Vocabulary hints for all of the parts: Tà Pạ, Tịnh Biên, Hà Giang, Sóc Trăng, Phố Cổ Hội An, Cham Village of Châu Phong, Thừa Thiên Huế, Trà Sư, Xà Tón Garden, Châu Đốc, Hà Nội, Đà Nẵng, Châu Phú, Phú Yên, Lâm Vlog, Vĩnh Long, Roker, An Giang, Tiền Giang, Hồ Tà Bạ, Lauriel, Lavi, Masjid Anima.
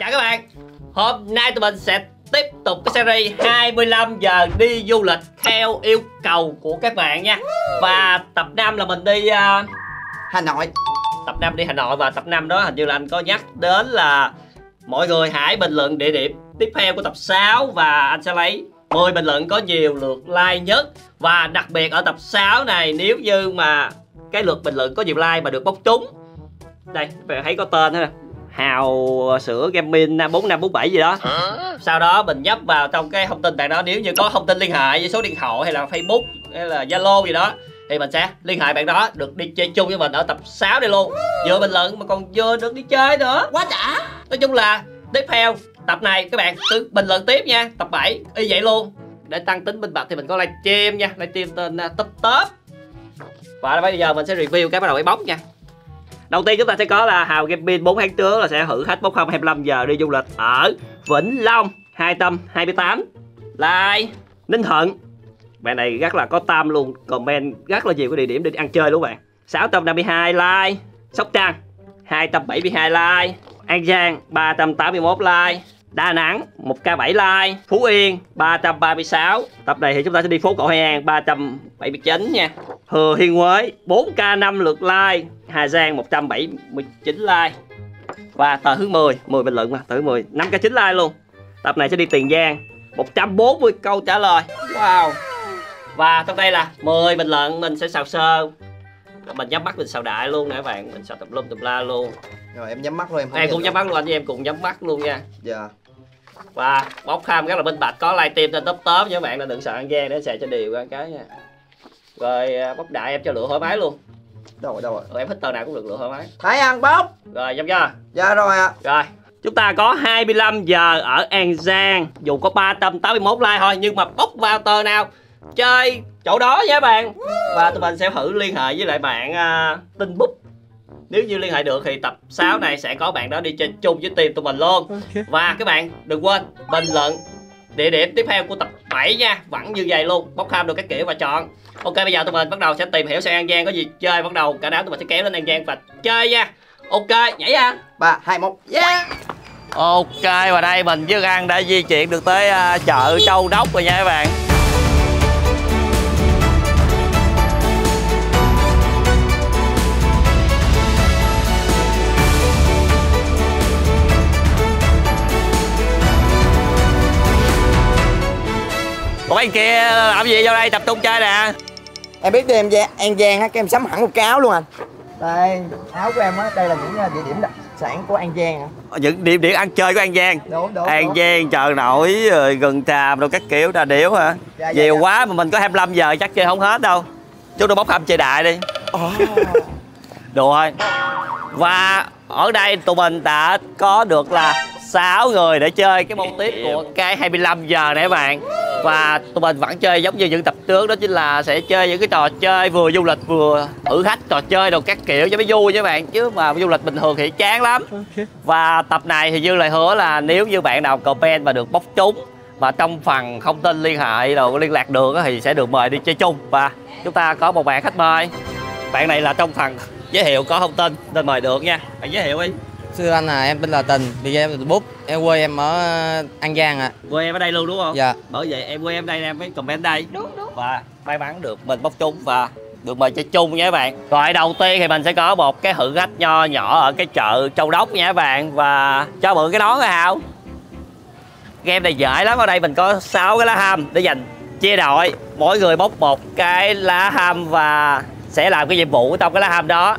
Chào các bạn. Hôm nay tụi mình sẽ tiếp tục cái series 25 giờ đi du lịch theo yêu cầu của các bạn nha. Và tập 5 là mình đi Hà Nội. Tập 5 đi Hà Nội, và tập 5 đó hình như là anh có nhắc đến là mọi người hãy bình luận địa điểm tiếp theo của tập 6, và anh sẽ lấy 10 bình luận có nhiều lượt like nhất. Và đặc biệt ở tập 6 này, nếu như mà cái lượt bình luận có nhiều like mà được bốc trúng, đây thấy có tên nè, Hào Sữa Gaming 4547 gì đó. Sau đó mình nhấp vào trong cái thông tin bạn đó, nếu như có thông tin liên hệ với số điện thoại hay là Facebook hay là Zalo gì đó thì mình sẽ liên hệ bạn đó được đi chơi chung với mình ở tập 6 đây luôn. Vừa bình luận mà còn vừa được đi chơi nữa, quá đã. Nói chung là tiếp theo tập này các bạn cứ bình luận tiếp nha. Tập 7 y vậy luôn. Để tăng tính minh bạch thì mình có livestream nha, livestream tên Top Top. Và bây giờ mình sẽ review cái bắt đầu cái bóng nha. Đầu tiên chúng ta sẽ có là Hào Gaming 4 tháng trước là sẽ hưởng hết bốc 25 giờ đi du lịch ở Vĩnh Long 228 like. Ninh Thuận, bạn này rất là có tâm luôn, comment rất là nhiều cái địa điểm để ăn chơi luôn bạn, 652 like. Sóc Trăng 272 like. An Giang 381 like. Đà Nẵng 1k7 like. Phú Yên 336. Tập này thì chúng ta sẽ đi phố cổ Hội An 379 nha. Thừa Thiên Huế 4k5 lượt like. Hà Giang 179 like. Và tờ thứ 10 bình luận mà, tờ thứ 10 5k9 like luôn. Tập này sẽ đi Tiền Giang 140 câu trả lời. Wow. Và trong đây là 10 bình luận mình sẽ xào sơ. Mình nhắm mắt mình xào đại luôn nè các bạn, mình xào tùm lum tùm la luôn. Rồi em nhắm mắt luôn, em cũng nhắm mắt luôn, anh với em cùng nhắm mắt luôn nha. Dạ. Và bóc kham rất là minh bạch, có livestream trên Top Top nha các bạn, là đừng sợ ăn gian để xài cho đều ra cái nha. Rồi bóc đại em cho lựa thoải mái luôn. Đâu rồi. Rồi em thích tờ nào cũng được, lựa thoải mái. Thái ăn bóc. Rồi xong chưa? Dạ rồi ạ. Rồi. Chúng ta có 25 giờ ở An Giang, dù có 381 like thôi nhưng mà bóc vào tờ nào chơi chỗ đó nha bạn. Và tụi mình sẽ thử liên hệ với lại bạn Tinh Búp. Nếu như liên hệ được thì tập 6 này sẽ có bạn đó đi chơi chung với team tụi mình luôn. Okay. Và các bạn đừng quên bình luận địa điểm tiếp theo của tập 7 nha. Vẫn như vậy luôn, bóc kham được các kiểu và chọn. Ok, bây giờ tụi mình bắt đầu sẽ tìm hiểu xem An Giang có gì chơi. Bắt đầu cả đám tụi mình sẽ kéo lên An Giang và chơi nha. Ok, nhảy ra 3, 2, 1, yeah. Ok, và đây mình với An đã di chuyển được tới chợ Châu Đốc rồi nha các bạn. Còn anh kia làm gì vô đây tập trung chơi nè? Em biết đi em An Giang á, em sắm hẳn một cái áo luôn anh. Đây, áo của em á, đây là những địa điểm đặc sản của An Giang. Những địa điểm ăn chơi của An Giang. Đúng. An Giang, chợ nổi, rồi gần tràm, rồi các kiểu trà điểu hả? Dạ, nhiều dạ. Quá mà mình có 25 giờ chắc chơi không hết đâu. Chú tôi bóc hầm chơi đại đi. Đùa thôi. Và ở đây tụi mình đã có được là 6 người để chơi cái môn tiếp của cái 25 giờ nè các bạn. Và tụi mình vẫn chơi giống như những tập trước, đó chính là sẽ chơi những cái trò chơi vừa du lịch vừa thử thách trò chơi đồ các kiểu cho mới vui nha bạn, chứ mà du lịch bình thường thì chán lắm. Okay. Và tập này thì như lời hứa là nếu như bạn nào comment mà được bóc trúng mà trong phần thông tin liên hệ đồ liên lạc được thì sẽ được mời đi chơi chung. Và chúng ta có một bạn khách mời, bạn này là trong phần giới thiệu có thông tin nên mời được nha. Bạn giới thiệu đi. Thưa anh à, em tên là Tình, bây giờ em là Búp, em quê em ở An Giang ạ. À. Quê em ở đây luôn đúng không? Dạ. Bởi vậy em quê em đây em mới comment đây. Đúng. Và may mắn được mình bóc trúng và được mời chơi chung nha các bạn. Rồi đầu tiên thì mình sẽ có một cái thử thách nho nhỏ ở cái chợ Châu Đốc nha các bạn. Và cho mượn cái nón rồi Hào. Game này dễ lắm, ở đây mình có 6 cái lá hâm để dành chia đội. Mỗi người bóc một cái lá hâm và sẽ làm cái nhiệm vụ trong cái lá hâm đó.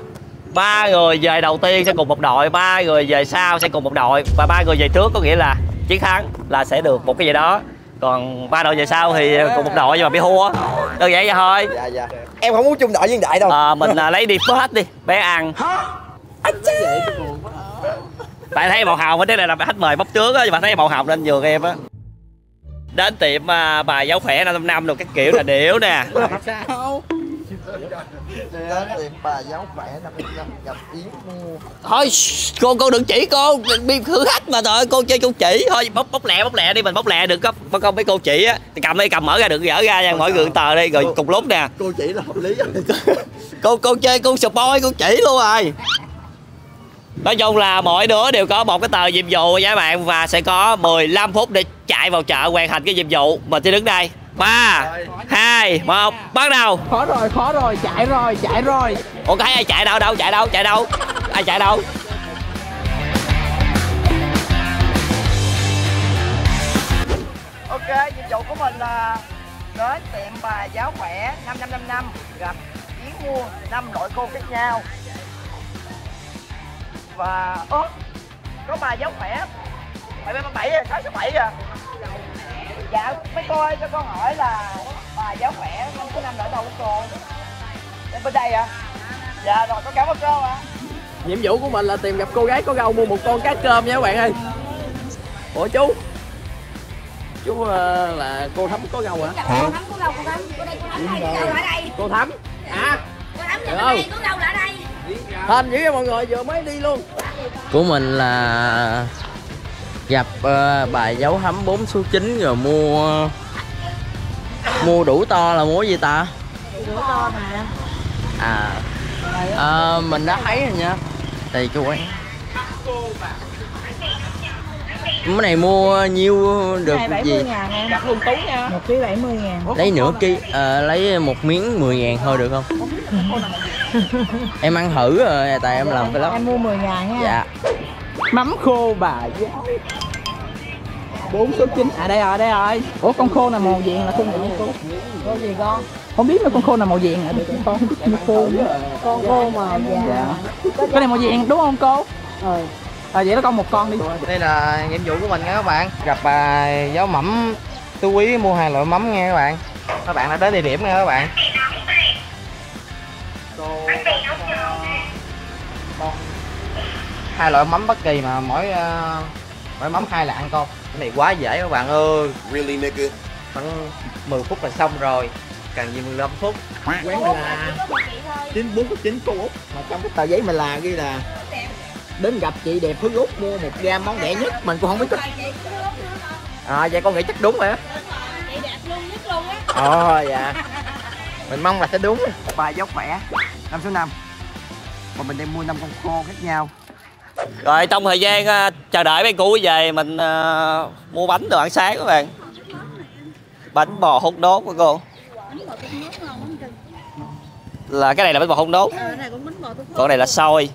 3 người về đầu tiên sẽ cùng một đội, 3 người về sau sẽ cùng một đội, và 3 người về trước có nghĩa là chiến thắng là sẽ được một cái gì đó, còn 3 đội về sau thì cùng một đội nhưng mà bị thua. Đơn giản vậy thôi. Dạ. Em không muốn chung đội với Đại đâu. Mình lấy đi hết đi bé ăn. Bạn thấy màu hồng ở đây là bạn khách mời bóc trước á, bạn thấy màu hồng lên giường em á. Đến tiệm bài giáo khỏe 555 được các kiểu là điểu nè. Sao? Thôi cô đừng chỉ cô biên thử khách mà, trời ơi cô chơi cô chỉ thôi. Bóc lẹ đi, mình bóc lẹ được có không mấy cô chỉ á, cầm mở ra đừng gỡ ra nha, mỗi người tờ đi rồi cùng lúc nè. Cô chỉ là hợp lý. Cô chơi cô spoil cô chỉ luôn rồi. Nói chung là mỗi đứa đều có một cái tờ nhiệm vụ nha các bạn, và sẽ có 15 phút để chạy vào chợ hoàn thành cái nhiệm vụ. Mình sẽ đứng đây 3, 2, 1, bắt đầu. Khó rồi, chạy rồi. Ủa thấy ai chạy đâu? Ai chạy đâu? Ok, nhiệm vụ của mình là đến tiệm bà giáo khỏe 5555 gặp Yến mua 5 loại cô khác nhau. Và ớt có bà giáo khỏe 7 6 7 kìa. Dạ mấy cô ơi, cho con hỏi là bà giáo khỏe 5 loại đầu của cô đến bên đây ạ? Dạ rồi, con cảm ơn cô ạ. Nhiệm vụ của mình là tìm gặp cô gái có râu mua một con cá cơm nha các bạn ơi. Ủa chú là cô Thắm có râu hả? Cô Thắm hả? Hên dữ cho mọi người, vừa mới đi luôn. Của mình là gặp bà giáo Thắm 4 số 9 rồi mua đủ to là mua gì ta? Đủ to mà. Mình đã thấy rồi nha. Thì chú quán cái này mua nhiêu được gì? 70.000 đặt luôn tú nha. 1 kg 70.000. Lấy nửa kg, lấy một miếng 10.000 thôi được không? Em ăn thử rồi, tại em làm cái lắm. Em mua 10.000 nha. Dạ. Mắm khô bà giáo 4 số 9. À đây rồi. Ủa con khô là màu vàng là không được. Khô gì con? Không biết là con khô là màu vàng hả? Con không biết khô. Con khô màu vàng. Cái này màu vàng đúng không cô? Ừ. À, vậy đó con, một con đi. Đây là nhiệm vụ của mình nha các bạn. Gặp bà giáo mẩm Tú Quý mua 2 loại mắm nha các bạn. Các bạn đã tới địa điểm nha các bạn. Con 2 loại mắm bất kỳ mà mỗi mắm 2 lạng con. Cái này quá dễ các bạn ơi. Really nigga. Khoảng 10 phút là xong rồi. Càng gì 15 phút. Quán là 94.9 cô Út. Mà trong cái tờ giấy mình là ghi là đến gặp chị đẹp Hương Út mua 1 gam món rẻ nhất, mình cũng không biết cách. À vậy con nghĩ chắc đúng rồi á. Chị đẹp luôn nhất luôn á. Ờ dạ. Mình mong là sẽ đúng. Bà giáo khỏe 5 số 5. Còn mình đem mua 5 con khô khác nhau. Rồi trong thời gian chờ đợi mấy cô về mình mua bánh đồ ăn sáng các bạn. Bánh bò hút đốt của cô. Là cái này là bánh bò hút đốt. Còn này là xôi.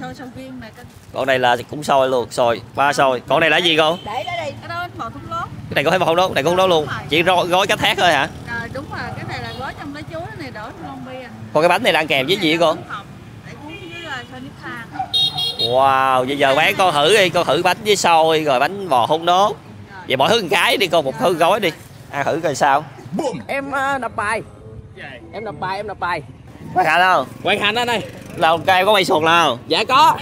Xôi sầu riêng mà cái... Con này là cũng xôi luôn, xôi, 3 xôi. Con này là gì con? Để đó đi. Cái đó bò thúng lốt. Cái này có phải bò thúng lốt, này cũng đó luôn. Chỉ gói cá thác thôi hả? Ờ đúng rồi, cái này là gói trong lá chuối, cái này đổ trong lon bia. Còn cái bánh này là ăn kèm với gì vậy con? Để cuốn với xôi nếp than. Wow, bây giờ bán con thử đi, con thử bánh với xôi rồi bánh bò thúng lốt. Vậy mỗi thứ một cái đi con, một thứ gói đi. Ăn thử coi sao. Em đập bài. Em đập bài. Hoàn thành không? Hoàn thành anh ơi. Là ok, có bay xuồng nào? Dạ có.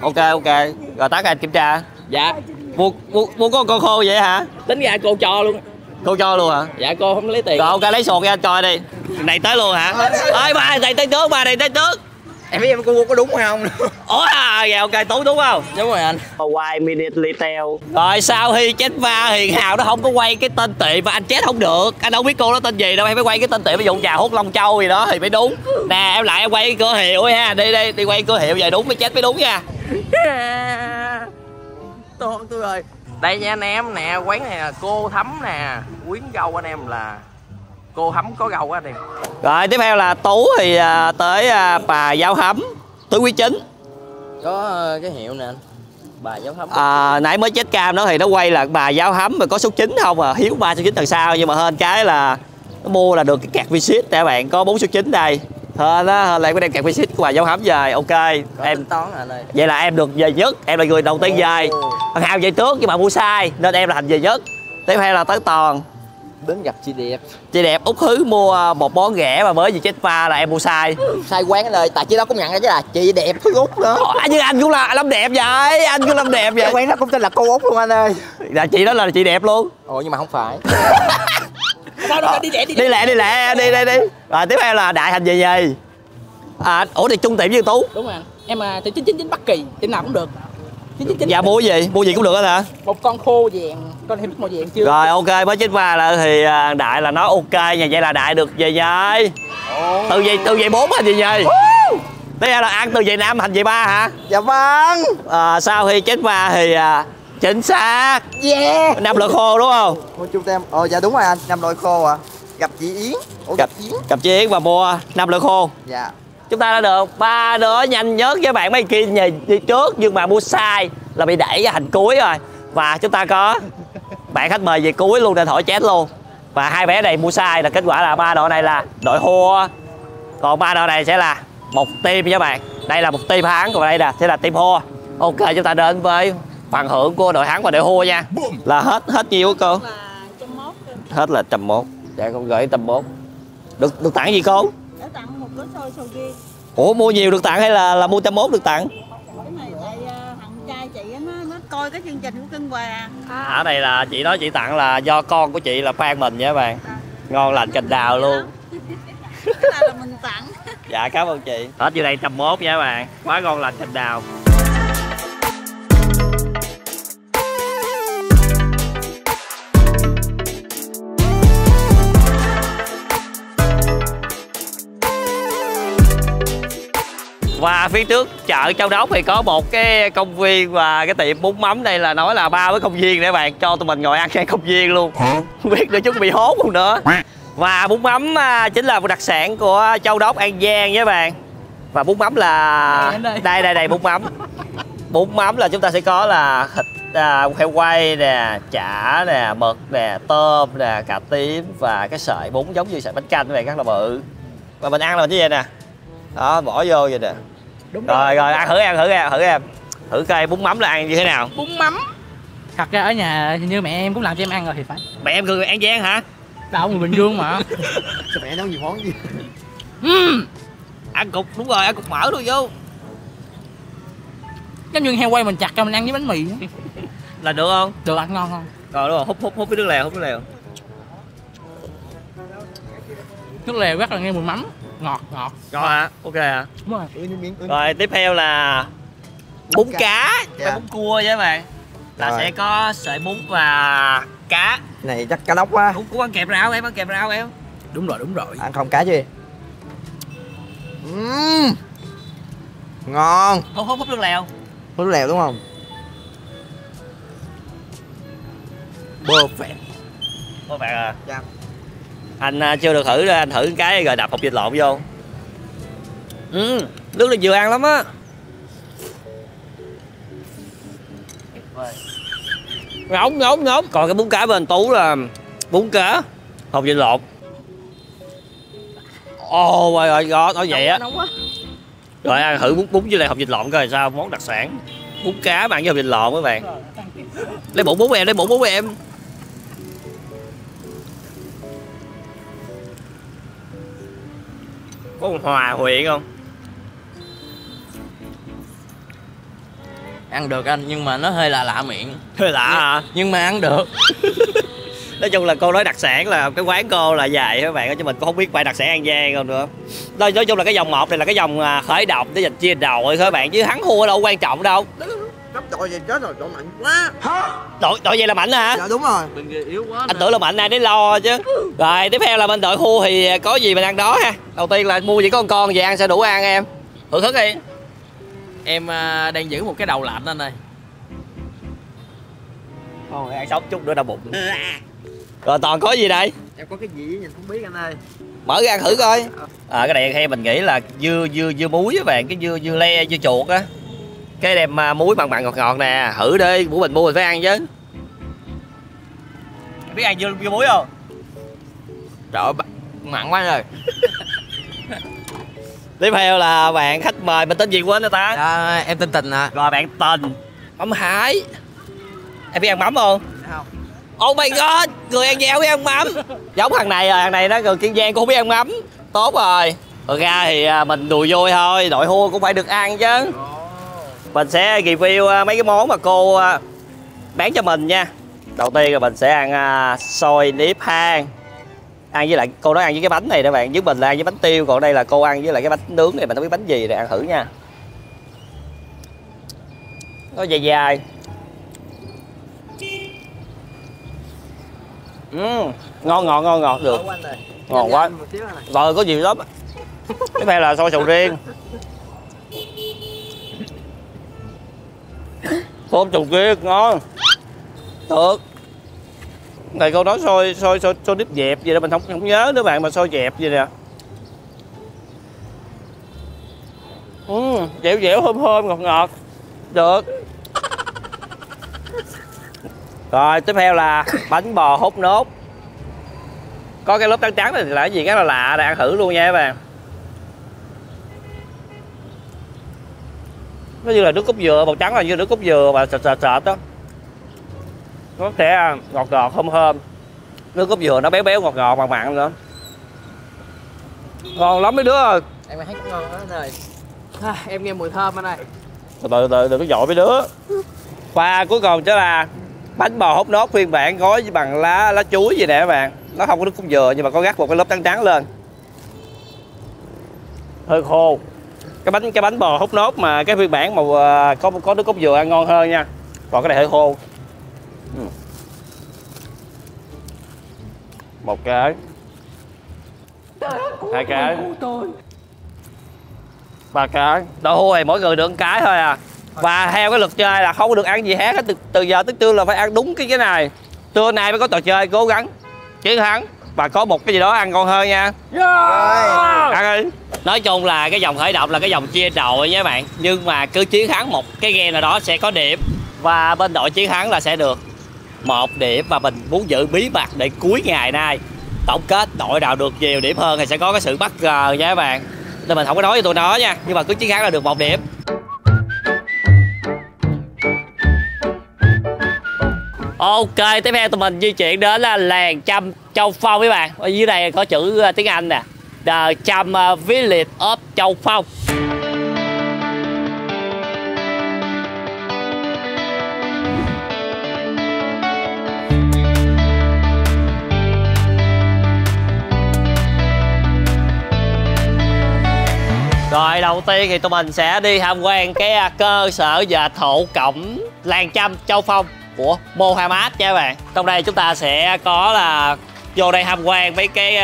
Ok. Rồi tắt anh kiểm tra. Dạ. Mua có con khô vậy hả? Tính ra cô cho luôn. Cô cho luôn hả? Dạ cô không lấy tiền. Rồi ok, lấy xuồng ra anh coi đi. Này tới luôn hả? Ơi ba này tới trước, Em biết em cô có đúng không? Ủa à, dạ ok, Tú đúng không? Đúng rồi anh. Hawaii Minute Tale. Rồi sau khi chết va Hiền Hào nó không có quay cái tên tiệm mà anh chết không được. Anh đâu biết cô nó tên gì đâu, em phải quay cái tên tiệm ví dụ trà hút Long Châu gì đó thì mới đúng. Nè em lại em quay cái cửa hiệu ha, đi quay cửa hiệu về đúng mới chết mới đúng nha. Tôi rồi. Đây nha anh em nè, quán này là cô Thắm nè, quyến râu anh em là cô Thắm có râu á anh em. Rồi tiếp theo là Tú thì tới bà giáo Thắm Tú Quý Chính. Có cái hiệu nè anh. Bà giáo Thắm. Nãy mới chết cam đó thì nó quay là bà giáo Thắm mà có số 9 không à, Hiếu 3 số 9 đằng sau, nhưng mà hên cái là nó mua là được cái kẹt vi nè các bạn, có 4 số 9 đây. Hên á, hên là em có đem kẹt vi của bà giáo Thắm về. Ok, có em toán à đây. Vậy là em được về nhất, em là người đầu tiên về. Thằng Hào về trước nhưng mà mua sai nên em là thành về nhất. Tiếp theo là tới Toàn. Đến gặp chị đẹp. Chị đẹp Út Hứ mua một món rẻ mà mới gì chết pha là em mua sai. Sai quán anh ơi, tại chị đó cũng nhận ra chứ là chị đẹp Hứ Út nữa. Nhưng anh cũng là Lâm Đẹp vậy, anh cũng Lâm Đẹp vậy. Quán đó cũng tên là cô Út luôn anh ơi. Là chị đó là chị đẹp luôn. Ồ nhưng mà không phải. Đi lẹ. Rồi tiếp theo là Đại Hành về gì? Ủa thì chung tiệm với Tú. Đúng rồi anh. Em à từ 999 bất kỳ, tiệm nào cũng được. 999. Dạ mua gì? Mua gì cũng được hết hả? Một con khô vàng. Con thêm màu vàng chưa? Rồi ok, mới chết va là thì Đại là nói ok nha, vậy là Đại được về nhơi. Từ vậy 4 anh về nhơi. Thế là ăn từ về Nam thành về Ba hả? Dạ vâng. Sau khi chết ba thì chính xác. Yeah. 5 loại khô đúng không? Chung tem. Dạ đúng rồi anh, 5 loại khô ạ. Gặp chị Yến. Gặp chị Yến và mua 5 loại khô. Dạ. Chúng ta đã được 3 đứa nhanh nhất với bạn mấy kia đi trước, nhưng mà mua sai là bị đẩy ra hành cuối rồi. Và chúng ta có bạn khách mời về cuối luôn để thổi chết luôn. Và 2 bé này mua sai là kết quả là 3 đội này là đội hua, còn 3 đội này sẽ là 1 team các bạn. Đây là 1 team Hán, còn đây là sẽ là team hua. Ok, chúng ta đến với phần hưởng của đội Hán và đội hua nha. Là hết nhiêu cô? Hết là 101. Dạ con gửi 101. Được tặng gì con? Được tặng 1 cái xôi sầu riêng. Ủa mua nhiều được tặng hay là mua 101 được tặng? Cái này tại thằng trai chị nó coi cái chương trình của Cưng Hòa. Ở đây là chị nói chị tặng là do con của chị là fan mình nha các bạn. Ngon lành cành đào luôn. Cái này là mình tặng. Dạ cảm ơn chị. Hết vô đây 101 nha các bạn. Quá ngon lành cành đào. Và phía trước chợ Châu Đốc thì có một cái công viên và cái tiệm bún mắm. Đây là nói là 3 với công viên để bạn cho tụi mình ngồi ăn ngay công viên luôn. Không biết nữa chút bị hốt luôn nữa. Và bún mắm chính là một đặc sản của Châu Đốc, An Giang nha bạn. Và bún mắm là đây bún mắm. Bún mắm là chúng ta sẽ có là thịt heo quay nè, chả nè, mực nè, tôm nè, cà tím và cái sợi bún giống như sợi bánh canh các bạn, rất là bự. Và mình ăn là mình như vậy nè. Đó, bỏ vô vậy nè. Đúng rồi, rồi ăn thử, em thử coi bún mắm là ăn như thế nào. Bún mắm thật ra ở nhà hình như mẹ em cũng làm cho em ăn rồi thì phải. Mẹ em người An Giang hả? Đâu, người Bình Dương mà. Sao mẹ nấu nhiều món gì? Ăn cục, đúng rồi, ăn cục mỡ luôn vô. Giống như heo quay mình chặt cho mình ăn với bánh mì đó. Là được không? Được, ăn ngon không? Rồi đúng rồi, hút cái nước lèo, Nước lèo rất là nghe mùi mắm. Ngọt rồi hả? Ok hả? Đúng rồi. Rồi tiếp theo là bún cá và bún cua với bạn. Là rồi. Sẽ có sợi bún và cá. Này chắc cá lóc quá. Cũng ăn kẹp rau em, Đúng rồi. Ăn không cá gì? Ngon. Hút nước lèo. Hút nước lèo đúng không? Perfect. Perfect à? Dạ. Anh chưa được thử, anh thử cái rồi đập hộp vịt lộn vô. Nước này vừa ăn lắm á. Ngỗng. Còn cái bún cá bên Tú là bún cá hộp vịt lộn. Ồ rồi đó vậy á. Rồi ăn thử bún với lại hộp vịt lộn coi sao, món đặc sản. Bún cá bạn với hộp vịt lộn các bạn. Lấy bụng bún của em, Có một hòa huyện không? Ăn được anh, nhưng mà nó hơi lạ miệng. Hơi lạ hả? Nhưng mà ăn được. Nói chung là cô nói đặc sản là cái quán cô là dài các bạn, chứ mình cũng không biết phải đặc sản An Giang không nữa. Nói chung là cái dòng 1 này là cái dòng khởi động để dành chia đầu thôi các bạn, chứ hắn thua đâu quan trọng đâu. Đội vậy chết rồi, đội mạnh quá. Hả? Đội vậy là mạnh hả? Dạ đúng rồi. Mình yếu quá. Anh tưởng là mạnh ai để lo chứ. Rồi tiếp theo là bên đội hua thì có gì mình ăn đó ha. Đầu tiên là mua gì có con về ăn sẽ đủ ăn em. Thưởng thức đi. Em đang giữ một cái đầu lạnh anh ơi. Thôi ăn sống chút nữa đau bụng. Rồi toàn có gì đây? Em có cái gì nhìn không biết anh ơi. Mở ra ăn thử coi. Cái này theo mình nghĩ là dưa muối các bạn, cái dưa le, dưa chuột á. Cái đem muối bằng mặn ngọt nè, thử đi, bữa mình mua mình phải ăn chứ. Em biết ăn dưa muối không? Trời ơi, mặn quá anh ơi. Tiếp theo là bạn khách mời, mình tên gì quên nữa ta? Dạ, em tên Tình à. Rồi bạn Tình, mắm Hải. Em biết ăn mắm không? Không. Oh my god, người An Giang biết ăn mắm. Giống thằng này rồi, thằng này nó người Kiên Giang cũng biết ăn mắm. Tốt rồi. Rồi ra thì mình đùa vui thôi, đội hua cũng phải được ăn chứ. Mình sẽ review mấy cái món mà cô bán cho mình nha. Đầu tiên là mình sẽ ăn xôi nếp hang. Ăn với lại, cô nói ăn với cái bánh này nè bạn. Với mình là ăn với bánh tiêu, còn đây là cô ăn với lại cái bánh nướng này. Mình không biết bánh gì, để ăn thử nha. Nó dài. Ngon, được. Ngon quá. Rồi có nhiều lắm. Cái này là xôi sầu riêng. 40 kia ngon. Được. Thầy cô nói xôi đít dẹp gì đó mình không nhớ nữa bạn, mà xôi dẹp gì nè. Dẻo dẻo thơm thơm ngọt ngọt. Được. Rồi tiếp theo là bánh bò hốt nốt. Có cái lớp trắng trắng này là cái gì rất là lạ này, ăn thử luôn nha các bạn. Nó như là nước cốt dừa, màu trắng là như nước cốt dừa mà sệt sệt sệt đó. Nó sẽ ngọt ngọt thơm thơm. Nước cốt dừa nó béo béo ngọt ngọt mặn mặn nữa. Ngon lắm mấy đứa ơi. Em thấy ngon quá anh ơi. Em nghe mùi thơm anh ơi. Từ từ đừng có dội mấy đứa. Và cuối cùng sẽ là bánh bò hốt nốt phiên bản gói bằng lá chuối gì nè các bạn. Nó không có nước cốt dừa nhưng mà có gắt một cái lớp trắng trắng lên. Hơi khô. Cái bánh bò hốt nốt mà cái phiên bản mà có nước cốt dừa ăn ngon hơn nha. Còn cái này hơi khô. Một cái. Hai cái. 3 cái. Đậu hũ này mỗi người được 1 cái thôi à. Và theo cái luật chơi là không được ăn gì hết, từ giờ tới trưa là phải ăn đúng cái này. Trưa nay mới có trò chơi, cố gắng chiến thắng và có một cái gì đó ăn ngon hơn nha. Yeah. Ăn đi. Nói chung là cái dòng khởi động là cái dòng chia đội nha các bạn. Nhưng mà cứ chiến thắng một cái game nào đó sẽ có điểm, và bên đội chiến thắng là sẽ được 1 điểm, và mình muốn giữ bí mật để cuối ngày nay tổng kết đội nào được nhiều điểm hơn thì sẽ có cái sự bất ngờ nha các bạn. Nên mình không có nói với tụi nó nha, nhưng mà cứ chiến thắng là được 1 điểm. Ok, tiếp theo tụi mình di chuyển đến làng Cham Châu Phong các bạn. Ở dưới đây có chữ tiếng Anh nè, The Cham Village of Châu Phong. Rồi đầu tiên thì tụi mình sẽ đi tham quan cái cơ sở dệt thổ cẩm làng Cham Châu Phong của Mohammed nha các bạn. Trong đây chúng ta sẽ có là vô đây tham quan mấy cái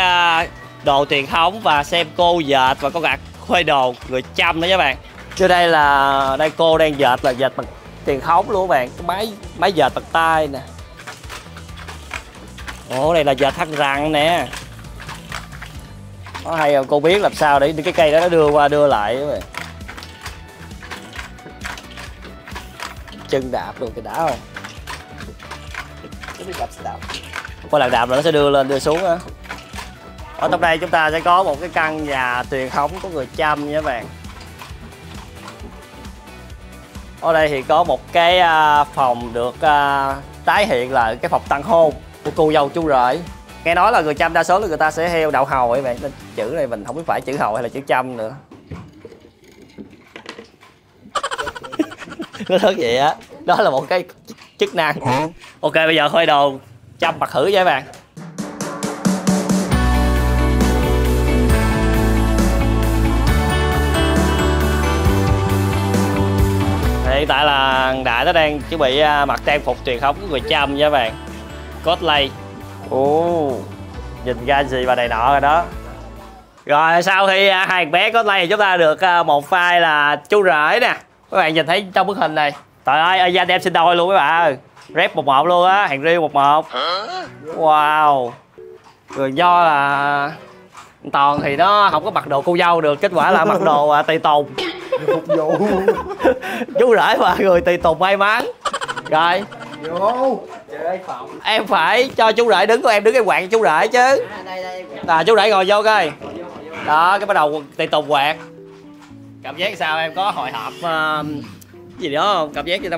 đồ truyền thống và xem cô dệt, và có cả khuê đồ người Cham nữa các bạn. Trên đây là đây cô đang dệt là dệt bằng truyền thống luôn các bạn, cái máy dệt bằng tay nè. Ồ đây là dệt thắt rằn nè. Nó hay không? Cô biết làm sao để cái cây đó nó đưa qua đưa lại các bạn. Chân đạp luôn, cái đã không? Qua lạc đạp là nó sẽ đưa lên đưa xuống á. Ở trong đây chúng ta sẽ có một cái căn nhà truyền thống của người Cham nha các bạn. Ở đây thì có một cái phòng được tái hiện là cái phòng tân hôn của cô dâu chú rể. Nghe nói là người Cham đa số là người ta sẽ heo đậu hầu ấy bạn, nên chữ này mình không biết phải chữ hầu hay là chữ Cham nữa. Nó thức vậy á, đó là một cái chức năng. Ok bây giờ khuê đồ Cham mặc thử nha các bạn. Hiện tại là Đại nó đang chuẩn bị mặc trang phục truyền thống của người Cham nha các bạn. Cosplay. Ồ, nhìn ra gì mà đầy nọ rồi đó. Rồi sau khi hai bé cosplay thì chúng ta được một file là chú rể nè. Các bạn nhìn thấy trong bức hình này. Trời ơi, ở gia đem xin đôi luôn các bạn ơi. Rep 11 luôn á, hàng riêu 11. Wow. Rồi do là Toàn thì nó không có mặc đồ cô dâu được, kết quả là mặc đồ tùy tùng. Chú rể và người tùy tùng may mắn. Rồi. Em phải cho chú rể đứng, của em đứng em quạt chú rể chứ. À chú rể ngồi vô coi. Đó, cái bắt đầu tùy tùng quạt. Cảm giác sao em, có hồi hộp gì đó không? Cảm giác gì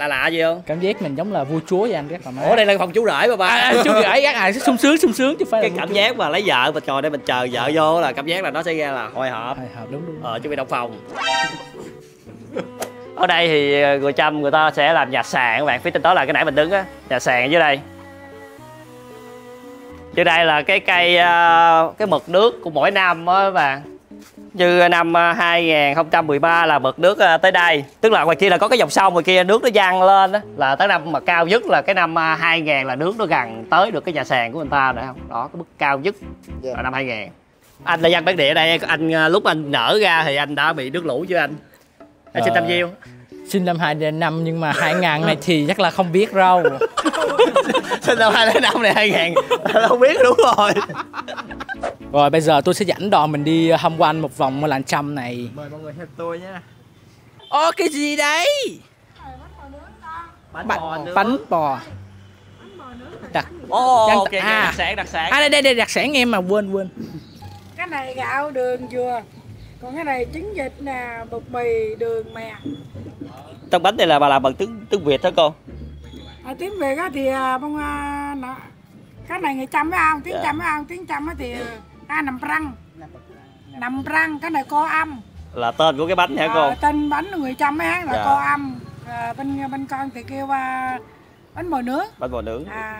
ta lạ gì không? Cảm giác mình giống là vua chúa vậy anh, rất là mát. Ủa đây là phòng chú rể mà bà. Chú rể gắt à, sung sướng chứ phải. Cái cảm giác mà lấy vợ mà trời đây mình chờ vợ vô là cảm giác là nó sẽ ra là hồi hộp. Hồi hộp đúng. Chuẩn bị động phòng. Ở đây thì người Cham người ta sẽ làm nhà sàn các bạn, phía trên đó là cái nãy mình đứng á, nhà sàn ở dưới đây. Dưới đây là cái cây cái mực nước của mỗi năm á các bạn. Như năm 2013 là mực nước tới đây. Tức là ngoài kia là có cái dòng sông, ngoài kia nước nó dâng lên đó. Là tới năm mà cao nhất là cái năm 2000 là nước nó gần tới được cái nhà sàn của người ta rồi không? Đó, cái mức cao nhất là năm 2000. Anh là dân bản địa ở đây, anh lúc anh nở ra thì anh đã bị nước lũ chưa anh? Anh xin tâm nhiêu. Sinh năm 2005 nhưng mà 2000 này thì chắc là không biết đâu. Sinh năm 2005 này 2000 là không biết đúng rồi. Rồi bây giờ tôi sẽ dẫn đoàn mình đi tham quan một vòng làng Cham này. Mời mọi người theo tôi nhé. Ô cái gì đấy? Bánh bò. Đặc sản. Đây đặc sản em mà quên. Cái này gạo đường dừa. Còn cái này trứng vịt nè, bột mì, đường mè. Trong bánh này là bà làm bằng tiếng Việt hả cô? Tiếng Việt á thì bông cái này người Chăm với ông, tiếng Chăm với ông, tiếng Chăm á thì nằm răng, cái này co âm. Là tên của cái bánh hả cô? Tên bánh người Chăm mới hát là co âm. Bên con thì kêu bánh bò nướng.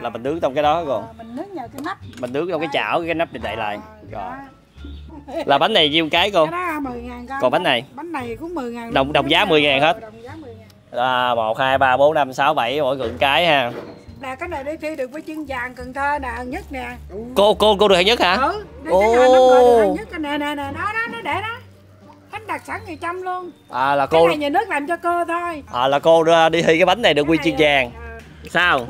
Là mình nướng trong cái đó cô. Mình nướng nhờ cái nắp. Mình nướng trong cái chảo, cái nắp để đậy lại. Rồi. Là bánh này nhiêu cái cô? Cái đó 10.000 con. Còn bánh này cũng 10.000. Đồng giá 10.000 hết. Đồng giá 10.000. Là 1 2 3 4 5 6 7 mỗi ngưỡng cái ha. Nè cái này đi thi được với chân vàng Cần Thơ nè, nhất nè. Cô được hạng nhất hả? Ừ, được hạng nhất nè, đó nó để đó. Bánh đặc sản người Chăm luôn. À là cô. Cái này nhà nước làm cho cô thôi. À là cô đi thi cái bánh này được huy chương vàng. Sao?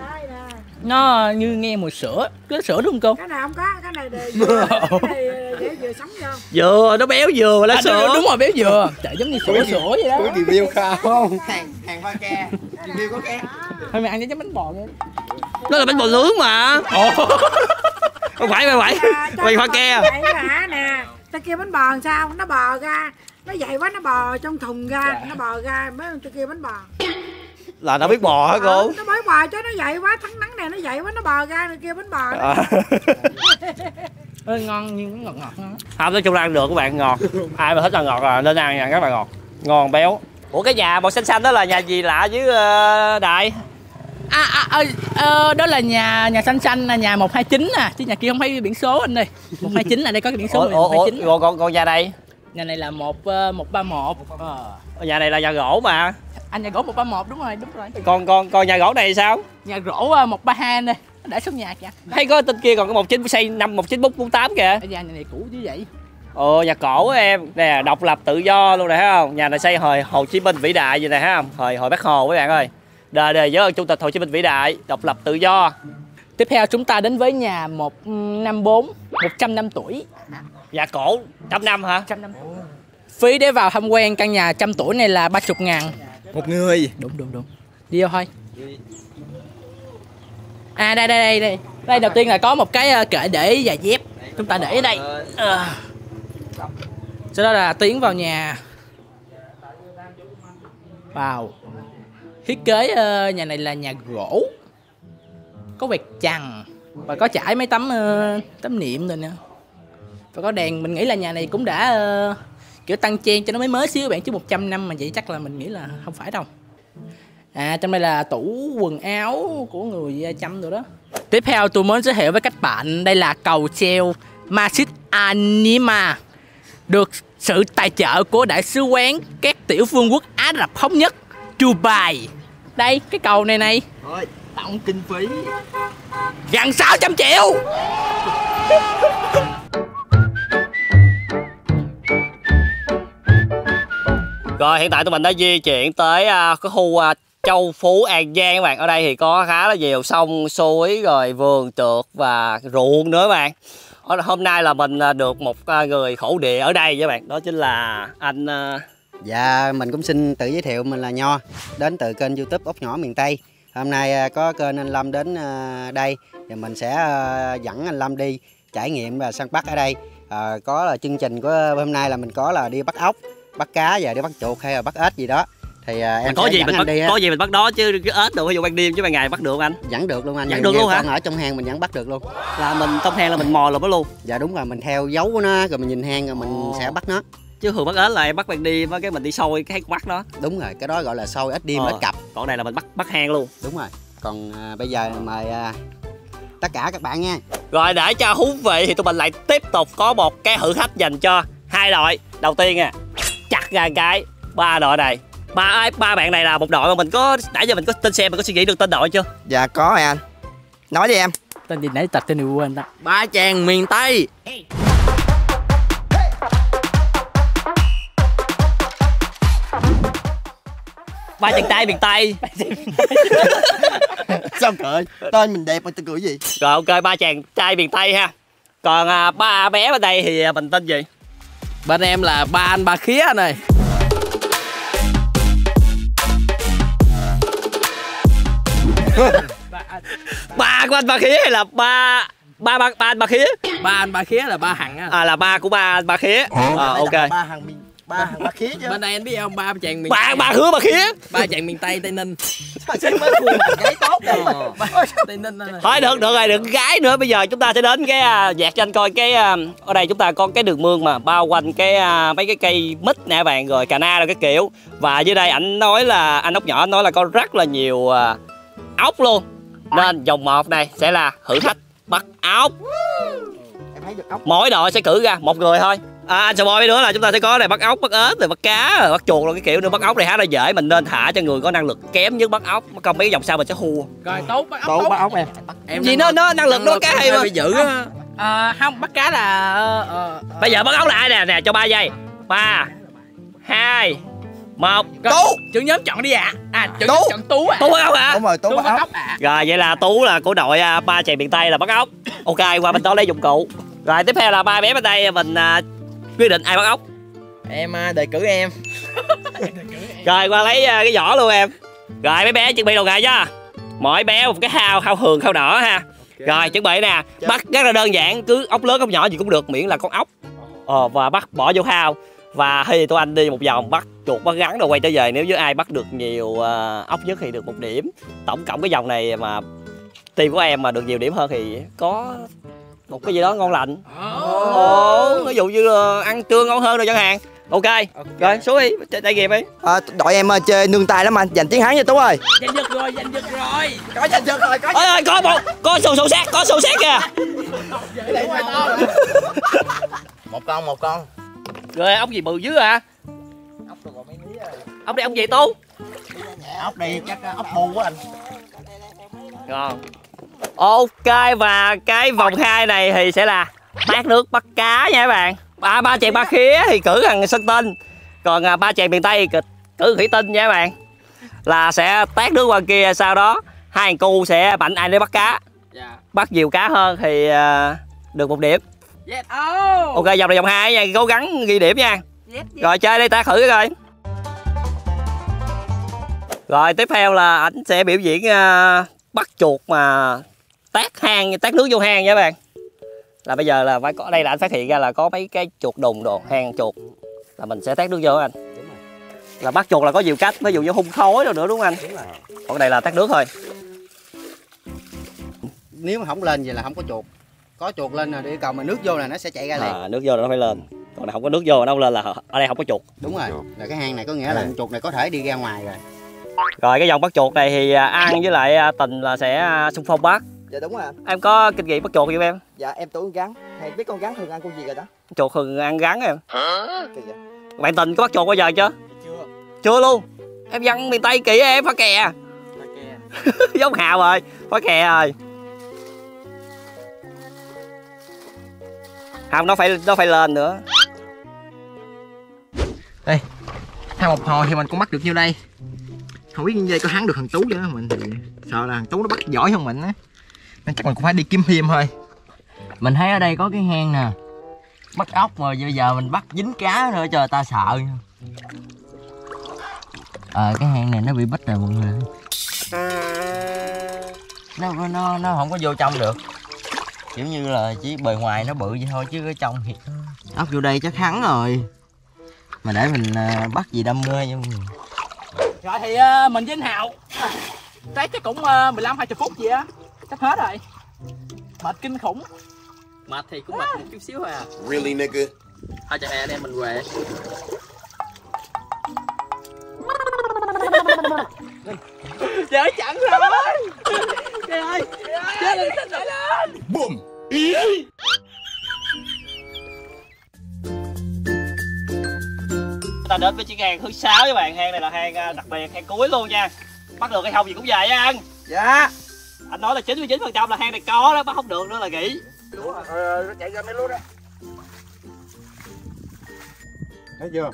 Nó như nghe mùi sữa, cái sữa đúng không cô? Cái này không có, cái này đều dừa, cái dừa sống vô. Dừa, nó béo dừa, lá sữa. Đúng rồi, béo dừa. Trời giống như sữa vậy đó. Có review không? Hàng hoa ke, review có ke. Thôi mày ăn với bánh bò luôn. Đó là bánh bò nướng mà. Không phải, mày hoa ke. Vậy hả nè, ta kêu bánh bò làm sao? Nó bò ra, nó dày quá nó bò trong thùng ra, nó bò ra, mấy ta kêu bánh bò. Là nó biết bò hả cô? Nó mới bò chứ nó dậy quá, thắng nắng này nó dậy quá, nó bò ra rồi kia bánh bò đó. Ngon nhưng nó ngọt ngon. Không, nói chung là ăn được các bạn, ngọt. Ai mà thích ăn ngọt là nên ăn nha các bạn, ngọt. Ngon béo. Ủa cái nhà màu xanh xanh đó là nhà gì lạ với Đại? Đó là nhà xanh xanh là nhà 129 nè, chứ nhà kia không thấy biển số anh ơi. 129 là đây có cái biển số 129. Còn nhà đây? Nhà này là 131. Nhà này là nhà gỗ mà. Anh nhà gỗ 131 đúng rồi. Còn nhà gỗ này sao? Nhà gỗ 132 đây. Để xuống nhà kìa. Thấy có tên kia còn cái 19 xây năm 1948 kìa. Nhà này cũ dữ vậy. Nhà cổ em nè, độc lập tự do luôn nè thấy không? Nhà này xây hồi Hồ Chí Minh vĩ đại vậy nè thấy không? Hồi Bác Hồ các bạn ơi. Đời nhớ ơn Chủ tịch Hồ Chí Minh vĩ đại, độc lập tự do. Tiếp theo chúng ta đến với nhà 154, 105 tuổi. Nhà cổ 100 năm hả? 100 năm. Phí để vào tham quan căn nhà 100 tuổi này là 30.000 một người. Đúng. Đi vô thôi. Đây đầu tiên là có một cái kệ để giày dép. Chúng ta để ở đây. Sau đó là tiến vào nhà. Wow. Thiết kế nhà này là nhà gỗ. Có vẹt chằn và có trải mấy tấm niệm rồi nè. Và có đèn, mình nghĩ là nhà này cũng đã kiểu tăng trang cho nó mới xíu các bạn, chứ 100 năm mà vậy chắc là mình nghĩ là không phải đâu. Trong đây là tủ quần áo của người Chăm rồi đó. Tiếp theo tôi muốn giới thiệu với các bạn, đây là cầu treo Masjid Anima, được sự tài trợ của Đại sứ quán các tiểu vương quốc Ả Rập Thống nhất Dubai. Đây, cái cầu này. Tổng kinh phí gần 600 triệu. Rồi hiện tại tụi mình đã di chuyển tới cái khu Châu Phú An Giang các bạn. Ở đây thì có khá là nhiều sông suối rồi vườn tược và ruộng nữa các bạn. Hôm nay là mình được một người khẩu địa ở đây các bạn, đó chính là anh. Dạ mình cũng xin tự giới thiệu, mình là Nho đến từ kênh YouTube Ốc Nhỏ Miền Tây. Hôm nay có kênh anh Lâm đến đây thì mình sẽ dẫn anh Lâm đi trải nghiệm và săn bắt ở đây. Có là chương trình của hôm nay là mình có là đi bắt ốc, bắt cá và đi bắt chuột hay là bắt ếch gì đó thì em có gì mình bắt đó chứ cái ếch được ví dụ ban đêm chứ ban ngày bắt được không anh? Vẫn được luôn anh. Vẫn được luôn hả? Ở trong hang mình vẫn bắt được luôn. Là mình trong hang là mình mò lụm nó luôn. Dạ đúng rồi, mình theo dấu của nó rồi mình nhìn hang rồi mình sẽ bắt nó. Chứ thường bắt ếch là em bắt ban đêm với cái mình đi sôi cái bắt đó. Đúng rồi, cái đó gọi là sôi ếch đêm ếch cặp. Còn này là mình bắt hang luôn. Đúng rồi. Còn bây giờ mời tất cả các bạn nha. Rồi để cho thú vị thì tụi mình lại tiếp tục có một cái thử thách dành cho hai đội. Đầu tiên nè, chặt ra cái ba đội này, ba bạn này là một đội mà mình có nãy giờ mình có tên xem, mình có suy nghĩ được tên đội chưa? Dạ có rồi anh. Nói đi em. Tên gì nãy tập tên điều quên ta. Ba chàng miền Tây. Ba chân tay miền Tây. Sao cười? Tên mình đẹp mà tôi cười gì? Rồi ok, ba chàng trai miền Tây ha. Còn ba bé bên đây thì mình tên gì? Bên em là ba anh ba khía này. Ba của anh ba khía hay là ba anh ba khía? Ba anh ba khía là ba Hằng á. À là ba của ba anh ba khía. Ok. Ba Hằng miền ba khía chứ. Bên đây anh biết không, ba chàng miền ba khứa ba khía. Ba chàng miền Tây Tây Ninh. Tây Ninh này. Thôi được rồi, đừng gái nữa. Bây giờ chúng ta sẽ đến cái dạt cho anh coi cái ở đây chúng ta có cái đường mương mà bao quanh cái mấy cái cây mít nè bạn, rồi cà na rồi cái kiểu. Và dưới đây ảnh nói là anh Ốc Nhỏ, anh nói là có rất là nhiều ốc luôn. Nên vòng 1 này sẽ là thử thách bắt ốc. Mỗi đội sẽ cử ra một người thôi. Anh Savoy mấy đứa là chúng ta sẽ có này, bắt ốc, bắt ếch, rồi bắt cá, rồi bắt chuột luôn cái kiểu nữa. Bắt ốc này há là dễ, mình nên thả cho người có năng lực kém nhất bắt ốc. Còn mấy cái vòng sau mình sẽ thua. Rồi tốt bắt ốc. Tốt bắt ốc em. Vì nó năng lực nó cá hay mà. Không, bắt cá là bây giờ bắt ốc là ai nè, cho 3 giây. 3 2 1. Tú. Trưởng nhóm chọn đi ạ. Trưởng nhóm chọn Tú ạ. Tú bắt ốc ạ. Đúng rồi, Tú bắt ốc ạ. Rồi vậy là Tú là của đội ba chàng miền Tây là bắt ốc. Ok, qua bên đó lấy dụng cụ. Rồi tiếp theo là ba bé bên đây mình quyết định ai bắt ốc. Em đề cử em. Rồi qua lấy cái vỏ luôn em. Rồi mấy bé chuẩn bị đồ nghề chưa? Mỗi bé một cái hao, hao hường, hao đỏ ha. Okay. Rồi chuẩn bị nè. Chắc. Bắt rất là đơn giản, cứ ốc lớn ốc nhỏ gì cũng được miễn là con ốc. Và bắt bỏ vô hao. Và thì tụi anh đi một vòng bắt chuột bắt rắn rồi quay trở về. Nếu như ai bắt được nhiều ốc nhất thì được 1 điểm. Tổng cộng cái vòng này mà team của em mà được nhiều điểm hơn thì có một cái gì đó ngon lành. Ví dụ như là ăn trưa ngon hơn rồi chẳng hạn. Ok. Rồi xuống đi, chơi trải nghiệm đi. Đội em chơi nương tay lắm anh, dành tiếng Hán cho Tú ơi. Giành giật rồi. Có giành giật rồi, có sù sát, có sù sát kìa. Một con. Rồi ốc gì bự dữ à? Ốc được rồi mấy mí. Ốc đây ốc gì Tú? Ốc này chắc ốc bu quá anh. Ngon. Ok, và cái vòng 2 này thì sẽ là bát nước bắt cá nha các bạn. Ba chàng ba khía thì cử thằng Sơn Tinh. Còn ba chàng miền Tây thì cử Thủy Tinh nha các bạn. Là sẽ tát nước qua kia, sau đó hai thằng cu sẽ bảnh ai để bắt cá. Bắt nhiều cá hơn thì được 1 điểm. Ok, vòng này vòng 2 nha, cố gắng ghi điểm nha. Rồi chơi đi, ta thử coi. Rồi tiếp theo là ảnh sẽ biểu diễn bắt chuột mà tát nước vô hang nha các bạn. Là bây giờ là phải có, ở đây là anh phát hiện ra là có mấy cái chuột đùng đồ, hang chuột là mình sẽ tát nước vô anh. Đúng rồi. Là bắt chuột là có nhiều cách, ví dụ như hung khói đâu nữa đúng không anh? Đúng rồi. Còn đây là tát nước thôi. Nếu mà không lên vậy là không có chuột. Có chuột lên là đi cầu mà nước vô là nó sẽ chạy ra liền. Nước vô là nó phải lên. Còn này không có nước vô nó không lên là ở đây không có chuột. Đúng rồi. Là cái hang này có nghĩa là chuột này có thể đi ra ngoài rồi. Rồi cái dòng bắt chuột này thì An với lại Tình là sẽ xung phong bắt. Dạ đúng rồi. Em có kinh nghiệm bắt chuột gì em? Dạ em tưởng con rắn. Thầy biết con rắn thường ăn con gì rồi đó? Chuột thường ăn rắn em. Bạn Tình có bắt chuột bao giờ chưa? Chưa luôn. Em dân miền Tây kỹ em, phá kè. Giống Hào rồi, phá kè rồi. Không, nó phải lên nữa. Đây, theo một hồi thì mình cũng bắt được nhiêu đây. Không biết như vậy có thắng được thằng Tú vậy đó. Mình thì sợ là thằng Tú nó bắt giỏi hơn mình á, nên chắc mình cũng phải đi kiếm thêm thôi. Mình thấy ở đây có cái hang nè, bắt ốc mà bây giờ mình bắt dính cá nữa cho người ta sợ. Cái hang này nó bị bít rồi mọi người. Nó không có vô trong được, kiểu như là chỉ bề ngoài nó bự vậy thôi chứ ở trong thì ốc vô đây chắc thắng rồi. Mà để mình bắt gì đam mê nha. Rồi thì mình với anh Hào trái chắc cũng 15-20 phút gì á, chắc hết rồi. Mệt kinh khủng. Mệt thì cũng mệt một chút xíu thôi à. Really nigga. Thôi chạy hè anh em mình về. Trời chẳng rồi. Trời ơi. Chết rồi, xin lại lên. Boom. Ta đến với chiếc hang thứ 6 các bạn. Hang này là hang đặc biệt, hang cuối luôn nha. Bắt được hay không gì cũng vậy á anh. Dạ. Anh nói là 99% là hang này có đó, bắt không được nữa là nghỉ. Lúa nó chạy ra mấy lúa đó. Thấy chưa?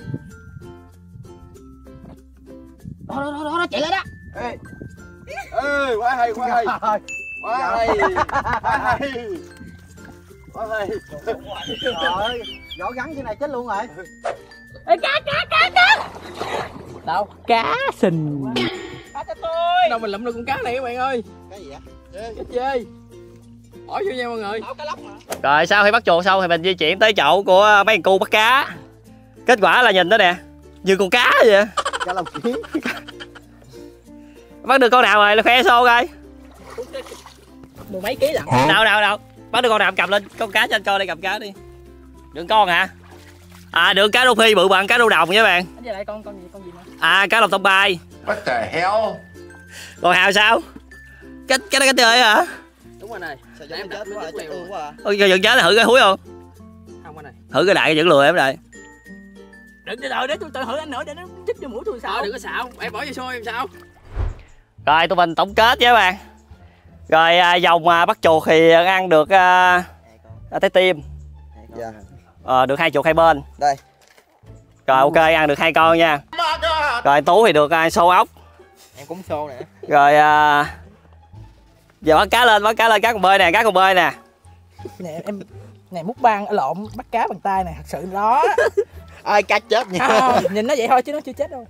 Đó, chạy lên đó. Ê, ê, quá hay. Trời, vỏ gắn cái này chết luôn rồi. Ê, cá. Đâu? Cá sình. Cá cho tôi. Đâu mình lụm được con cá này các bạn ơi. Cái gì vậy? Cá chê. Hỏi vô nha mọi người. Đâu, cá lóc mà. Rồi sau khi bắt chuột xong thì mình di chuyển tới chậu của mấy thằng cu bắt cá. Kết quả là nhìn đó nè, như con cá vậy. Cá lòng kiến. Bắt được con nào rồi là khoe xô coi. Mười mấy ký lận. Đâu. Bắt được con nào cầm lên, con cá cho anh coi đây, cầm cá đi. Đừng con hả? À được cá đô phi bự bằng cá đô đồng nha bạn. Với lại con gì nữa? À cá lồng tông bay. What the hell? Còn Hào sao? Cái đó cá chơi hả? Đúng rồi này. Sao em chết quá rồi, chết luôn quá à. Ôi giận chết là thử cái húi không? Không anh này. Thử cái đại vẫn lừa em đây. Đừng để tôi tự thử anh nữa để nó chích vô mũi tôi sao? Đừng có xạo, em bỏ vô xôi em sao? Rồi tụi mình tổng kết với các bạn. Rồi dòng bắt chuột thì ăn được trái tim. Dạ. Được 2 chuột 2 bên. Đây. Rồi ok, ăn được 2 con nha. Rồi Tú thì được xô ốc. Em cũng xô nè. Rồi giờ bắt cá lên, cá con bơi nè. Nè em này múc băng lộn, bắt cá bằng tay nè, thật sự đó. Ơi cá chết nha. Nhìn nó vậy thôi chứ nó chưa chết đâu.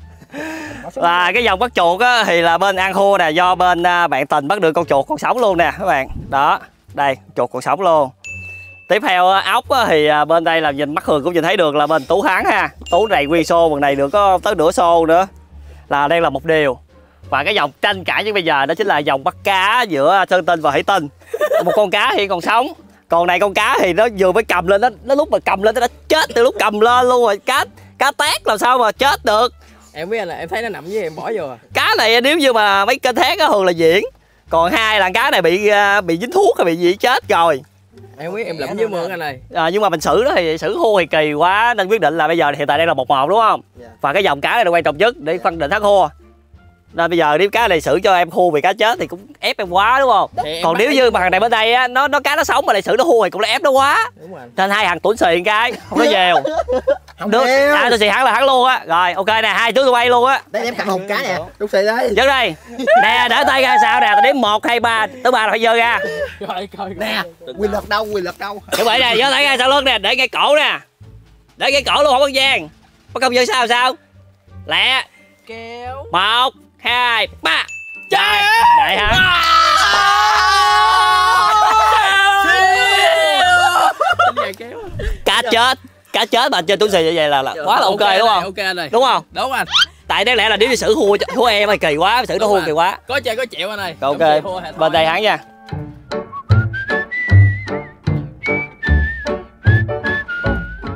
Và cái dòng bắt chuột á, thì là bên An Khua nè, do bên bạn Tình bắt được con chuột còn sống luôn nè các bạn. Đó, đây, chuột còn sống luôn. Tiếp theo ốc á, thì bên đây là nhìn mắt thường cũng nhìn thấy được là bên Tú Thắng ha. Tú này nguyên xô, bằng này được có tới nửa xô nữa. Là đây là một điều. Và cái dòng tranh cãi như bây giờ đó chính là dòng bắt cá giữa Sơn Tinh và Hỷ Tinh. Một con cá hiện còn sống, còn này con cá thì nó vừa mới cầm lên, nó lúc mà cầm lên nó đã chết từ lúc cầm lên luôn rồi. Cá tét làm sao mà chết được. Em biết là em thấy nó nằm với em bỏ vô à. Cá này nếu như mà mấy kênh thét á thường là diễn. Còn 2 là cá này bị dính thuốc hay bị gì chết rồi. Em biết em lụm với Mượn anh này. Nhưng mà mình xử đó thì xử Khua thì kỳ quá nên quyết định là bây giờ hiện tại đây là 1-1 đúng không? Yeah. Và cái dòng cá này là quan trọng nhất để phân định thắng Khua. Nên bây giờ nếu cá này xử cho em Khua vì cá chết thì cũng ép em quá đúng không? Thì còn nếu như mà thằng này bên đây á nó cá nó sống mà lại xử nó Khua thì cũng là ép nó quá. Đúng rồi. Nên 2 thằng tủn xịn cái, không có dèo. Không được, tôi xì hắn là hắn luôn á. Rồi ok nè, 2 chú tôi quay luôn á. Để em cầm hộp cá nè. Đúng xì đấy. Dứt đây. Nè, để tay ra sao nè, tao đếm 1 2 3, tới 3 là phải giơ ra. Rồi. Nè, quy luật đâu. Đúng vậy nè, giơ tay ra sau lưng nè, để ngay cổ nè. Để ngay cổ luôn không An Giang. Bắt công giơ sao? Lẹ. Kéo. 1 2 3. Trời ơi. Đấy hả? Cá chết. Cá chết mà chơi túi xì như vậy là quá là ok đúng không? Ok này. Đúng không? Đúng anh. Tại đáng lẽ là nếu đi xử Khua em thì kỳ quá, xử nó Khua kỳ quá. Có chơi có chịu anh ơi. Ok. Bên đây hắn nha.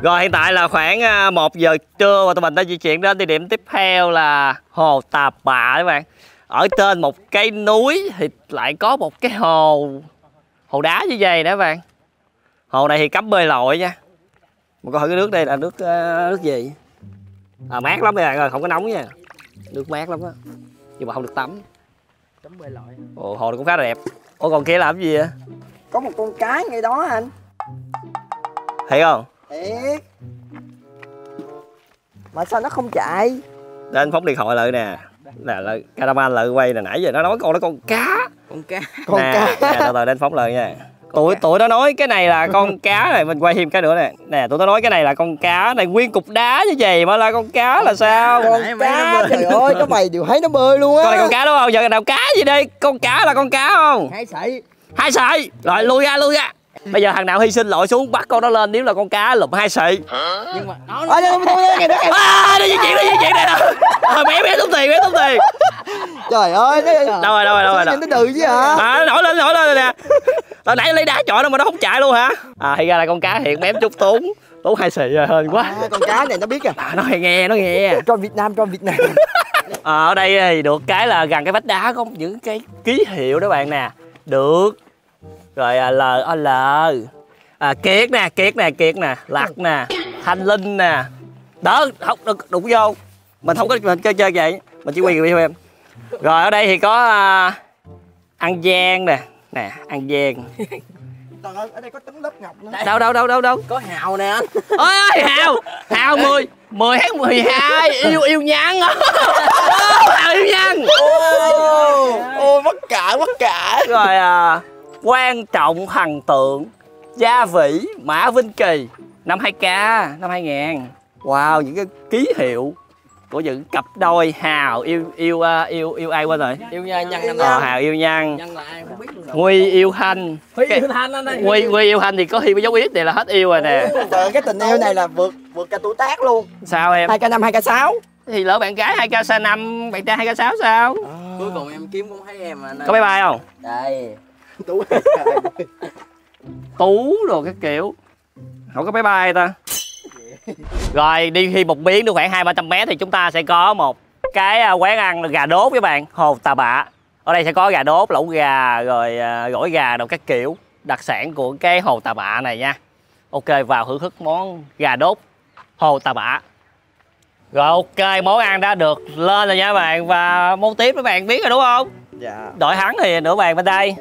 Rồi hiện tại là khoảng 1 giờ trưa và tụi mình đã di chuyển đến địa điểm tiếp theo là hồ Tà Pạ các bạn. Ở trên một cái núi thì lại có một cái hồ đá như vậy nữa các bạn. Hồ này thì cấm bơi lội nha. Mình coi thử cái nước đây là nước gì? À mát lắm các bạn ơi, không có nóng nha. Nước mát lắm á. Nhưng mà không được tắm. Tắm bơi lội. Ồ, hồ này cũng khá là đẹp. Ủa còn kia làm gì vậy? Có một con cá ngay đó anh. Thiệt không? Thiệt. Mà sao nó không chạy? Để anh phóng điện thoại lại nè. Là cameraman lại quay là nãy giờ nó nói con cá. Nè, từ anh phóng lại nha. Tụi nó nói cái này là con cá này, mình quay thêm cái nữa nè. Nè tụi nó nói cái này là con cá này, nguyên cục đá chứ gì mà là con cá là sao? Con cá trời ơi, các mày đều thấy nó bơi luôn á. Con này con cá đúng không? Giờ nào cá gì đi? Con cá là con cá không? Hai sợi. Rồi lui ra. Bây giờ thằng nào hy sinh lội xuống bắt con nó lên, nếu là con cá lụm 2 sợi. Nhưng mà nó di chuyển đây đâu. Thôi bé tốn tiền. Trời ơi, đâu rồi. Nó đừ chứ hả? À nổi lên nè. Hồi nãy lấy đá chọi nó mà nó không chạy luôn hả? À thì ra là con cá hiện mém chút Tú 2 xì rồi, hên quá. À, con cá này nó biết à. Nó nghe. Trong Việt Nam. Ở đây thì được cái là gần cái vách đá có những cái ký hiệu đó bạn nè. Được. Rồi LOL. Kiệt nè, Lạc nè, Thanh Linh nè. Đó, không đụng vô. Mình không có chơi vậy, mình chỉ quay video em. Rồi ở đây thì có An Giang nè. An Giang Trời ơi, ở đây có trứng lớp ngọc nữa. Đâu đâu đâu đâu đâu. Có hào nè anh. Ôi ơi, hào. Hào 10/12 yêu nhang. Hào yêu nhang. Ôi mất cả mất cả. Rồi à, quan trọng thần tượng Gia Vĩ Mã Vinh Kỳ năm 2K năm 2000. Wow, những cái ký hiệu của những cặp đôi hào yêu ai qua rồi? Yêu Nhân năm đó. Hào yêu Nhân. Nhân là ai không biết được. Huy yêu Hanh. Huy yêu Hanh anh ơi. Huy yêu Hanh thì có khi với dấu yết này là hết yêu rồi nè. Trời, cái tình yêu này là vượt cả tuổi tác luôn. Sao em? 2K5 2K6. Thì lỡ bạn gái 2K5, bạn trai 2K6 sao? Cuối cùng em kiếm cũng thấy em mà. Có bye bye không? Đây. Tú. Tú rồi cái kiểu. Không có bye bye ta. Rồi đi khi một miếng được khoảng 200-300 mét thì chúng ta sẽ có một cái quán ăn gà đốt các bạn, Hồ Tà Bạ. Ở đây sẽ có gà đốt, lẩu gà, rồi gỏi gà đồ các kiểu, đặc sản của cái Hồ Tà Bạ này nha. Ok, vào thưởng thức món gà đốt Hồ Tà Bạ. Rồi ok, món ăn đã được lên rồi nha các bạn. Và món tiếp các bạn biết rồi đúng không? Dạ. Đội thắng thì nửa bàn bên đây,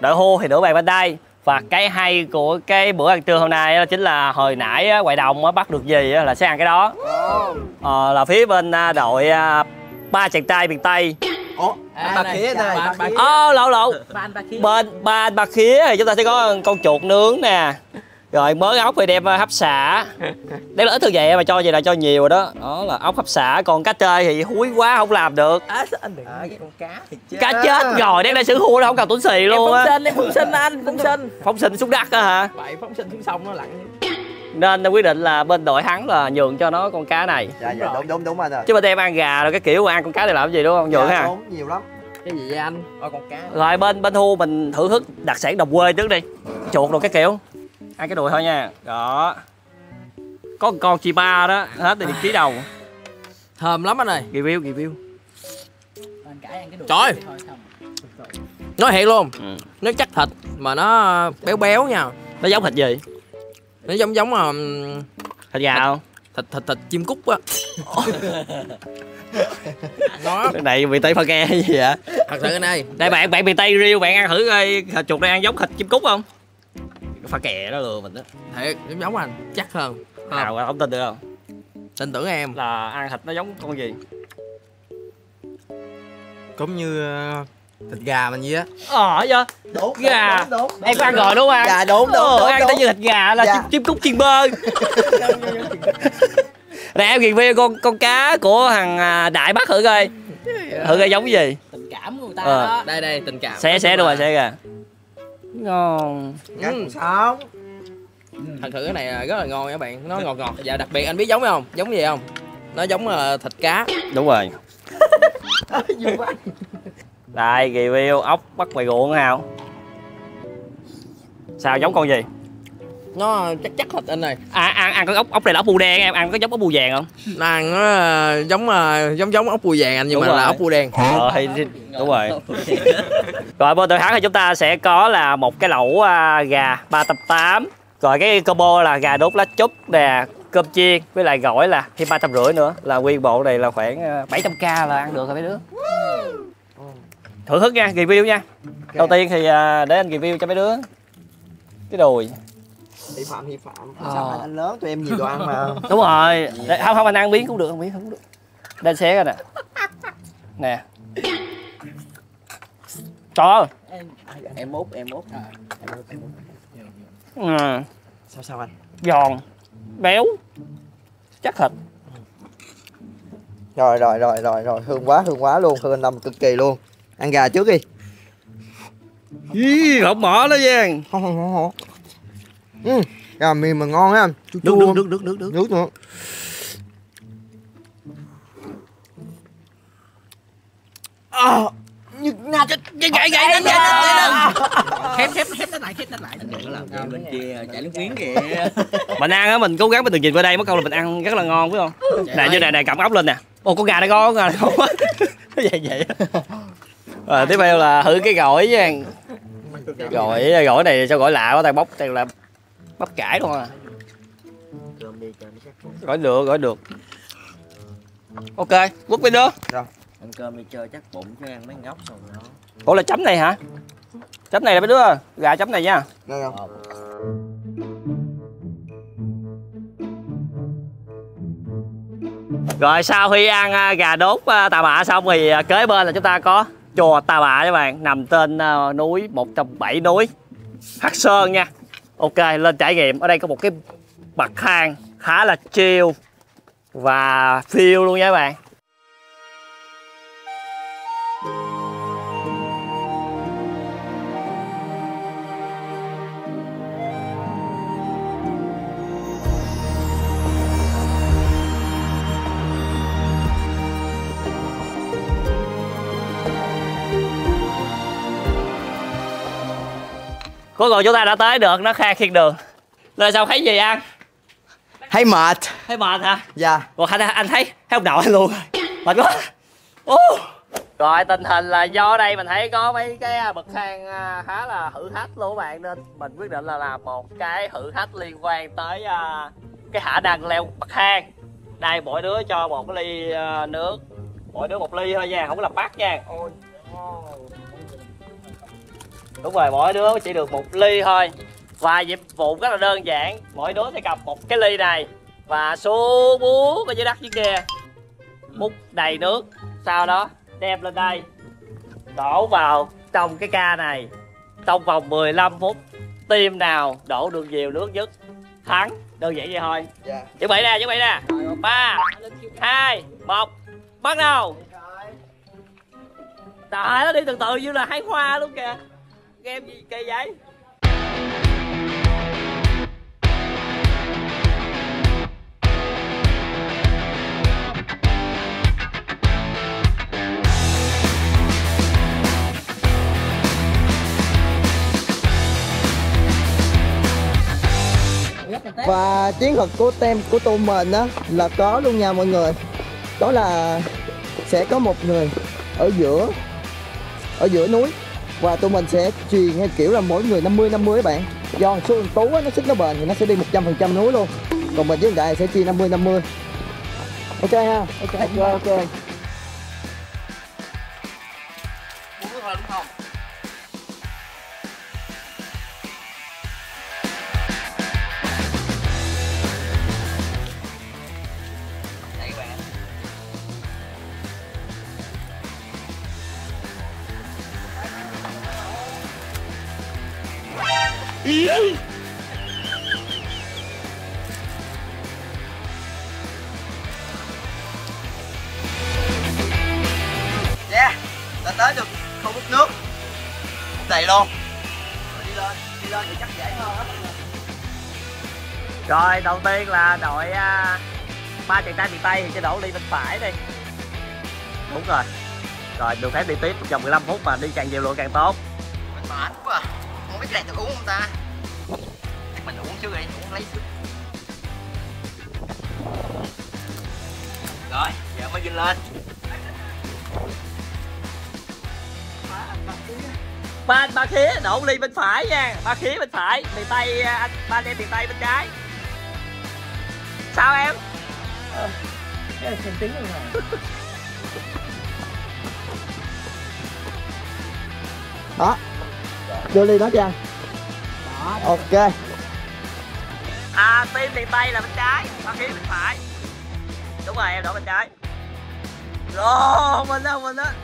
đội thua thì nửa bàn bên đây. Và cái hay của cái bữa ăn trưa hôm nay đó chính là hồi nãy ngoại đồng bắt được gì là sẽ ăn cái đó. Là phía bên đội ba chàng trai miền Tây. Ủa? Ba khía đây. Ô lộn. Bên ba anh ba khía thì chúng ta sẽ có con chuột nướng nè. Rồi mới ốc thì đem hấp xả. Đấy là ít thường vậy mà cho vậy là cho nhiều rồi đó. Đó là ốc hấp xả, còn cá trê thì húi quá không làm được. Con cá thì chết. Cá chết rồi, đang đây xử hua nó không cần tốn xì luôn á. Phóng sinh anh, phóng sinh xuống đất á hả? Vậy phóng sinh xuống sông nó lặn. Nên quyết định là bên đội thắng là nhường cho nó con cá này. Dạ dạ đúng anh rồi. Chứ bên em ăn gà rồi cái kiểu ăn con cá này làm gì đúng không? Nhường ha. Dạ, nhiều lắm. Cái gì vậy anh? Ôi con cá. Rồi bên thua mình thưởng thức đặc sản đồng quê trước đi. Chuột rồi cái kiểu. Ăn cái đùi thôi nha. Đó. Có một con chi ba đó, hết thì điểm ký đầu. Thơm lắm anh ơi. Review. Trời. Nói thiệt luôn. Nó chắc thịt mà nó béo nha. Nó giống thịt gì? Nó giống thịt gà không? Thịt chim cút á. Đó. Cái này miền Tây pha ke gì vậy? Thật sự anh ơi. Đây bạn miền Tây riêu bạn ăn thử coi thịt chuột này ăn giống thịt chim cút không? Pha kè đó lừa mình đó. Thiệt, giống anh, chắc hơn. Nào không tin được không? Tin tưởng em. Là ăn thịt nó giống con gì? Cũng như thịt gà mình vậy á. Vậy? Gà. Đúng. Em có ăn rồi đúng không? Gà đúng. Ăn tới như thịt gà là chim cút chiên bơ. Nè em review con cá của thằng Đại bắt thử coi. Thử coi giống gì? Tình cảm của người ta đó. Đây tình cảm. Xé đúng rồi, xé kìa. Ngon. Sống. Thật sự cái này rất là ngon các bạn, nó ngọt. Và đặc biệt anh biết giống không? Giống gì không? Nó giống thịt cá. Đúng rồi. Đây review ốc bắt ngoài ruộng nào. Sao giống con gì? Nó chắc thịt anh này. Ăn con ốc này là ốc bươu đen em, ăn có giống ốc bươu vàng không? Nó ăn nó giống ốc bươu vàng anh nhưng mà là ốc bươu đen. Đúng rồi. Rồi bên đội thắng thì chúng ta sẽ có là một cái lẩu gà 388. Rồi cái combo là gà đốt lá trúc nè, cơm chiên với lại gỏi là thêm 350 nữa, là nguyên bộ này là khoảng 700k là ăn được rồi mấy đứa. Thưởng thức nha, review nha. Đầu tiên thì để anh review cho mấy đứa. Cái đùi Hi phạm. Sao anh lớn tụi em nhiều đồ ăn mà. Đúng rồi. Đấy, không anh ăn miếng cũng được, không được. Đây xé ra nè. Trời. Em út. Sao anh? Giòn, béo, chắc thịt. Rồi, hương quá luôn, hương anh Lâm cực kỳ luôn. Ăn gà trước đi. Ý, không mỏ đó Giang. Không. Gà mềm mà ngon á. Nước nữa. Nhức na khép lại. Lên kia chạy nước miếng kìa. Mình ăn á, mình cố gắng mình từng nhìn qua đây mất công là mình ăn rất là ngon phải không? Nè như này cầm ốc lên nè. Ồ con gà này ngon quá. Nó vậy. Rồi tiếp theo là thử cái gỏi nha. Gỏi này sao gỏi lạ quá ta, tao làm bắp cải luôn à. Gỏi được. Ok, quất bên đó. Rồi. Ăn cơm đi chơi chắc bụng chứ ăn mấy ngóc rồi đó. Ủa là chấm này hả? Chấm này là mấy đứa gà chấm này nha. Đây không? Rồi sau khi ăn gà đốt Tà Pạ xong thì kế bên là chúng ta có chùa Tà Pạ các bạn, nằm trên núi, một trong 7 núi Hắc Sơn nha. Ok, lên trải nghiệm. Ở đây có một cái bậc thang khá là chill và phiêu luôn nha các bạn. Cuối cùng chúng ta đã tới được nó khai khiên đường. Rồi sao thấy gì ăn? Thấy mệt. Thấy mệt hả? Dạ. Còn anh thấy ông nội luôn rồi. Mệt quá. Rồi tình hình là do đây mình thấy có mấy cái bậc thang khá là thử thách luôn các bạn, nên mình quyết định là làm một cái thử thách liên quan tới cái khả năng leo bậc thang. Đây mỗi đứa cho một cái ly nước, mỗi đứa một ly thôi nha, không có làm bắt nha. Ôi. Đúng rồi, mỗi đứa chỉ được một ly thôi. Và nhiệm vụ rất là đơn giản, mỗi đứa sẽ cầm một cái ly này và xuống bú ở dưới đất dưới kia, múc đầy nước, sau đó đem lên đây, đổ vào trong cái ca này. Trong vòng 15 phút, team nào đổ được nhiều nước nhất thắng, đơn giản vậy thôi. Chuẩn bị nè, chuẩn bị nè. 3, 2, 1, bắt đầu. Trời ơi, đi từ từ như là Hải Khoa luôn kìa. Game gì kỳ vậy? Và chiến thuật của team của tụi mình đó là có luôn nha mọi người. Đó là sẽ có một người ở giữa núi. Và tụi mình sẽ truyền theo kiểu là mỗi người 50-50 các bạn. Do số thằng Tú nó xích nó bền thì nó sẽ đi 100% núi luôn. Còn mình với thằng Đại sẽ chia 50-50. Ok ha? Ok, ok. Muốn nước thôi đúng không? Yeah, đã tới được khu vực nước đầy luôn. Đi lên thì chắc dễ hơn á. Rồi đầu tiên là đội ba chàng trai miền Tây thì sẽ đổ ly bên phải đi. Đúng rồi. Rồi được phép đi tiếp trong 15 phút mà đi càng nhiều lượng càng tốt. Mình mệt quá. Không biết cái này được uống không ta? Chắc mình uống trước đi, uống lấy trước. Rồi, giờ mới vinh lên. Ba khía đổ ly bên phải nha, ba khía bên phải, miền Tây anh, ba anh em miền Tây bên trái. Sao em? Cái này xem tiếng luôn rồi. Đó. Đưa ly đó cho anh. Ok. Team miền Tây là bên trái, ba khía bên phải. Đúng rồi, em đổ bên trái. Rồi, không mình đó.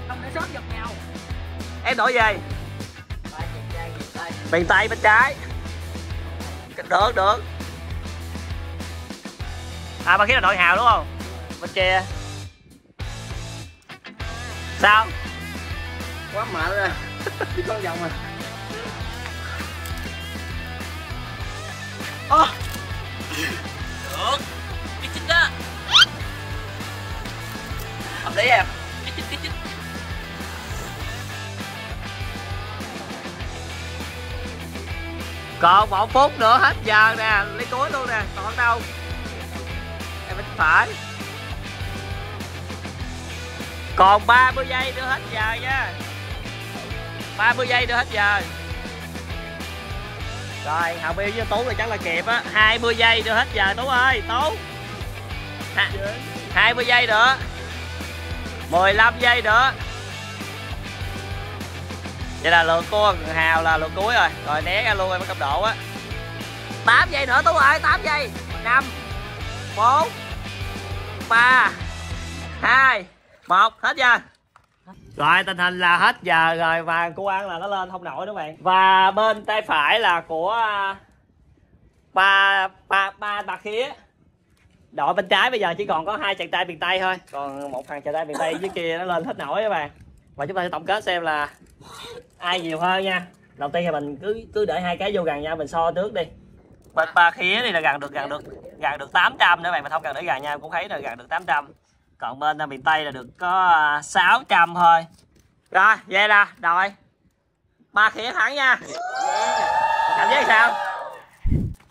Không để sót giật nhau. Em đổ về miền Tây bên trái. Được. Ba khía là đội Hào đúng không? Bên kia. Sao? Quá mệt rồi. Đi con vòng rồi. Được. Cái chích đó. Hợp lý em. Cái chích. Còn 1 phút nữa hết giờ nè, lấy túi luôn nè, còn đâu. Em bên phải. Còn 30 giây nữa hết giờ nha. 30 giây nữa hết giờ. Rồi, Hồng Yêu với Tú là chắc là kịp á. 20 giây nữa hết giờ Tú ơi, Tú. 20 giây nữa. 15 giây nữa. Vậy là lượt của Hào là lượt cuối rồi. Rồi né ra luôn em cấp độ á. 8 giây nữa Tú ơi, 8 giây. 5 4 3 2 1 hết giờ. Rồi tình hình là hết giờ rồi và cô An là nó lên không nổi đó bạn. Và bên tay phải là của ba khía. Đội bên trái bây giờ chỉ còn có 2 chàng trai miền Tây thôi. Còn một thằng chàng trai miền Tây dưới kia nó lên hết nổi đó bạn. Và chúng ta sẽ tổng kết xem là ai nhiều hơn nha. Đầu tiên là mình cứ để 2 cái vô gần nha, mình so trước đi. Bên ba khía thì là gần được 800 nữa bạn, mà không gần để gần nha, cũng thấy là gần được 800. Còn bên miền Tây là được có 600 thôi. Rồi, vậy là đội ba khía thẳng nha. Cảm giác sao?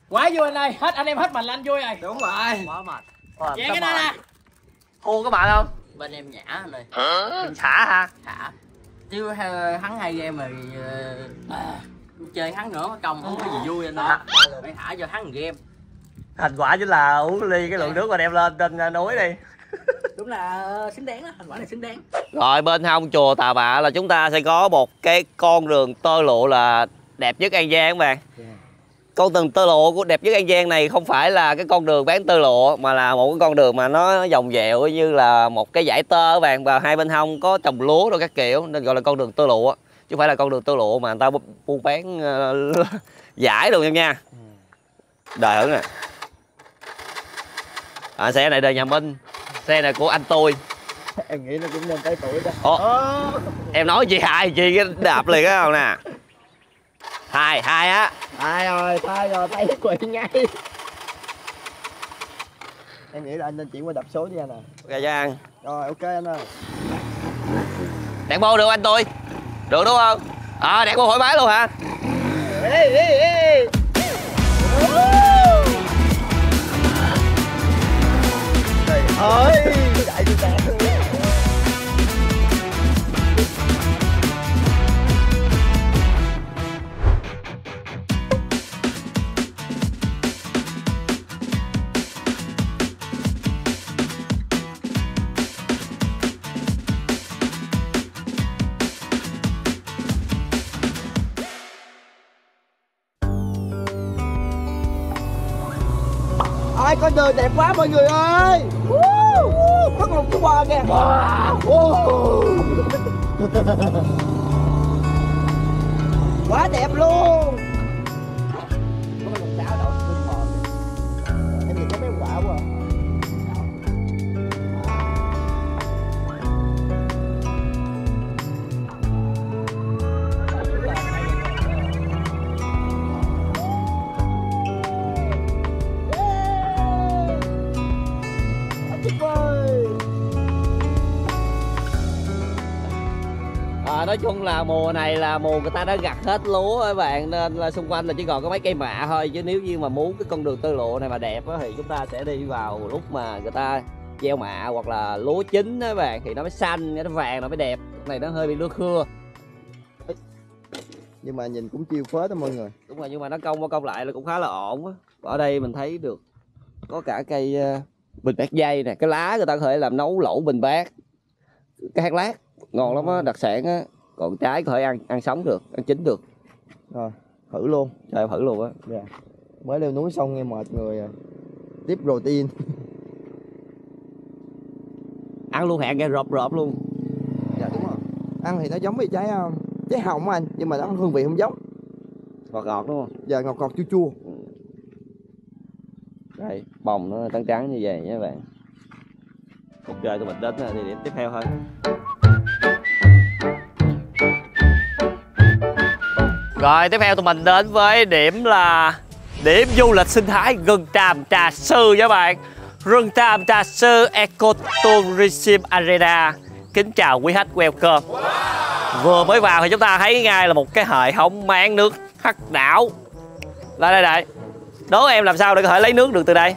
Quá vui anh ơi, hết anh em hết mình là anh vui rồi. Đúng rồi. Quá mệt. Vậy cái này nè. Thua các bạn không? Bên em nhả anh ơi. Mình xả ha. Xả. Chứ thắng 2 game rồi chơi thắng nữa mất công không có gì vui anh ơi. Phải thả cho thắng game. Thành quả chính là uống ly cái lượng nước mà đem lên trên núi đi. Đúng là xứng đáng đó, thành quả này xứng đáng. Rồi bên hông chùa Tà Pạ là chúng ta sẽ có một cái con đường tơ lụa là đẹp nhất An Giang các bạn. Con đường tơ lụa của đẹp nhất An Giang này không phải là cái con đường bán tơ lụa mà là một cái con đường mà nó vòng vẹo như là một cái dải tơ các bạn, và hai bên hông có trồng lúa rồi các kiểu nên gọi là con đường tơ lụa, chứ không phải là con đường tơ lụa mà người ta buôn bán dải luôn em nha. Đời hưởng nè. À, xe này đời nhà Minh, xe này của anh tôi. Em nghĩ nó cũng nên tới tuổi đó. Ủa, em nói chị hai chị cái đạp liền á không nè. Hai á. Hai rồi, tay quỳ ngay. Em nghĩ là anh nên chuyển qua đập số với anh nè. Ok cho anh. Rồi ok anh ơi. Đạn bô được anh tôi. Được đúng không? À đạn bô thoải mái luôn hả? Ê. Ôi, đại tôi đạn luôn. Con đường đẹp quá mọi người ơi. Bắt lòng chú Ba kìa. Quá đẹp luôn. Em nhìn thấy mấy quả quá. Nói chung là mùa này là mùa người ta đã gặt hết lúa các bạn, nên là xung quanh là chỉ còn có mấy cây mạ thôi, chứ nếu như mà muốn cái con đường tơ lụa này mà đẹp đó, thì chúng ta sẽ đi vào lúc mà người ta gieo mạ hoặc là lúa chín các bạn, thì nó mới xanh, nó vàng, nó mới đẹp. Cái này nó hơi bị lúa khưa. Nhưng mà nhìn cũng chiêu phết đó mọi người. Đúng rồi, nhưng mà nó cong qua cong lại là cũng khá là ổn đó. Ở đây mình thấy được có cả cây bình bát dây nè, cái lá người ta có thể làm nấu lẩu bình bát, cái hạt lát ngon lắm á, đặc sản á. Còn trái có thể ăn sống được, ăn chín được. Rồi, thử luôn. Trời em thử luôn á. Yeah. Mới leo núi xong nghe mệt người rồi. Tiếp protein. Ăn luôn hẹn nghe rộp luôn. Dạ đúng rồi. Ăn thì nó giống với trái hồng anh, nhưng mà nó hương vị không giống. Ngọt đúng không? Dạ ngọt chua. Đây, bồng nó trắng như vậy nha các bạn. Ok, tụi mình đến địa điểm tiếp theo thôi. Rồi tiếp theo tụi mình đến với điểm là điểm du lịch sinh thái rừng tràm Trà Sư các bạn. Rừng tràm Trà Sư Ecotourism Arena. Kính chào quý khách welcome. Vừa mới vào thì chúng ta thấy ngay là một cái hệ thống máng nước hắc đảo. Đây. Đố em làm sao để có thể lấy nước được từ đây?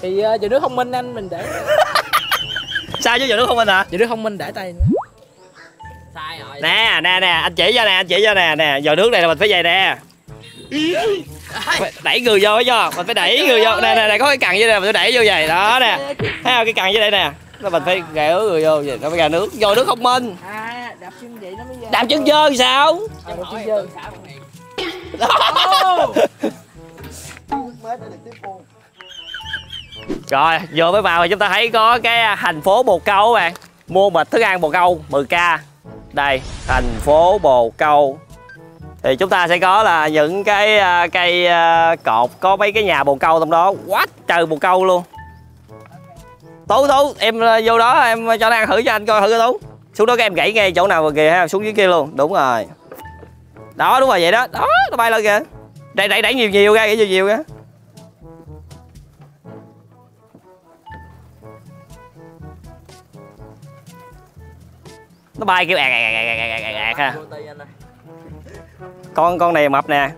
Thì giờ nước thông minh anh mình để. Sao chứ giờ nước thông minh hả? Giờ nước thông minh để tay nữa. Rồi. Nè anh chỉ cho nè giờ nước này là mình phải vậy nè, phải đẩy người vô, phải cho mình phải đẩy người vô nè có cái cần dưới đây mình phải đẩy vô vậy đó nè, thấy không, cái cần dưới đây nè là mình phải gỡ người vô vậy nó mới ra nước, vô nước không minh. đạp chân vậy nó mới dơ. Đạp chân dơ sao? Đạp chân dơ sao con này. Đó. Rồi, vừa mới vào thì chúng ta thấy có cái thành phố Bồ Câu các bạn. Mua mịch thức ăn Bồ Câu 10k. Đây, thành phố Bồ Câu. Thì chúng ta sẽ có là những cái cây cột có mấy cái nhà Bồ Câu trong đó. Quá trời Bồ Câu luôn. Tú, em vô đó em cho nó ăn thử cho anh coi thử cái Tú. Xuống đó các em gãy ngay chỗ nào mà kìa ha, xuống dưới kia luôn. Đúng rồi. Đó, đúng rồi vậy đó. Đó, nó bay lên kìa. Đẩy nhiều ra, nhiều ra. Nó bay kiểu ha. Con này mập nè.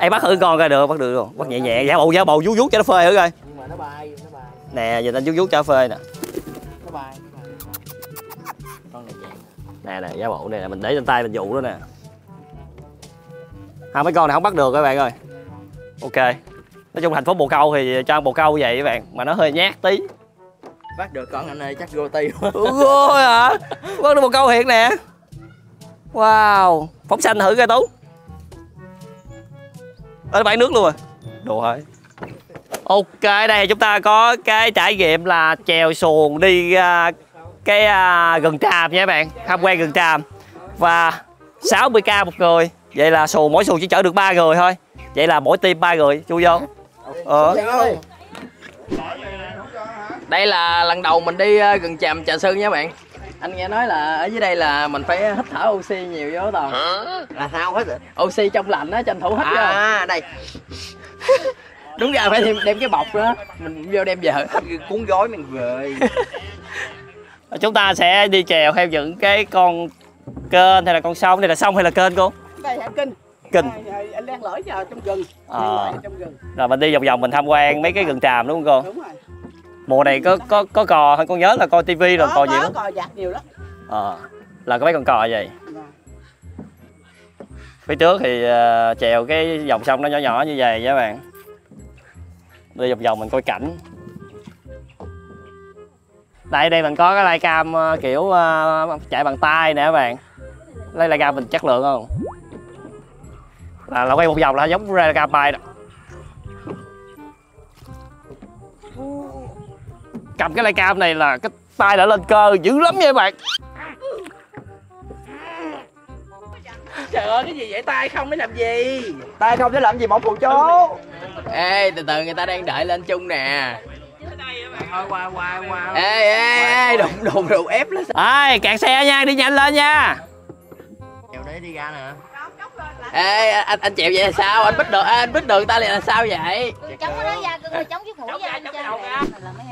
Ê bắt thử con coi được, bắt được luôn. Bắt nhẹ nhẹ, giả bộ vuốt cho nó phê thử coi. Nhưng mà nó bay. Nè, giờ anh vuốt cho nó phê nè. Nó bay. Con này dạng. Nè, giả bộ này mình để trên tay mình dụ đó nè. À, mấy con này không bắt được các bạn ơi. Ok. Nói chung thành phố Bồ Câu thì cho ăn Bồ Câu vậy các bạn. Mà nó hơi nhát tí. Bắt được con anh ơi chắc vô ti. Ôi hả? Bắt được Bồ Câu hiện nè. Wow. Phóng xanh thử coi Tú. Ở bãi nước luôn rồi. Đồ hỡi. Ok, đây chúng ta có cái trải nghiệm là chèo xuồng đi cái gần tràm nha các bạn. Tham quan gần tràm. Và 60k một người. Vậy là xuồng, mỗi xuồng chỉ chở được 3 người thôi. Vậy là mỗi team 3 người, chui vô. Đây là lần đầu mình đi gần tràm Trà Sư nha bạn. Anh nghe nói là ở dưới đây là mình phải hít thở oxy nhiều vô toàn. Là sao hết rồi? Oxy trong lạnh á, tranh thủ hít vô. À đây. Đúng ra phải đem cái bọc đó, mình vô đem về cuốn gói mình về. Chúng ta sẽ đi chèo theo những cái con kênh hay là con sông, hay là sông hay là kênh cô? Đây hả, kinh anh đang lỗi giờ trong rừng. Rồi mình đi vòng mình tham quan mấy cái rừng tràm đúng không cô? Đúng rồi. Mùa này có cò, con nhớ là coi tivi rồi cò nhiều lắm. Có cò vạt nhiều lắm. Là có mấy con cò vậy. Phía trước thì chèo cái dòng sông nó nhỏ nhỏ như vậy các bạn. Đi vòng mình coi cảnh. Đây mình có cái flycam kiểu chạy bằng tay nè các bạn. Lấy flycam mình chất lượng không? Là quay một vòng là giống flycam bay đó. Cầm cái flycam này là cái tay đã lên cơ dữ lắm nha các bạn. Trời ơi cái gì vậy, tay không để làm gì? Tay không để làm gì một phụ chó. Ê từ người ta đang đợi lên chung nè. Thôi qua. Ê đụng ép lên. Ê kẹt xe nha, đi nhanh lên nha. Chèo đấy đi ra nè. Ê anh chèo vậy là sao? Anh bích được, anh bích đường ta liền là sao vậy? Chống cái đó ra, tôi chống chiếc mũi ra anh chơi.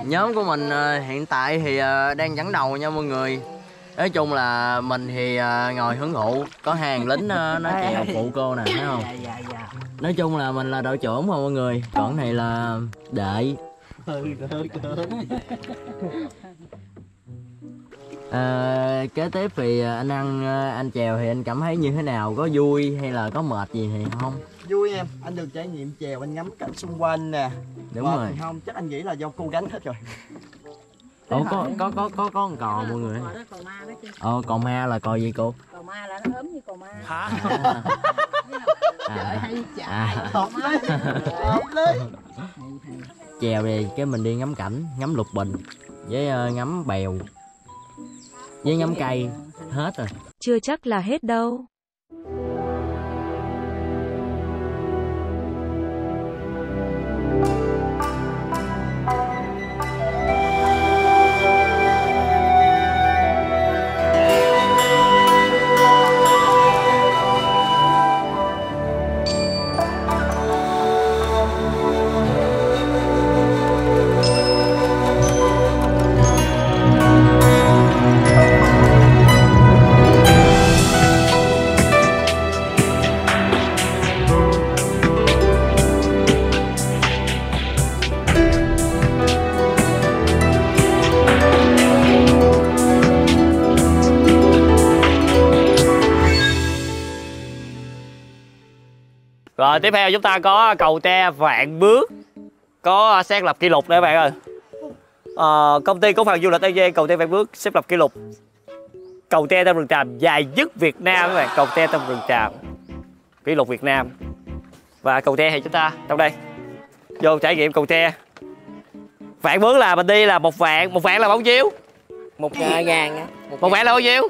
Nhóm của mình hiện tại thì đang dẫn đầu nha mọi người. Nói chung là mình thì ngồi hưởng thụ. Có hàng lính nó chèo phụ cô nè, thấy không? Nói chung là mình là đội trưởng mà mọi người. Còn này là đệ. Kế tiếp thì anh chèo thì anh cảm thấy như thế nào, có vui hay là có mệt gì thì không? Vui em, anh được trải nghiệm chèo, anh ngắm cảnh xung quanh nè. Đúng mệt rồi. Không, chắc anh nghĩ là do cô gánh hết rồi. Ủa có con cò mọi người. Cò ma là cò gì cô? Cò ma là nó ốm như cò ma. Hả? Trời hay chạy. Tọt lên. Chèo thì cái mình đi ngắm cảnh, ngắm lục bình với ngắm bèo. Với ngắm cây hết rồi. Chưa chắc là hết đâu. Rồi tiếp theo chúng ta có cầu tre Vạn Bước, có xác lập kỷ lục đấy các bạn ơi. Công ty cổ phần du lịch An Giang cầu tre Vạn Bước xếp lập kỷ lục Cầu te trong rừng tràm dài nhất Việt Nam các bạn. Cầu te trong rừng tràm, kỷ lục Việt Nam. Và cầu te thì chúng ta trong đây vô trải nghiệm cầu tre. Vạn mướn là mình đi là 1 vạn. 1 vạn là bao nhiêu? 1.000. 1 vạn là bao nhiêu?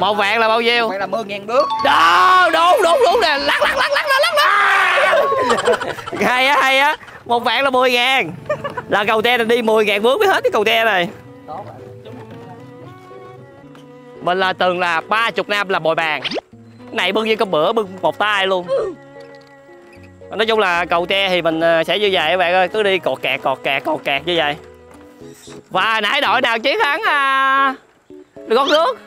1 vạn là bao nhiêu? 1 vạn là 10.000 bước. Đó, đúng đúng đúng nè. Lắc. Hay á, hay á. 1 vạn là 10.000. Là cầu tre này đi 10.000 bước mới hết cái cầu tre này. Mình là từng là 30 năm là bồi bàn. Này bưng như con bữa bưng 1 tay luôn. Nói chung là cầu tre thì mình sẽ như vậy các bạn ơi, cứ đi cọt kẹt như vậy. Và nãy đội nào chiến thắng gót nước?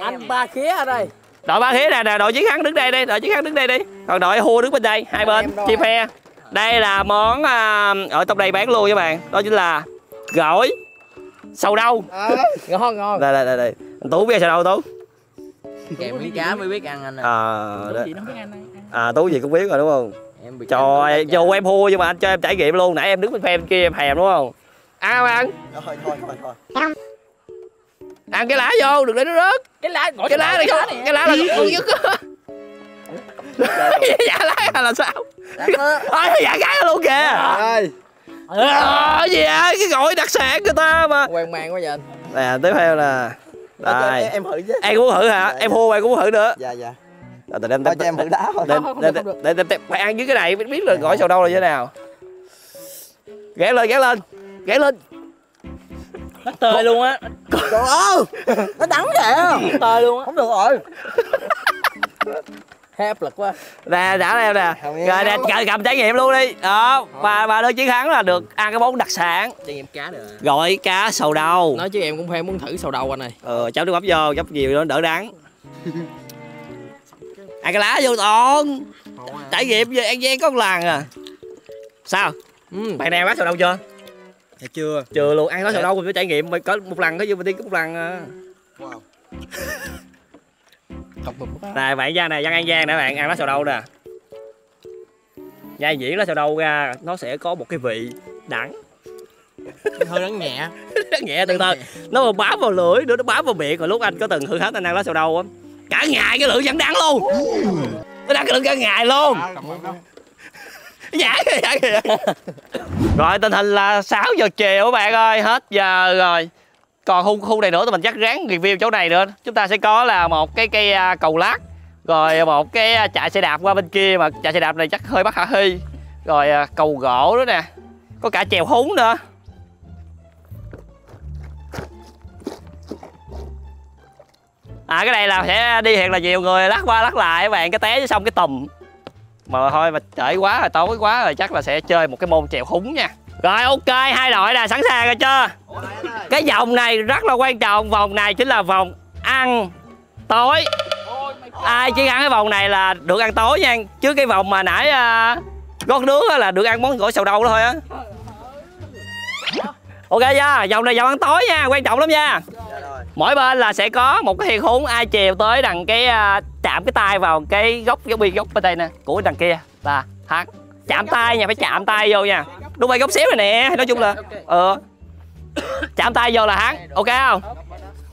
Anh Ba Khía ở đây. Đội Ba Khía nè, đội chiến thắng đứng đây đi, đội chiến thắng đứng đây đi. Còn đội Hua đứng bên đây, hai bên chia phe. Đây là món ở trong đây bán luôn các bạn, đó chính là gỏi sầu đâu. Ngon ngon. Đây đây đây. Anh Tú biết sầu đâu Tú? Kèm miếng cá mới biết ăn anh ạ. Tú gì cũng biết rồi đúng không? Trời ơi, dù em hua nhưng mà anh cho em trải nghiệm luôn. Nãy em đứng bên phe bên kia em thèm đúng không? Ăn không ăn? Thôi. Ăn cái lá vô, đừng để nó rớt. Cái lá này dạ lá là sao? Thôi dạ gái luôn kìa. Gì vậy? Cái gọi đặc sản người ta mà. Quen mang quá vậy anh. Nè, tiếp theo là đây. Em thử chứ. Em cũng thử hả? Em hua em cũng thử nữa. Dạ dạ. Để phải ăn với cái này mới biết là gỏi sầu đâu là như thế nào. Ghé lên. Nó tơi luôn á. Trời ơi, nó đắng vậy á. Tơi luôn á. Không được rồi. Hép lực quá. Nè, đã đây nè. Rồi nè, cầm trải nghiệm luôn đi. Đó, và đứa chiến thắng là được ăn cái món đặc sản. Trải nghiệm cá được. Gọi cá sầu đâu. Nói chứ em cũng phải muốn thử sầu đâu anh ơi. Cháu đi bắp vô, gấp nhiều nó đỡ đắng. Ăn cái lá vô toàn. Trải nghiệm về An Giang có 1 lần à. Sao? Bạn nào ăn sầu đâu chưa? Dạ chưa luôn, ăn nói sầu đâu mình phải trải nghiệm có 1 lần thôi chứ mình đi có 1 lần à. Wow. Này bạn ra này, dân An Giang nè bạn, ăn lá sầu đâu nè. Gia diễn lá sầu đâu ra nó sẽ có một cái vị đắng. Hơi đắng nhẹ. Đắng nhẹ từ từ. Nó bám vào lưỡi nữa, nó bám vào miệng. Rồi lúc anh có từng thử hết anh ăn lá sầu đâu á. Cả ngày cái lượng vẫn đắng luôn. Nó đắng cái lượng cả ngày luôn. Dạ. Rồi tình hình là 6 giờ chiều các bạn ơi, hết giờ rồi. Còn khu này nữa thì mình chắc ráng review chỗ này nữa. Chúng ta sẽ có là một cái cây cầu lát, rồi một cái chạy xe đạp qua bên kia mà chạy xe đạp này chắc hơi bất khả thi. Rồi cầu gỗ nữa nè. Có cả chèo húng nữa. Cái này là sẽ đi thiệt là nhiều người lắc qua lắc lại các bạn, cái té xong cái tùm. Mà thôi mà trễ quá rồi, tối quá rồi, chắc là sẽ chơi một cái môn chèo húng nha. Rồi ok, hai đội nè, sẵn sàng rồi chưa? Cái vòng này rất là quan trọng, vòng này chính là vòng ăn tối. Ai chỉ ăn cái vòng này là được ăn tối nha. Chứ cái vòng mà nãy gót nước á là được ăn món gỏi sầu đâu thôi á. Ok chưa? Vòng này vòng ăn tối nha, quan trọng lắm nha. Mỗi bên là sẽ có một cái thiệt húng, ai chèo tới đằng cái chạm cái tay vào cái góc bên đây nè của đằng kia là thắng. Chạm tay nha, phải chạm tay vô nha. Đúng rồi, góc xéo này nè, nói chung là chạm tay vô là thắng. Ok không?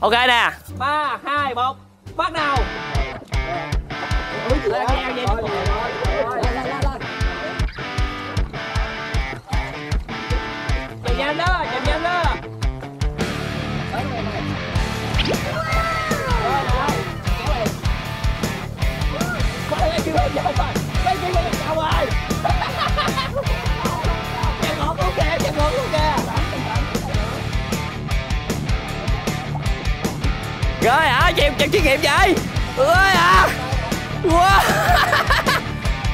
Ok nè. 3, 2, 1. Bắt đầu. Chạm nhanh đó. Rồi hả? Chèo chuyên nghiệp vậy? Ôi à! Wow!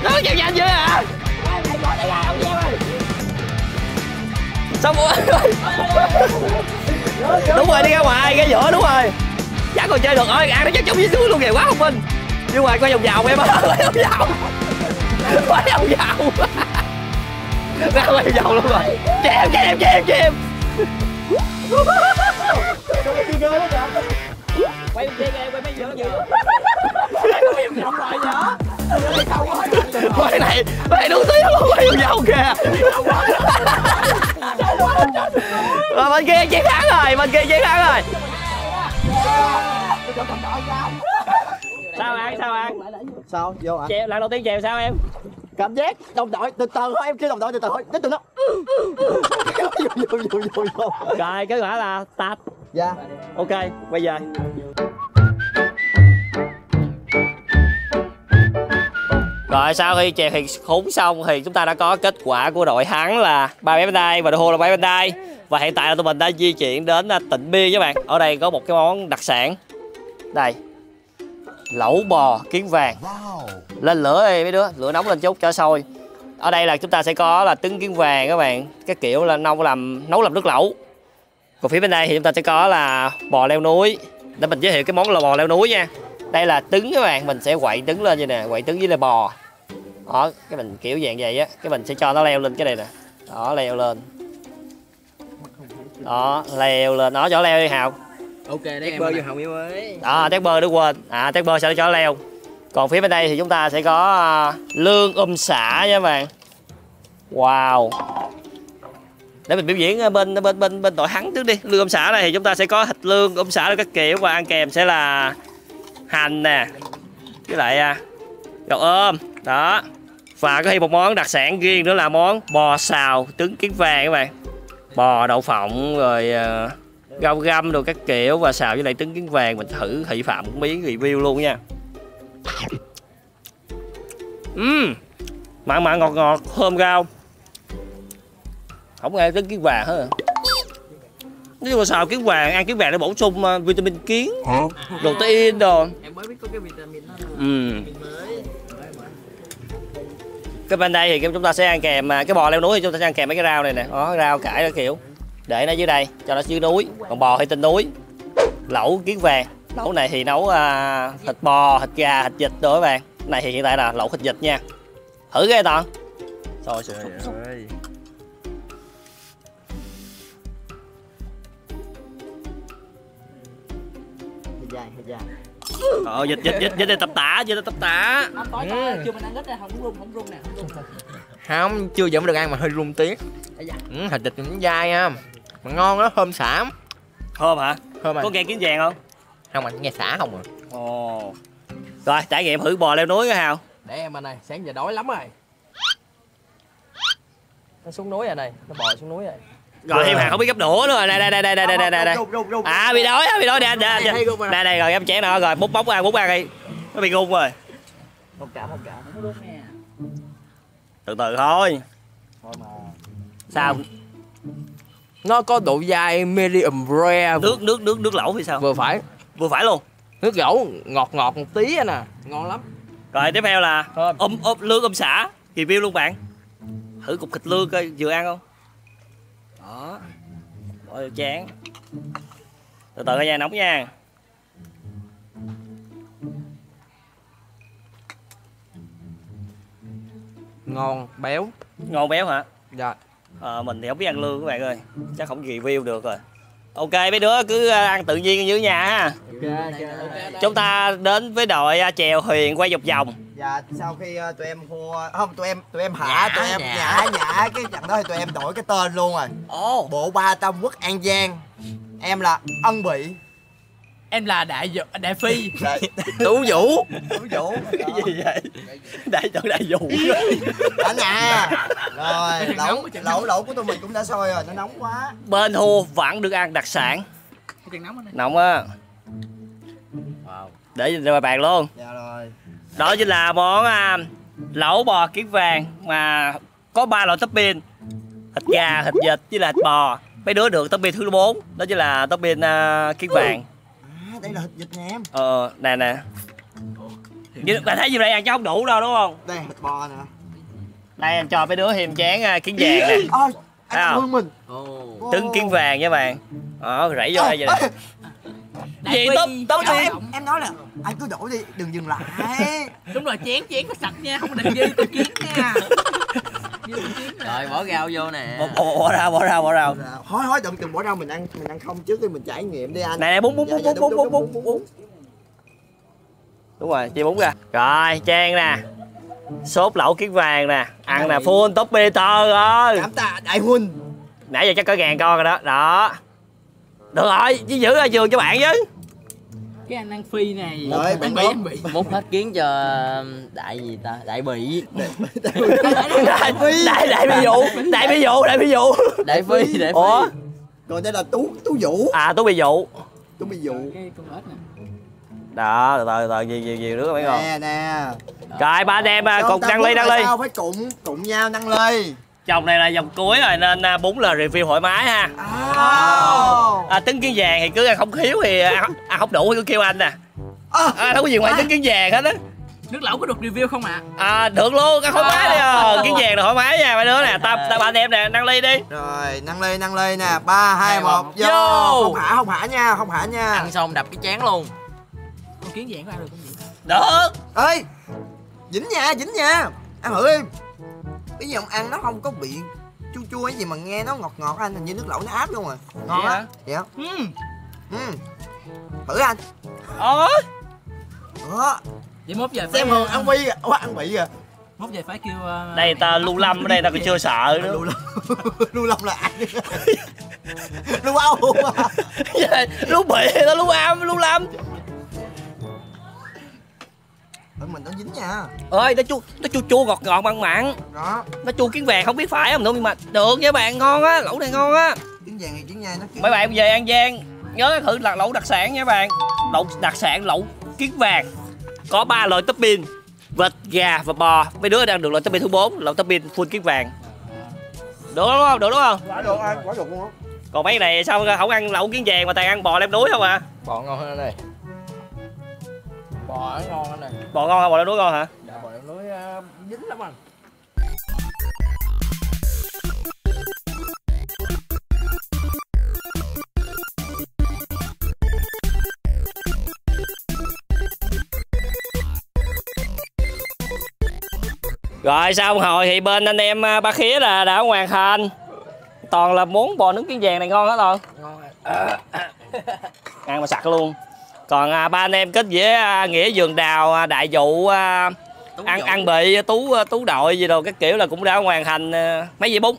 Nó chèo nhanh chưa hả? Xong rồi. Đúng rồi, đi ra ngoài, ra giữa đúng rồi. Chắc còn chơi được ơi, ăn nó chắc trúng dưới suối luôn kìa, quá thông minh. Đi ngoài coi vòng vòng em ơi, vòng vòng. Ra ngoài vòng luôn rồi. Chèo. Quay bên kia kìa, quay bên giữa. Quay vòng vòng lại nhở. Quay này, quay đúng tiếng luôn, quay vòng vòng kìa. Rồi bên kia chiến thắng rồi, Sao ăn? Sao vô ạ? Chèo lần đầu tiên chèo sao em? Cảm giác đồng đội từ từ thôi, em kêu đồng đội từ từ thôi. Đến từ nó. Vô. Rồi cái gọi là tạp. Dạ. Ok, bây giờ. Rồi sau khi chèo thì khủng xong thì chúng ta đã có kết quả của đội thắng là 3 bé bên đây và đội thua là 7 bên đây. Và hiện tại là tụi mình đã di chuyển đến Tịnh Biên các bạn. Ở đây có một cái món đặc sản. Đây. Lẩu bò kiến vàng. Lên lửa đi mấy đứa, lửa nóng lên chút cho sôi. Ở đây là chúng ta sẽ có là trứng kiến vàng các bạn. Cái kiểu là nấu làm nước lẩu. Còn phía bên đây thì chúng ta sẽ có là bò leo núi. Để mình giới thiệu cái món là bò leo núi nha. Đây là trứng các bạn, mình sẽ quậy trứng lên như nè, quậy trứng với là bò. Đó, cái mình kiểu dạng vậy á, cái mình sẽ cho nó leo lên cái này nè. Đó, leo lên. Đó, leo lên, nó cho leo đi Hào. Ok, đấy em. Bơ vô Hào yêu ơi. Đó, tét bơ đừng quên. À, tét bơ sẽ cho nó leo. Còn phía bên đây thì chúng ta sẽ có lương sả nha các bạn. Wow. Để mình biểu diễn bên đội hắn trước đi. Lương sả này thì chúng ta sẽ có thịt lương sả được các kiểu và ăn kèm sẽ là hành nè. Với lại gạo ôm. Đó. Và có thêm một món đặc sản riêng nữa là món bò xào trứng kiến vàng các bạn. Bò đậu phộng rồi rau găm đồ các kiểu và xào với lại trứng kiến vàng. Mình thử thị phạm một miếng review luôn nha. Mặn ngọt thơm rau. Không nghe trứng kiến vàng hết. Nếu mà xào kiến vàng, ăn kiến vàng để bổ sung vitamin kiến, protein đồ. Em mới biết có cái vitamin đó. Cái bên đây thì chúng ta sẽ ăn kèm cái bò leo núi thì chúng ta sẽ ăn kèm mấy cái rau này nè, đó, rau cải các kiểu. Để nó dưới đây, cho nó dưới núi. Còn bò thì trên núi. Lẩu kiến vàng. Lẩu này thì nấu thịt bò, thịt gà, thịt vịt rồi các bạn. Cái này thì hiện tại là lẩu thịt vịt nha. Thử cái Toàn. Trời ơi. Dạ. Dịch đi tập tả. Anh tối chưa mình ăn ít ra không rung nè, không chưa vẫn được ăn mà hơi rung tiếng. Dạ. Thịt vịt cũng dai ha. Mà ngon đó, thơm xả. Thơm hả? Thơm. Có nghe kiến vàng không? Không anh nghe xả không à. Ồ. Rồi, trải nghiệm thử bò leo núi cái Hào. Để em anh ơi, sáng giờ đói lắm rồi. Nó xuống núi rồi này, nó bò xuống núi rồi. Rồi thêm Hào không biết gấp đũa nữa rồi. Đây. À bị đói để anh đây rồi em chén nọ rồi bút ăn đi. Nó bị gung rồi. Một cả. Từ từ thôi mà. Sao? Nó có độ dai medium rare. Nước lẩu thì sao? Vừa phải luôn. Nước lẩu ngọt một tí nè, ngon lắm. Rồi tiếp theo là lương sả, review luôn bạn. Thử cục thịt lương coi vừa ăn không? Đó. Bỏ vô chén. Từ từ nha, nóng nha. Ngon béo. Ngon béo hả? Dạ. Mình thì không biết ăn lương các bạn ơi. Chắc không review được rồi. Ok mấy đứa cứ ăn tự nhiên như nhà ha. Okay. Chúng ta đến với đội chèo thuyền quay vòng. Dạ, sau khi tụi em nhả cái trận đó thì tụi em đổi cái tên luôn rồi. Bộ ba Tam Quốc An Giang. Em là Ân Bị. Em là Đại Phi. Tú Vũ. Cái gì vậy? Đại Vũ. Anh à. Rồi, lẩu của tụi mình cũng đã sôi rồi, nó nóng quá. Bên thua vẫn được ăn đặc sản. Nóng á. Wow. Để vào bàn luôn. Dạ rồi. Đó chính là món lẩu bò kiến vàng mà có 3 loại topping: thịt gà, thịt vịt với là thịt bò. Mấy đứa được topping thứ 4, đó chính là topping kiến vàng. À, đây là thịt vịt nè em. Nè. Bạn thấy gì đây ăn chứ không đủ đâu đúng không? Đây thịt bò nè. Đây anh cho mấy đứa thêm chén kiến vàng nè. Ôi, ăn luôn mình. Trứng kiến vàng nha bạn. Rảy vô đây vậy nè. Vậy tốt em nói là anh cứ đổ đi, đừng dừng lại. Đúng rồi, chén phải sạch nha, không định dư tôi kiến nha. Rồi bỏ rau vô nè. Bỏ rau. Thôi đừng bỏ rau, mình ăn không trước đi, mình trải nghiệm đi anh. Này bún. Đúng rồi, chia bún ra. Rồi, chan nè. Sốt lẩu kiến vàng nè, ăn nè full top beta rồi. Cảm tạ đại huynh. Nãy giờ chắc có 1000 con rồi đó. Được rồi, giữ dữ ra giường cho bạn chứ. Cái anh ăn phi này một, mốt hết kiến cho đại gì ta, đại bỉ, đại phi. Ủa còn đây là tú vũ à, tú bị vũ. Cái con ếch nè đó, từ từ nữa mấy con nè. Rồi ba anh em cùng đăng ly tao phải cụm nhau đăng ly. Dòng này là dòng cuối rồi nên bún là review thoải mái ha. Trứng kiến vàng thì cứ ăn không thiếu thì ăn không đủ thì cứ kêu anh nè. Đâu có gì ngoài trứng kiến vàng hết á. Nước lẩu có được review không ạ? Được luôn, ăn thoải mái đi. Kiến vàng là thoải mái nha mấy đứa nè. Tao ba anh em nè, năng ly đi. Rồi, năng ly nè. 3 2 1 vô. Không hả nha. Ăn xong đập cái chén luôn. Con kiến vàng có ăn được không vậy? Được. Ê! Dính nha. Ăn thử đi. Bây giờ ăn nó không có bị chua chua cái gì mà nghe nó ngọt anh, hình như nước lẩu nó áp luôn rồi. Ngon á. Dạ. Thử anh. Vậy mốt về xem hường ăn bi. Ăn bị kìa. Mốt về phải kêu đây ta lu lâm ở đây ta còn chưa sợ nữa. Lu lâm là ăn. Lu âu. Lu bị nó lu âm lu lâm. Mình nó dính nha. Ơi nó chua ngọt mặn. Đó. Nó chua kiến vàng không biết phải không nữa nhưng mà được nha bạn, ngon á, lẩu này ngon á. Kiến vàng thì kiến nhai nó. Mấy bạn về An Giang nhớ thử là lẩu đặc sản nha bạn. Lẩu đặc sản lẩu kiến vàng có 3 loại topping: vịt, gà và bò. Mấy đứa đang được loại topping thứ 4, lẩu topping full kiến vàng. Được không? Quả được luôn á. Còn mấy này sao không ăn lẩu kiến vàng mà toàn ăn bò lem đuối không à? Bò ngon hơn đây. Bò ngon anh này. Bò ngon hả? Bò leo núi ngon hả? Dạ, bò leo núi dính lắm anh. Rồi xong hồi thì bên anh em ba khía là đã hoàn thành. Toàn là muốn bò nướng kiến vàng này ngon hết rồi. Ngon rồi. Ăn mà sặc luôn. Còn ba anh em kết với Nghĩa Vườn Đào, Đại Dụ, ăn bị tú đội gì đồ các kiểu là cũng đã hoàn thành mấy dĩa bún.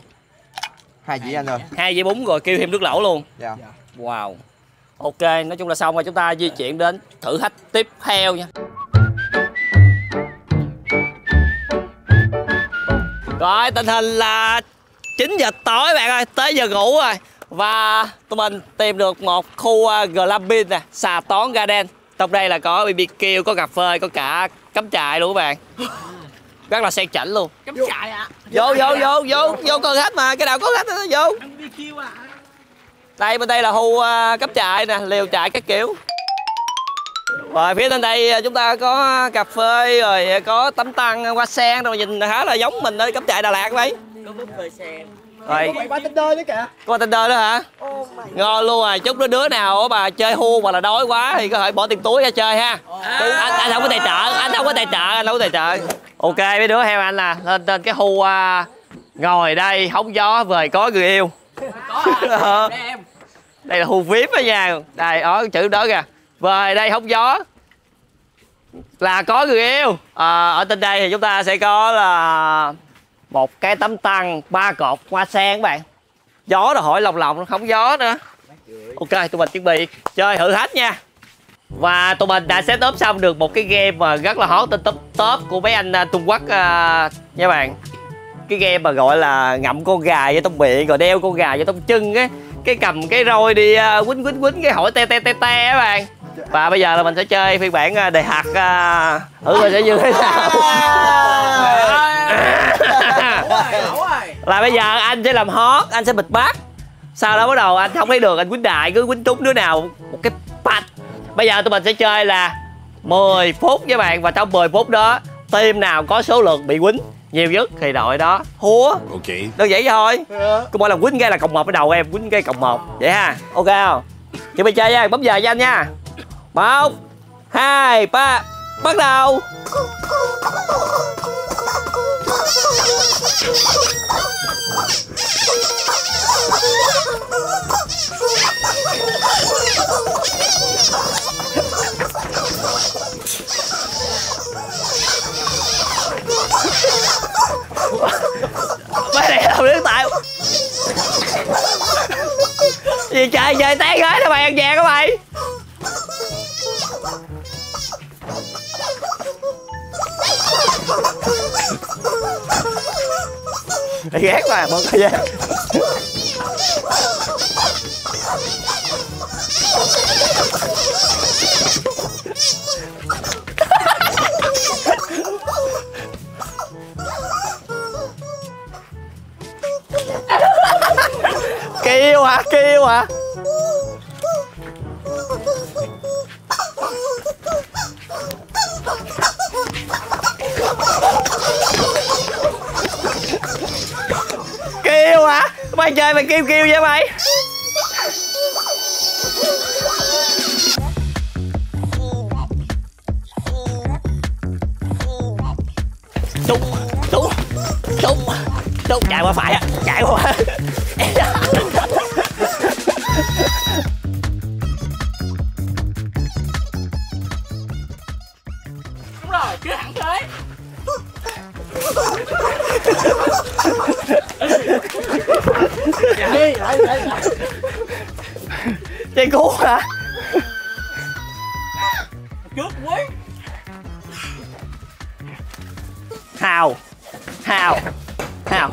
2 dĩa anh rồi. 2 dĩa bún rồi kêu thêm nước lẩu luôn. Dạ. Wow. Ok, nói chung là xong rồi, chúng ta di chuyển đến thử thách tiếp theo nha. Rồi, tình hình là 9 giờ tối bạn ơi, tới giờ ngủ rồi. Và tụi mình tìm được một khu glamping nè, Xà Tón Garden. Trong đây là có BBQ, có cà phê, có cả cắm trại luôn các bạn. Rất là sang chảnh luôn. Cắm trại ạ. Vô con hết mà, cái nào có hết nó vô. Ăn BBQ à. Đây bên đây là khu cắm trại nè, lều trại các kiểu. Rồi phía bên đây chúng ta có cà phê rồi có tấm tăng hoa sen rồi, nhìn khá là giống mình ở cắm trại Đà Lạt đấy. Có búp bê sen. Rồi. Có bartender nữa kìa. Có bartender nữa hả? Ngon luôn rồi, chút đứa nào mà chơi hua hoặc là đói quá thì có thể bỏ tiền túi ra chơi ha. Anh không có tài trợ, Ok, mấy đứa theo anh là lên cái hua ngồi đây hóng gió về có người yêu. Có em. Đây là hua VIP đó nha. Đây ở chữ đó kìa. Về đây hóng gió là có người yêu. Ở trên đây thì chúng ta sẽ có là một cái tấm tăng, 3 cột hoa sen các bạn. Gió là hỏi lồng không gió nữa. Ok, tụi mình chuẩn bị chơi thử thách nha. Và tụi mình đã set up xong được một cái game mà rất là hot trên top của mấy anh Trung Quốc nha bạn. Cái game mà gọi là ngậm con gà vô trong miệng rồi đeo con gà vô trong chân ấy. Cái cầm cái roi đi quýnh cái hỏi te các bạn. Và bây giờ là mình sẽ chơi phiên bản đề hạt thử coi sẽ như thế nào. Là bây giờ anh sẽ làm hót, anh sẽ bịt bát. Sau đó bắt đầu anh không thấy được, anh quýnh đại, cứ quýnh trúng đứa nào một cái pat. Bây giờ tụi mình sẽ chơi là 10 phút với bạn. Và trong 10 phút đó, team nào có số lượng bị quýnh nhiều nhất thì đội đó thua. Ok. Đơn giản vậy thôi. Cứ mỗi lần quýnh cái là cộng 1 ở đầu em, quýnh cái cộng 1. Vậy ha, ok không? Chuẩn bị chơi nha, bấm giờ cho anh nha. 1, 2, 3, bắt đầu. Mấy này làm đứng tại gì trời, tán gái đó mày, An Giang đó mày. Ghét mà bật ra. Kêu hả? Kêu hả? Kêu hả? Mày chơi mày kêu vậy mày? Đúng, đúng, đúng, đúng. Chạy qua phải á, chạy qua. Đúng rồi, cứ thẳng thế. Đi, lại, lại. Chạy cứu hả? Cướp quý. Hào, hào, hào,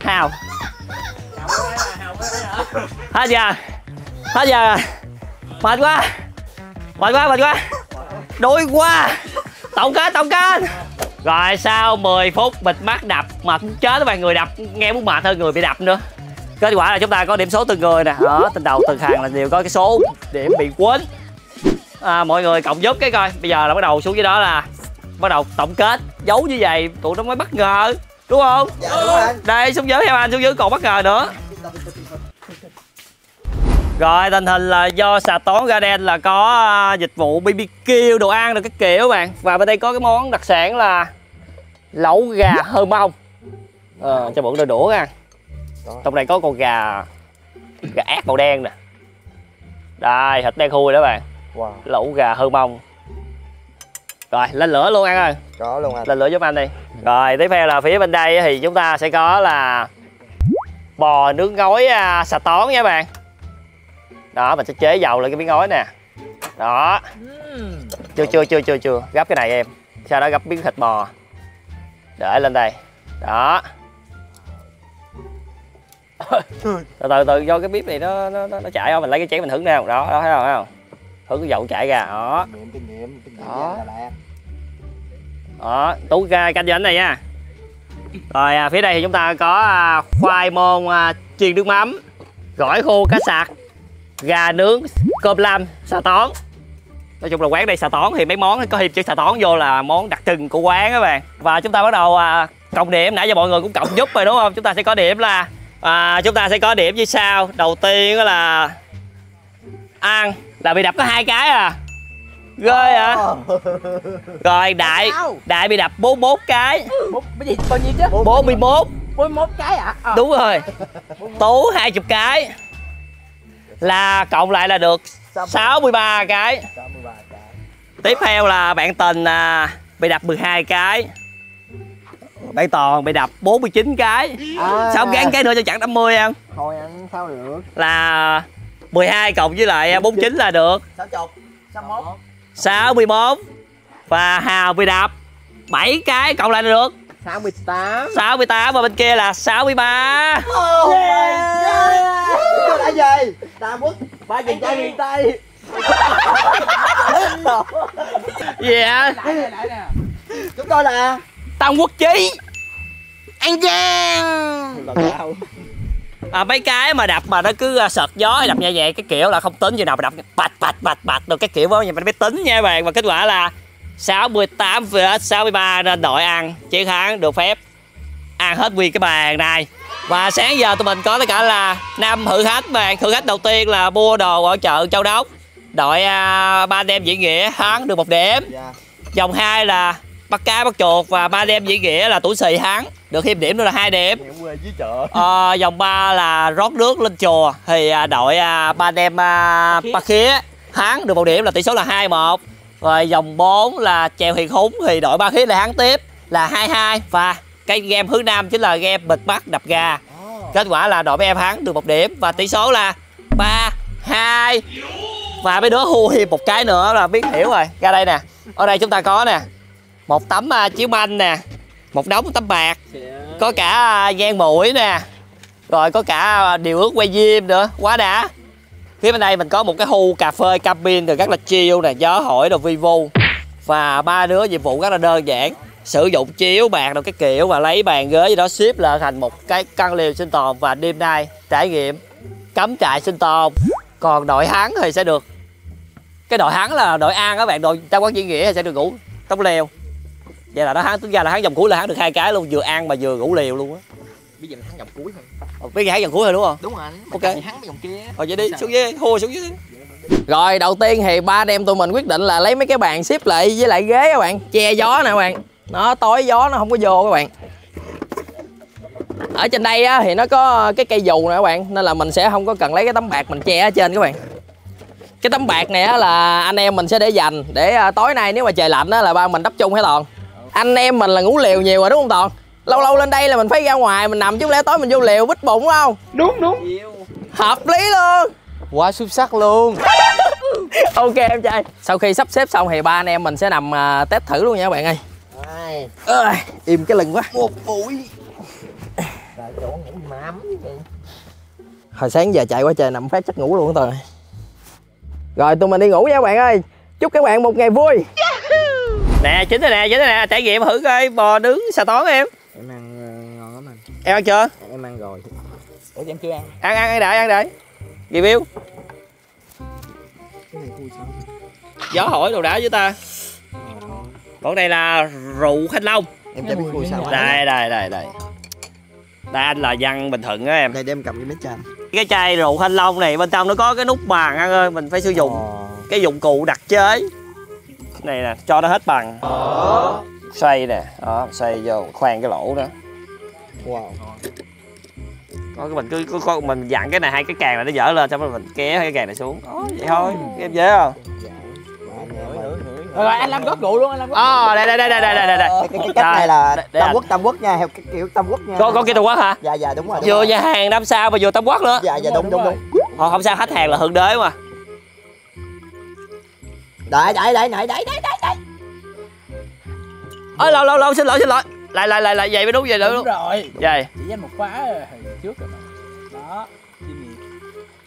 hào. Hết giờ, hết giờ. Mệt quá, mệt quá, mệt quá. Đuối quá. Tổng kết rồi. Sau 10 phút bịt mắt đập mà cũng chết các bạn, người đập nghe muốn mệt hơn người bị đập nữa. Kết quả là chúng ta có điểm số từng người nè, ở từng đầu từng hàng là đều có cái số điểm bị quên. Mọi người cộng giúp cái coi. Bây giờ là bắt đầu xuống dưới đó là bắt đầu tổng kết. Giấu như vậy tụi nó mới bất ngờ, đúng không? Dạ, đúng. Đây xuống dưới theo anh, xuống dưới còn bất ngờ nữa. Rồi tình hình là do Xà Tón Garden là có dịch vụ BBQ, đồ ăn rồi các kiểu bạn. Và bên đây có cái món đặc sản là lẩu gà hơ mông. Cho bọn đôi đũa ra. Trong này có con gà, gà ác màu đen nè. Đây thịt đen khui đó bạn. Wow. Lẩu gà hơ mông. Rồi lên lửa luôn ăn ơi. Có luôn anh. Lên lửa giúp anh đi. Rồi tiếp theo là phía bên đây thì chúng ta sẽ có là bò nướng gói Xà Tón nha bạn. Đó mình sẽ chế dầu lên cái miếng gói nè. Đó. Chưa gấp cái này em. Sau đó gấp miếng thịt bò. Để lên đây. Đó. Từ từ do cái bếp này nó chạy không, mình lấy cái chén mình hứng nào. Đó, đó thấy không? Thấy không? Hứng cái dầu chạy ra. Đó. Đó. Đó, Tú canh cho anh này nha. Rồi phía đây thì chúng ta có khoai môn chiên nước mắm, gỏi khô cá sặc, gà nướng, cơm lam, Xà Tón. Nói chung là quán đây Xà Tón thì mấy món có thêm chữ Xà Tón vô là món đặc trưng của quán các bạn. Và chúng ta bắt đầu cộng điểm. Nãy giờ mọi người cũng cộng giúp rồi đúng không? Chúng ta sẽ có điểm là chúng ta sẽ có điểm như sau. Đầu tiên là An là bị đập có 2 cái à. Ghê hả? Rồi Đại bị đập 41 cái. Cái gì? Bao nhiêu chứ? 41. 41 cái ạ. À? Đúng rồi. Tú 20 cái. Là cộng lại là được 63 cái. Tiếp theo là bạn Tình bị đập 12 cái. Bạn Toàn bị đập 49 cái. Xong gắn cái nữa cho chẳng 50 không? Thôi ăn sao được. Là 12 cộng với lại 49 là được 61. Và Hào bị đập 7 cái cộng lại là được 68. Và bên kia là 63. Đã về ta mất ba dừng tay miền Tây. Gì hả? Chúng tôi là Tam Quốc Chí An Giang. Mấy cái mà đập mà nó cứ sợt gió hay đập nhẹ nhẹ cái kiểu là không tính, như nào mà đập bạch được cái kiểu đó, nhưng mình biết tính nha bạn. Và kết quả là 68 vs 63 nên đội ăn chiến thắng, được phép ăn hết nguyên cái bàn này. Và sáng giờ tụi mình có tất cả là 5 thử thách bạn. Thử thách đầu tiên là mua đồ ở chợ Châu Đốc, đội 3 anh em Diễn Nghĩa thắng được 1 điểm. Vòng 2 là bắt cá bắt chuột và 3 anh em Diễn Nghĩa là Tuổi Xì thắng được thêm điểm nữa là 2 điểm. Vòng 3 là rót nước lên chùa thì đội 3 anh em Ba Khía thắng được 1 điểm là tỷ số là 2-1. Rồi vòng 4 là chèo Hiền Húng thì đội Ba Khía lại thắng tiếp là 2-2. Và cái game hướng nam chính là game bịt mắt đập gà. Kết quả là đội mấy em thắng được 1 điểm và tỷ số là 3-2. Và mấy đứa hô thêm 1 cái nữa là biết hiểu rồi. Ra đây nè. Ở đây chúng ta có nè 1 tấm chiếu manh nè, 1 đống tấm bạc, Có cả ngan mũi nè, rồi có cả điều ước que diêm nữa, quá đã. Phía bên đây mình có một cái khu cà phê cabin rồi rất là chill nè, gió hỏi rồi vi vu. Và ba đứa dịch vụ rất là đơn giản, sử dụng chiếu bàn đâu cái kiểu và lấy bàn ghế gì đó ship lên thành một cái căn liều sinh tồn. Và đêm nay trải nghiệm cắm trại sinh tồn. Còn đội hắn thì sẽ được, cái đội hắn là đội An các bạn, đội trong quán diễn nghĩa thì sẽ được ngủ trong lều. Vậy là nó hắn tính ra là hắn dòng cuối là hắn được hai cái luôn, vừa ăn mà vừa ngủ liều luôn á. Bây giờ là hắn dòng cuối thôi. Bây giờ hắn dòng cuối thôi đúng không? Đúng rồi. Ok. Hắn dòng kia. Rồi vậy đi xuống dưới, hô xuống dưới. Rồi đầu tiên thì ba anh em tụi mình quyết định là lấy mấy cái bàn xếp lại với lại ghế các bạn, che gió nè các bạn. Nó tối gió nó không có vô các bạn. Ở trên đây á, thì nó có cái cây dù nè các bạn, nên là mình sẽ không có cần lấy cái tấm bạc mình che ở trên các bạn. Cái tấm bạc này á, là anh em mình sẽ để dành để tối nay nếu mà trời lạnh á, là ba mình đắp chung hết Toàn. Anh em mình là ngủ liều nhiều rồi đúng không Toàn? Lâu lâu lên đây là mình phải ra ngoài mình nằm chứ lẽ tối mình vô liều bít bụng đúng không? Đúng đúng. Hợp lý luôn. Quá xuất sắc luôn. Ok em trai. Sau khi sắp xếp xong thì ba anh em mình sẽ nằm test thử luôn nha các bạn ơi. Im cái lưng quá. Một mũi. Hồi sáng giờ chạy quá trời nằm phát chắc ngủ luôn Toàn. Rồi tụi mình đi ngủ nha các bạn ơi. Chúc các bạn một ngày vui. Nè chính rồi nè, chính rồi nè, trải nghiệm thử coi bò nướng Xà Tón em. Em ăn ngon lắm anh. Em ăn chưa? Em ăn rồi. Ủa em chưa ăn? Ăn đợi. Review. Cái này khui sao? Gió hỏi đồ đá với ta. Còn đây là rượu Thanh Long. Em chả biết khui sao. Đây. Đây anh là dân Bình Thuận á em. Đây để em cầm cái miếng chanh. Cái chai rượu Thanh Long này bên trong nó có cái nút bàn ăn ơi, mình phải sử dụng cái dụng cụ đặc chế. Này nè, cho nó hết bằng. Xoay nè, đó, xoay vô, khoan cái lỗ đó. Wow. Có mình cứ mình dặn cái này hai cái càng này nó dở lên xong rồi mình kéo cái càng này xuống. Đó, vậy thôi, em dễ không? Rồi anh làm gót rượu luôn, anh làm gót. Đây. Cái cách này là Tam Quốc nha, theo kiểu Tam Quốc nha. Có kia Tam Quốc hả? Dạ đúng rồi. Vừa nhà hàng năm sao mà vừa Tam Quốc nữa. Dạ đúng. Không sao, khách hàng là thượng đế mà. Đấy. Ôi lâu xin lỗi. Lại vậy mới đúng vậy đúng rồi. Vậy. Chỉ với một khóa hồi trước rồi mà. Đó.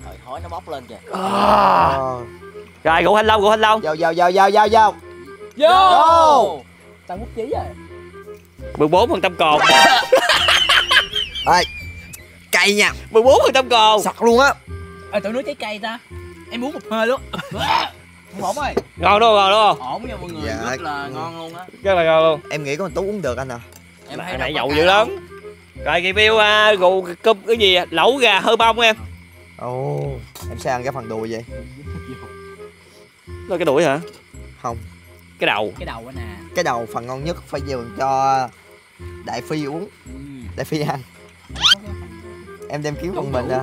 Thời khói nó bốc lên kìa. Rồi ngủ Thanh Long. Vô. Tao quốc chí rồi. 14% cồn. Ê. Cay nha. 14% cồn. Sặc luôn á. Ê tụi nó trái cây ta. Em uống một hơi luôn. Ngon ơi. Ngon đúng không? Ổn nha mọi người, dạ, rất là ngon luôn á. Rất là ngon luôn. Em nghĩ có mình Tú uống được anh à. Em thấy nãy nhậu dữ lắm. Rồi review gù cơm cái gì lẩu gà hơi bông em. Ồ, em sẽ ăn cái phần đùi vậy. Là cái đuổi hả? Không. Cái đầu. Cái đầu đó nè. Cái đầu phần ngon nhất phải dường cho Đại Phi uống. Đại Phi ăn. Em đem kiếm phần mình ra.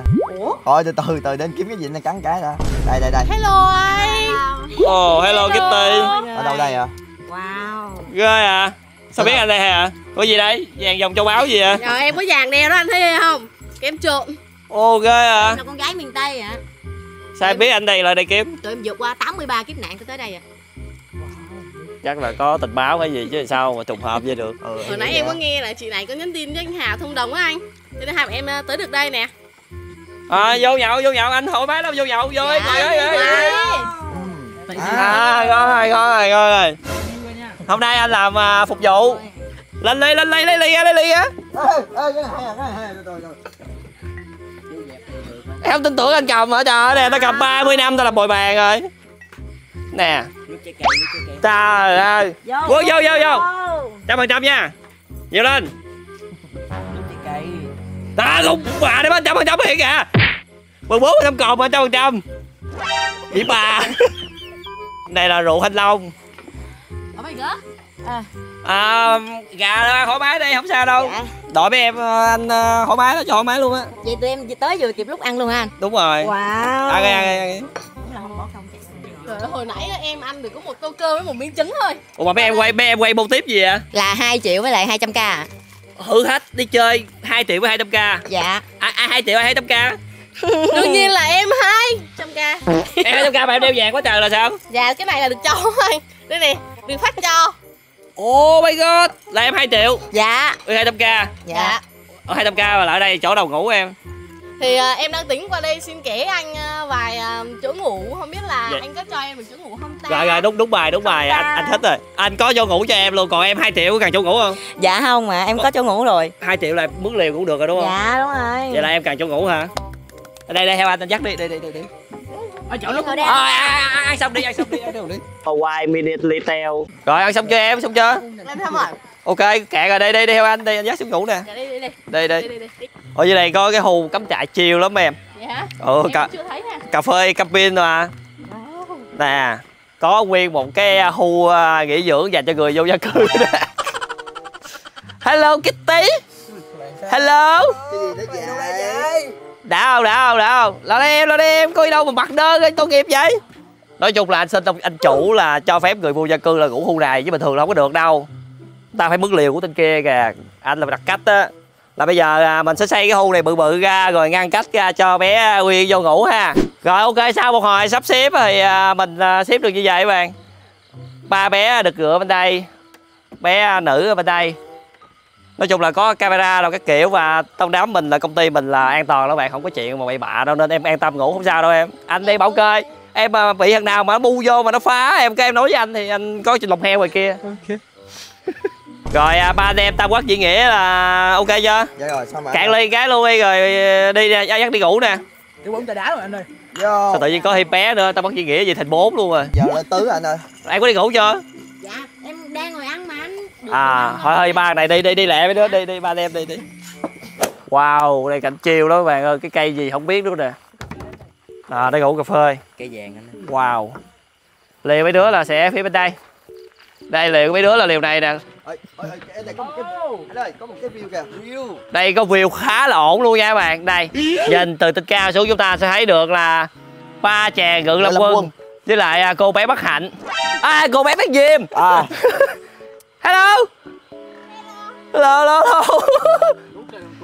Thôi từ từ đến kiếm cái gì nó cắn cái ra. Đây. Hello anh. Oh hello Kitty. Ở đâu đây hả? Wow. Ghê à. Sao biết anh đây hả? Có gì đây? Vàng dòng châu báu gì vậy? Rồi em có vàng đeo đó anh thấy không? Kem trộn. Ồ ghê à. Em là con gái miền Tây hả? Sao em biết anh đây là đây kiếm? Tụi em vượt qua 83 kiếp nạn tới đây à. Chắc là có tình báo hay gì chứ sao mà trùng hợp vậy được. Hồi nãy em có nghe là chị này có nhắn tin với anh Hào Thông Đồng á anh. Nên Hào em tới được đây nè. Vô nhậu anh thoải mái lắm, vô nhậu vô đi. Rồi. Hôm nay anh làm phục vụ. Lên lấy ly á. Cái này. Em không tin tưởng anh cầm hả trời ơi nè, tao cầm 30 năm tao làm bồi bàn rồi. Nè. Trời ơi. Vô. 100% nha. Nhiều lên. Ta cũng bà đấy 100% hiện kìa. 14% còn 100%. Chị bà. Này là rượu Thanh Long. Ở mấy gỡ. Gà thoải mái đi, không sao đâu. Dạ. Đội mấy em anh thoải mái đó, cho thoải mái luôn á. Vậy tụi em tới vừa kịp lúc ăn luôn hả anh? Đúng rồi. Wow. Ăn. Rồi hồi nãy em ăn được có một tô cơm với một miếng trứng thôi. Ủa mà mấy em quay mô tiếp gì vậy? Là 2 triệu với lại 200k ạ. Thử hết đi chơi 2 triệu với 200k. Dạ. 2 triệu hay 200k? Đương nhiên là em 200k. Em 200k mà em đeo vàng quá trời là sao? Dạ cái này là được cho thôi. Đây nè, được phát cho. Oh my god, là em 2 triệu. Dạ. 200k. Dạ. 200k mà lại ở đây chỗ đầu ngủ em. Thì em đang tính qua đây xin kể anh vài chỗ ngủ, không biết là dạ. Anh có cho em một chỗ ngủ không ta? Rồi rồi, đúng bài, anh thích rồi. Anh có chỗ ngủ cho em luôn, còn em 2 triệu cần chỗ ngủ không? Dạ không ạ, em có chỗ ngủ rồi. 2 triệu là mướn liền cũng được rồi đúng không? Dạ đúng rồi. Vậy là em cần chỗ ngủ hả? Đây đây, theo anh dắt đi, đi. Ở chỗ nó cũng... ăn xong đi. Hawaii Minute Tell. Rồi ăn xong chưa em, xong chưa? Lên xong rồi. Ok, kẹt rồi, đi theo anh, đi anh dắt xuống ngủ nè. Đi. Ở dưới này có cái hồ cắm trại chiều lắm em. Vậy hả? Ừ, cà phê camping mà. Nè, có nguyên một cái khu nghỉ dưỡng dành cho người vô gia cư đó. Hello Kitty. Hello. Đã không? Lo đi em, có đi đâu mà mặc đơn lên tội nghiệp vậy? Nói chung là anh xin anh chủ là cho phép người vô gia cư là ngủ khu này, chứ bình thường là không có được đâu. Ta phải mướn liều của tên kia kìa. Anh là đặt cách á. Là bây giờ mình sẽ xây cái khu này bự ra, rồi ngăn cách ra cho bé Uyên vô ngủ ha. Rồi ok, sau một hồi sắp xếp thì mình xếp được như vậy các bạn. Ba bé được rửa bên đây, bé nữ ở bên đây. Nói chung là có camera đâu các kiểu, và trong đám mình là công ty mình là an toàn đó các bạn, không có chuyện mà bậy bạ đâu, nên em an tâm ngủ không sao đâu em. Anh đi bảo kê, em bị thằng nào mà nó bu vô mà nó phá em, cái em nói với anh thì anh có chuyện lồng heo ngoài kia. Okay. Rồi ba anh em tam quốc diễn nghĩa là ok chưa? Dạ rồi, xong rồi. Cạn ly cái luôn đi rồi đi ra dắt đi ngủ nè. Cái uống trà đá rồi anh ơi. Vô. Sao tự nhiên có thêm bé nữa, tam quốc diễn nghĩa vậy thành 4 luôn rồi. Giờ lên tứ anh ơi. Em có đi ngủ chưa? Dạ, em đang ngồi ăn mà anh. À, thôi ba này đi lẹ với đứa, đi ba đem đi. Wow, đây cảnh chiều đó các bạn ơi, cái cây gì không biết luôn nè. À, đây ngủ cà phê. Cây vàng anh. Wow. Liều mấy đứa là sẽ phía bên đây. Đây liều mấy đứa là liều này nè. Đây có một cái, anh ơi, có một cái view kìa. Đây có view khá là ổn luôn nha các bạn. Đây, nhìn từ trên cao xuống chúng ta sẽ thấy được là ba chàng Ngự Lâm Quân với lại cô bé Bất Hạnh. À, cô bé Bác Diêm. À. Hello. Hello.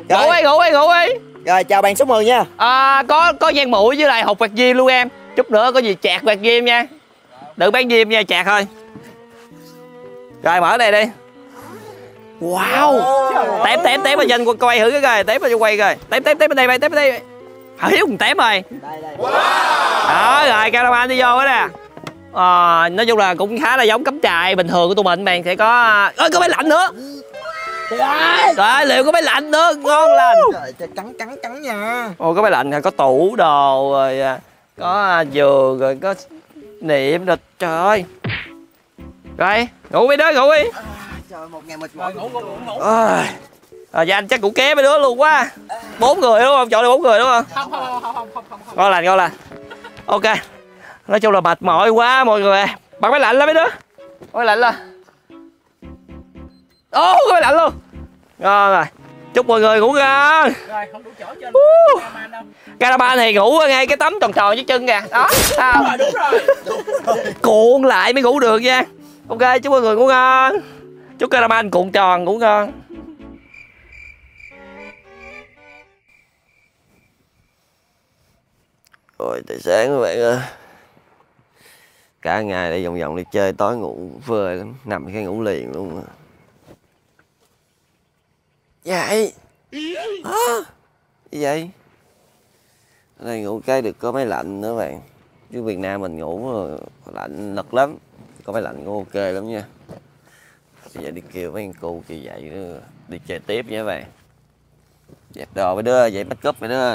Ngủ đi. Rồi chào bạn số 10 nha. À, có Giang Mũi với lại Hột Bạc Diêm luôn em. Chút nữa có gì chạc Bạc Diêm nha. Đừng bán Diêm nha, chạc thôi. Rồi mở đây đi. Wow. Tém mà nhìn quay thử cái coi, tém mà quay coi. Tém bên đây bay, tém bên đây. Hiểu con tém rồi. Đây. Đó rồi, cameraman đi vô đó nè. Nói chung là cũng khá là giống cắm trại bình thường của tụi mình. Bạn sẽ có có máy lạnh nữa. Rồi liệu có máy lạnh nữa, ngon lành. Trời, cắn nha. Ồ, có máy lạnh, có tủ đồ, rồi có giường, rồi có niệm rồi, trời ơi. Rồi ngủ mấy đứa, ngủ đi. Trời, một ngày mệt mỏi. Ngủ. Dạ anh chắc cũng ké mấy đứa luôn quá. 4 người đúng không? Chỗ này 4 người đúng không? Không. Ngon lành. Ok. Nói chung là mệt mỏi quá mọi người. Bật máy lạnh lên mấy đứa. Ôi lạnh lên. Ô, có máy lạnh luôn. Ngon rồi. Chúc mọi người ngủ ngon. Rồi, không đủ chỗ cho anh cameraman đâu. Cameraman thì ngủ ngay cái tấm tròn dưới chân kìa. Đó, sao? Đúng rồi. Cuộn lại mới ngủ được nha. Ok, chúc mọi người ngủ ngon. Chúc cameraman cuộn tròn ngủ ngon. Rồi, tới sáng các bạn ơi. Cả ngày đi vòng vòng đi chơi, tối ngủ phơi lắm, nằm cái ngủ liền luôn à. Vậy hả? Vậy ở đây ngủ cái được có máy lạnh nữa bạn, chứ Việt Nam mình ngủ lạnh lật lắm. Có máy lạnh cũng ok lắm nha. Bây giờ đi kêu mấy con cu kia dậy nữa đi chơi tiếp nha các bạn. Dẹp đồ mấy đứa, dậy make up mấy đứa,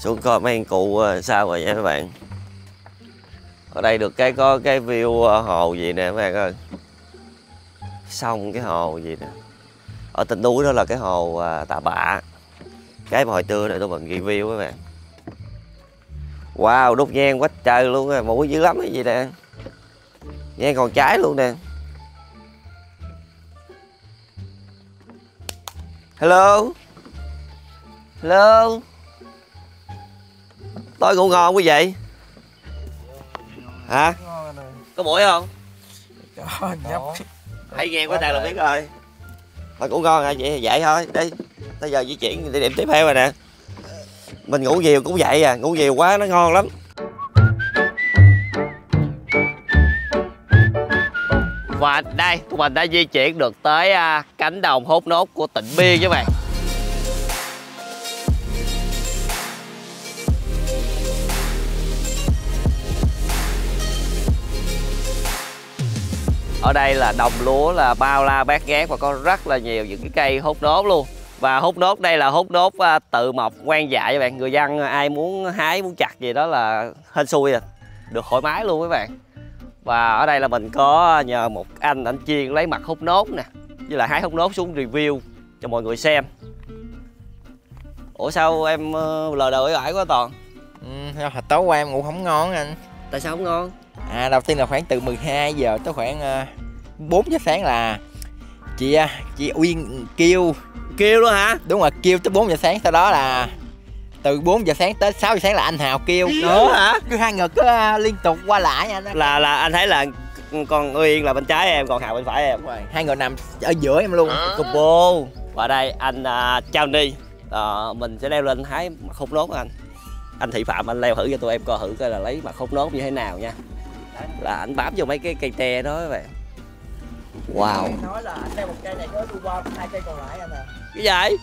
xuống coi mấy con cụ sao rồi vậy các bạn. Ở đây được cái có cái view hồ gì nè các bạn ơi. Xong cái hồ gì nè. Ở trên núi đó là cái hồ Tà Bạ. Cái mà hồi trưa này tụi mình review các bạn. Wow, đốt nhang quá trời luôn á, mũi dữ lắm cái gì nè. Nhang còn cháy luôn nè. Hello. Tối ngủ ngon quý vị. Hả? Có mũi không? Trời ơi. Thấy nghe quá trời là biết rồi. Thôi cũng ngon à, vậy thì vậy thôi. Đi. Tới giờ di chuyển địa điểm tiếp theo rồi nè. Mình ngủ nhiều cũng vậy à, ngủ nhiều quá nó ngon lắm. Và đây, tụi mình đã di chuyển được tới cánh đồng hốt nốt của tỉnh Biên các bạn. Ở đây là đồng lúa là bao la bát ngát và có rất là nhiều những cái cây hốt nốt luôn. Và hốt nốt đây là hốt nốt tự mọc ngoan dại các bạn. Người dân ai muốn hái, muốn chặt gì đó là hên xui rồi, được thoải mái luôn các bạn. Và ở đây là mình có nhờ một anh Chiên lấy mặt hốt nốt nè, với lại hái hốt nốt xuống review cho mọi người xem. Ủa sao em lờ đờ ải quá Toàn? Tối qua em ngủ không ngon anh. Tại sao không ngon? Đầu tiên là khoảng từ 12 giờ tới khoảng 4 giờ sáng là chị Uyên kêu luôn hả? Đúng rồi, kêu tới 4 giờ sáng, sau đó là từ 4 giờ sáng tới 6 giờ sáng là anh Hào kêu. Đúng hả? Cứ hai người cứ liên tục qua lại nha. Là anh thấy là con Uyên là bên trái em, còn Hào bên phải em. Hai người nằm ở giữa em luôn. Combo. Và đây anh Johnny, mình sẽ leo lên hái mặt hốt nốt anh. Anh Thị Phạm anh leo thử cho tụi em coi thử coi là lấy mặt hốt nốt như thế nào nha. Là anh bám vô mấy cái cây tre đó các bạn. Wow. Anh nói là anh đeo một cây này có đu bom, hai cây còn lại anh à. Cái vậy?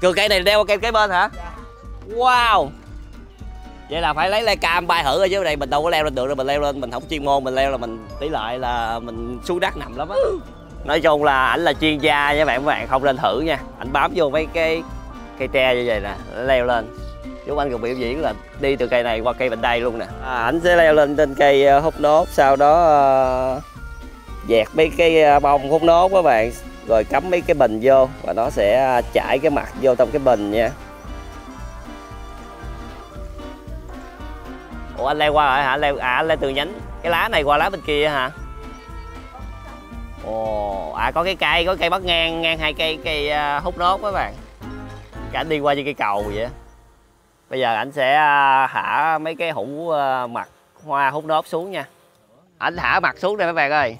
Cưa cây này đeo cây bên hả? Dạ. Wow. Vậy là phải lấy lai cam bay thử rồi chứ đây mình đâu có leo lên được đâu, mình leo lên mình không chuyên môn, mình leo là mình tỷ lệ là mình xuống đất nằm lắm á. Nói chung là ảnh là chuyên gia nha các bạn không nên thử nha. Ảnh bám vô mấy cái cây tre như vậy nè, leo lên. Lúc anh còn biểu diễn là đi từ cây này qua cây bên đây luôn nè. Ảnh sẽ leo lên trên cây hốt nốt, sau đó dẹt mấy cái bông hốt nốt các bạn, rồi cắm mấy cái bình vô và nó sẽ chảy cái mặt vô trong cái bình nha. Ủa anh leo qua rồi hả? Leo à, leo từ nhánh cái lá này qua lá bên kia hả? Ồ, có cây bắt ngang hai cây hốt nốt các bạn. Cảnh đi qua như cây cầu vậy. Bây giờ ảnh sẽ thả mấy cái hũ mặt hoa hút nốt xuống nha. Ảnh thả mặt xuống đây mấy bạn ơi.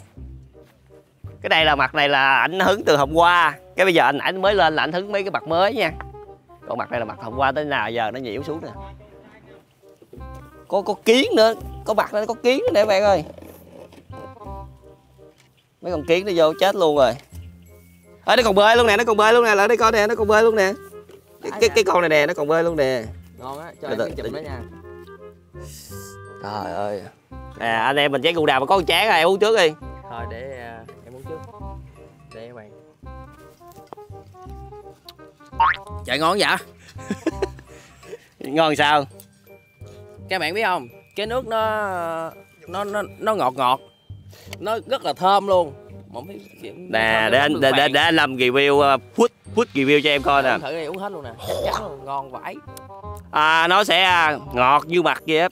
Cái đây là mặt này là ảnh hứng từ hôm qua. Cái bây giờ ảnh mới lên là ảnh hứng mấy cái mặt mới nha. Còn mặt này là mặt hôm qua tới nào giờ nó nhiễu xuống nè. Có kiến nữa, có mặt nó có kiến nữa nè các bạn ơi. Mấy con kiến nó vô chết luôn rồi. Ê, nó còn bơi luôn nè, lại đây coi nè, nó còn bơi luôn nè. Cái con này nè, nó còn bơi luôn nè. Ngon á, cho em chụp đó nha. Trời ơi. Nè, anh em mình chén cù đào mà có con chén rồi, em uống trước đi. Thôi để em uống trước. Để các bạn. Trời ngon vậy? Ngon sao? Các bạn biết không? Cái nước nó ngọt ngọt. Nó rất là thơm luôn. Nè, để anh làm review food review cho em coi nè. Thử đi, uống hết luôn nè. Chắc là ngon vãi. Nó sẽ ngọt như mặt vậy á.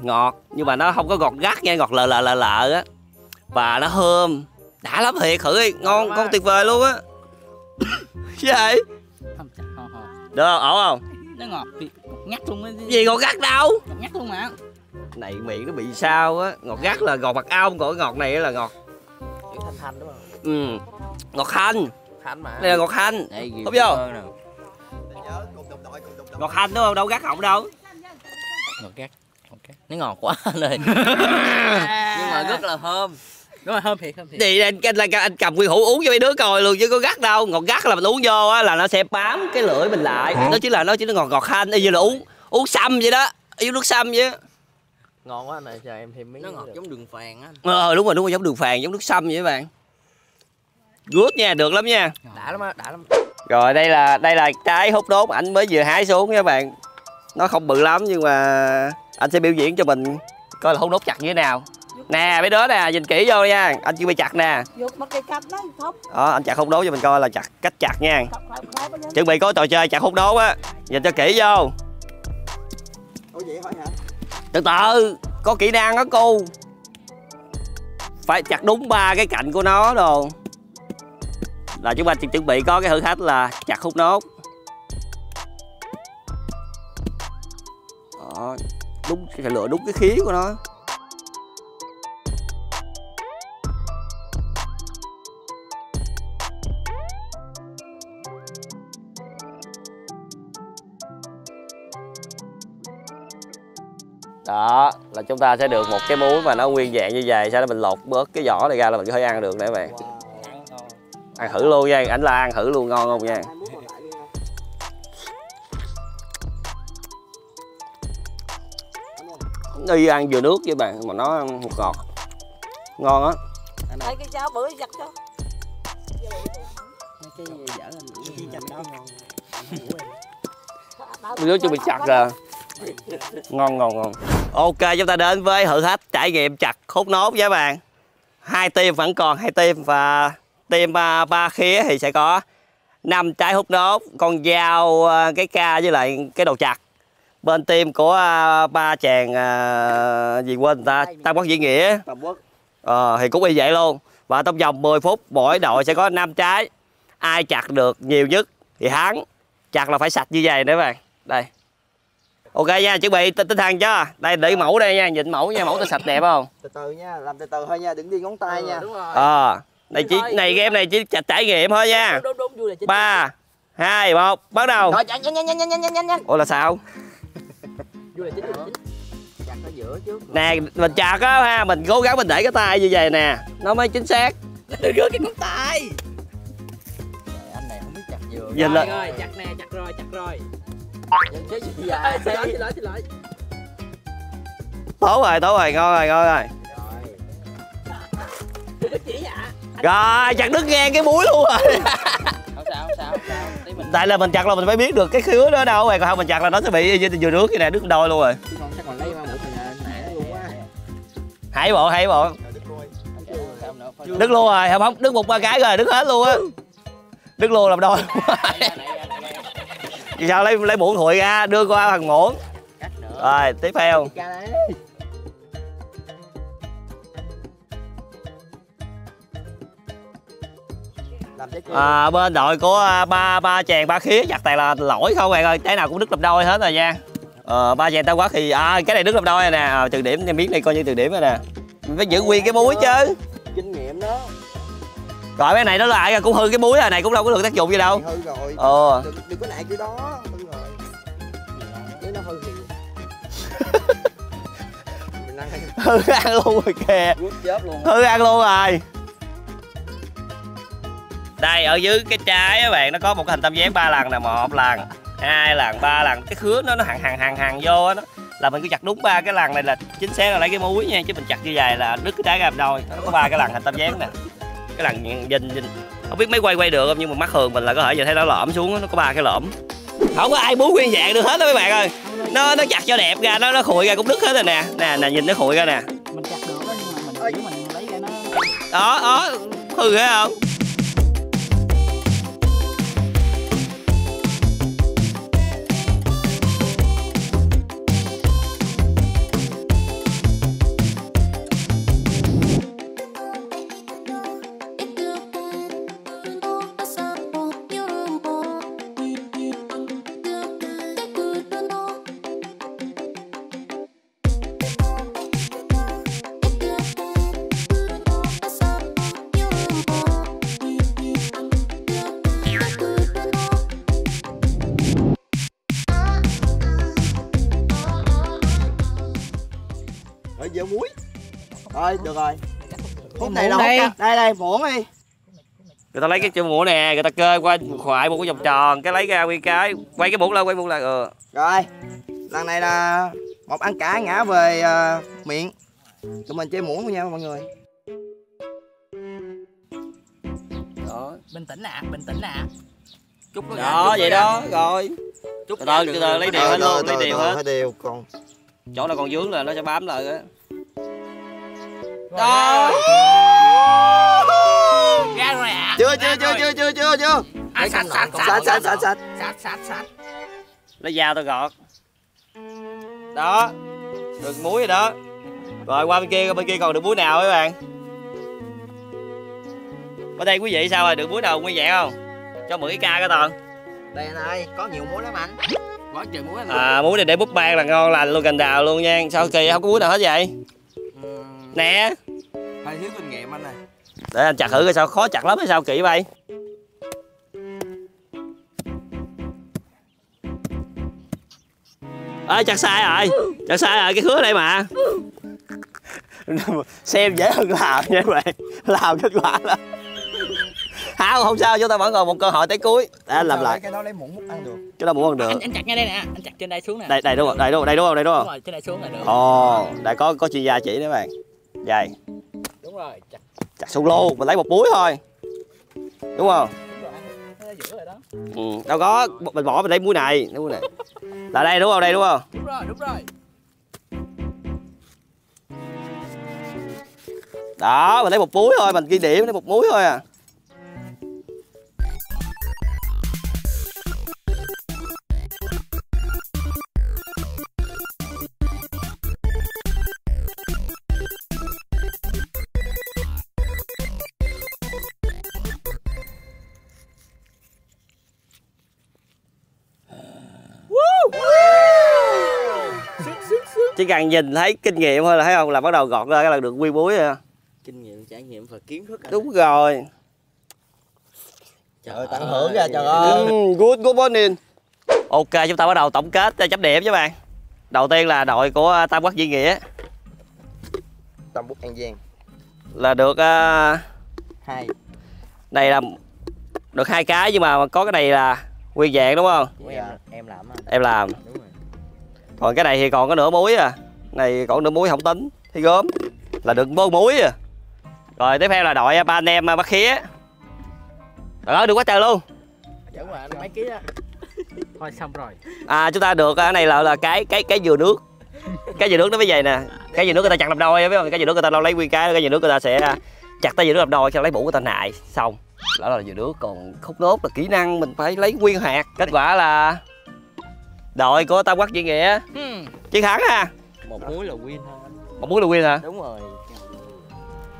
Ngọt, nhưng mà nó không có ngọt gắt nha, ngọt lợ á. Và nó thơm. Đã lắm thiệt, thử đi, ngon, con tuyệt vời luôn á. Chứ vậy? Được không, ổn không? Nó ngọt, ngắt luôn á. Gì ngọt gắt đâu? Ngọt ngắt luôn mà. Này miệng nó bị sao á, ngọt gắt là ngọt mặt ong, còn ngọt này là ngọt thanh đúng không? Ừ. Ngọt thanh mà. Đây là ngọt thanh. Đúng vô. Ngọt thanh đúng không? Đâu gắt họng đâu. Ngọt gắt. Okay. Nó ngọt quá lên. Nhưng mà rất là thơm. Đúng rồi, thơm thiệt, thơm thiệt. Thì anh cầm nguyên hũ uống cho mấy đứa coi luôn chứ có gắt đâu. Ngọt gắt là mình uống vô á là nó sẽ bám cái lưỡi mình lại. Nó chỉ là ngọt thanh y như là uống sâm vậy đó. Uống nước sâm vậy. Ngon quá anh ơi, chờ em thêm miếng. Nó ngọt giống đường phèn á. Đúng rồi, giống đường phèn, giống nước sâm vậy các bạn. Good nha, được lắm nha. Đã lắm á, đã lắm. Rồi đây là trái hút đốt ảnh mới vừa hái xuống nha các bạn. Nó không bự lắm nhưng mà anh sẽ biểu diễn cho mình coi là hút đốt chặt như thế nào. Nè mấy đứa nè, nhìn kỹ vô nha. Anh chưa bị chặt nè. Anh chặt hút đốt cho mình coi là cách chặt nha. Chuẩn bị có trò chơi chặt hút đốt á. Nhìn cho kỹ vô. Ủa vậy hỏi hả? Từ từ, có kỹ năng đó cô. Phải chặt đúng 3 cái cạnh của nó đồ. Là chúng mình chuẩn bị có cái thử thách là chặt hút nốt. Đó, đúng phải lựa đúng cái khí của nó. Đó là chúng ta sẽ được một cái muối mà nó nguyên dạng như vậy, sau đó mình lột bớt cái vỏ này ra là mình có thể ăn được nè các bạn. Ăn thử luôn nha, ảnh là ăn thử luôn, ngon không nha. Y ăn vừa nước với bạn mà nó ngọt ngọt. Ngon á. Đây cái cháo bữa giặt cho. Cái dở lên cái đó ngon. Bữa chưa bị chặt rồi. Ngon ngon ngon. Ok, chúng ta đến với thử thách trải nghiệm chặt hút nốt với bạn. Hai team vẫn còn hai team và team ba khía thì sẽ có 5 trái hút nốt, con dao, cái ca với lại cái đồ chặt. Bên team của ba chàng gì quên ta, Tam Quốc Diễn Nghĩa thì cũng y vậy luôn. Và trong vòng 10 phút mỗi đội sẽ có 5 trái. Ai chặt được nhiều nhất thì thắng. Chặt là phải sạch như vậy nữa bạn. Đây. Ok nha, chuẩn bị tinh thần chứ. Đây để mẫu đây nha, nhìn mẫu nha, mẫu tôi sạch đẹp không? Từ từ nha, làm từ từ thôi nha, đừng đi ngón tay nha. Này chỉ này game này chỉ trải nghiệm thôi nha. 3 2 1 bắt đầu. Rồi nhanh nhanh nhanh nhanh nhanh nhanh. Ủa là sao? Nè mình chặt á ha, mình cố gắng mình để cái tay như vậy nè nó mới chính xác. Đừng rớt cái ngón tay. Anh này không biết chặt vừa. Nhìn lên. Rồi chặt nè, chặt rồi, chặt rồi. Xin lỗi. Tốt rồi, ngon rồi. Rồi chặt đứt ngang cái muối luôn rồi. Không sao. Tại là mình chặt là mình phải biết được cái khứa đó đâu rồi, còn không mình chặt là nó sẽ bị vừa nước vậy nè, đứt đôi luôn rồi. Hãy bộ. Đứt luôn rồi, không đứt một ba cái rồi, đứt hết luôn á. Đứt luôn làm đôi. Sao lấy muỗng thụi ra đưa qua thằng muỗng. Rồi tiếp theo. Bên đội của ba chàng ba khía chặt tài là lỗi không bạn ơi, cái nào cũng đứt làm đôi hết rồi nha. Ba chàng Tam Quốc thì cái này đứt làm đôi rồi nè, trừ điểm em biết này coi như trừ điểm rồi nè. Mình phải giữ nguyên cái muối chứ. Kinh nghiệm đó. Rồi cái này nó lại rồi, cũng hư cái muối rồi này cũng đâu có được tác dụng gì đâu. Hư rồi. Đừng có lại kiểu đó. Hư rồi. Nếu nó hư thì. Mình ăn. Hư ăn luôn rồi kìa. Hư ăn luôn rồi. Đây ở dưới cái trái các bạn nó có một cái hình tam giác 3 lần nè, 1 lần 2 lần 3 lần, cái khứa nó hàng vô đó, là mình cứ chặt đúng 3 cái lần này là chính xác, là lấy cái muối nha, chứ mình chặt như vậy là đứt cái trái ra làm đôi. Nó có 3 cái lần hình tam giác nè, cái lần nhìn không biết máy quay được không, nhưng mà mắt thường mình là có thể giờ thấy nó lõm xuống, nó có 3 cái lõm, không có ai muối nguyên dạng được hết đó mấy bạn ơi. Nó chặt cho đẹp ra, nó khụi ra cũng đứt hết rồi nè. Nè nhìn nó khụi ra nè, mình chặt được đó, nhưng mà mình lấy ra nó đó hư phải không. Rồi, được rồi. Khúc này đâu đây. Đây, muỗng đi. Người ta lấy cái muỗng nè, người ta kê qua khoại một cái vòng tròn, cái lấy ra nguyên cái, quay cái muỗng lên, Rồi. Lần này là một ăn cả ngã về miệng. Tụi mình chơi muỗng với nhau mọi người. Đó, bình tĩnh nè. Chút nó đó vậy đó, rồi. Chút từ từ lấy đều hết luôn, lấy đều hết. Còn chỗ nào còn dướng là nó sẽ bám lại á. Đó. Ra rồi ạ. Chưa. Sạch. Lấy dao tao gọt. Đó. Được muối rồi đó. Rồi qua bên kia còn được muối nào các bạn? Bên đây quý vị sao rồi, được muối nào nguyên vẹn không? Cho mượn cái ca cái toàn. Đây anh ơi, có nhiều muối lắm anh. Bỏ trời muối anh. Muối này để búp ban là ngon lành luôn, cành đào luôn nha. Sao kỳ không có muối nào hết vậy? Nè, hơi thiếu kinh nghiệm anh này. Để anh chặt thử coi sao, khó chặt lắm hay sao kỹ vậy? Ê, chặt sai rồi, chặt sai rồi, cái khứa đây mà. Xem dễ hơn làm nha các bạn, làm kết quả lắm. Không, không sao, chúng ta vẫn còn một cơ hội tới cuối. Đã làm lại. Cái đó lấy muỗng ăn được. Cái đó muỗng ăn được. Anh chặt ngay đây nè, anh chặt trên đây xuống nè. Đây, đây đúng không? Đây đúng không? Đây đúng không? Đây đúng không? Đúng rồi, trên đây xuống là được. Ồ, đây có chuyên gia chỉ đấy các bạn. Dài. Đúng rồi, chặt. Chặt xuống luôn, mình lấy một muối thôi. Đúng không? Ừ, đâu có, mình bỏ mình lấy muối này, lấy muối này. Là đây đúng không? Đây đúng không? Đúng rồi, đúng rồi. Đó, mình lấy một muối thôi, mình ghi điểm lấy một muối thôi à. Chỉ cần nhìn thấy kinh nghiệm thôi là thấy không, là bắt đầu gọt ra là được quy búi rồi. Kinh nghiệm, trải nghiệm và kiến thức. Đúng rồi. Trời ơi, tận hưởng ra trời ơi. Good, good morning. Ok, chúng ta bắt đầu tổng kết chấm điểm các bạn. Đầu tiên là đội của Tam Quốc Duy Nghĩa, Tam Quốc An Giang là được 2. Này là được 2 cái, nhưng mà có cái này là nguyên dạng đúng không? Dạ, em làm à. Em làm. Đúng rồi. Còn cái này thì còn có nửa muối à. Này còn nửa muối không tính thì gốm là được 4 muối à. Rồi tiếp theo là đội ba anh em bắt khía. Trời ơi được quá trời luôn. Giỡn mà mấy ký á. Thôi xong rồi. À chúng ta được cái này là cái dừa nước. Cái dừa nước nó mới vậy nè. Cái dừa nước người ta chặt làm đôi biết không? Cái dừa nước người ta đâu lấy nguyên cái dừa nước người ta sẽ chặt cái dừa nước làm đôi xong lấy mũ người ta nại xong. Đó là dừa nước, còn khúc nốt là kỹ năng mình phải lấy nguyên hạt. Kết quả là đội của Tam Quốc Duy Nghĩa chiến thắng ha. Một muối là win ha. Một muối là win hả? Đúng rồi.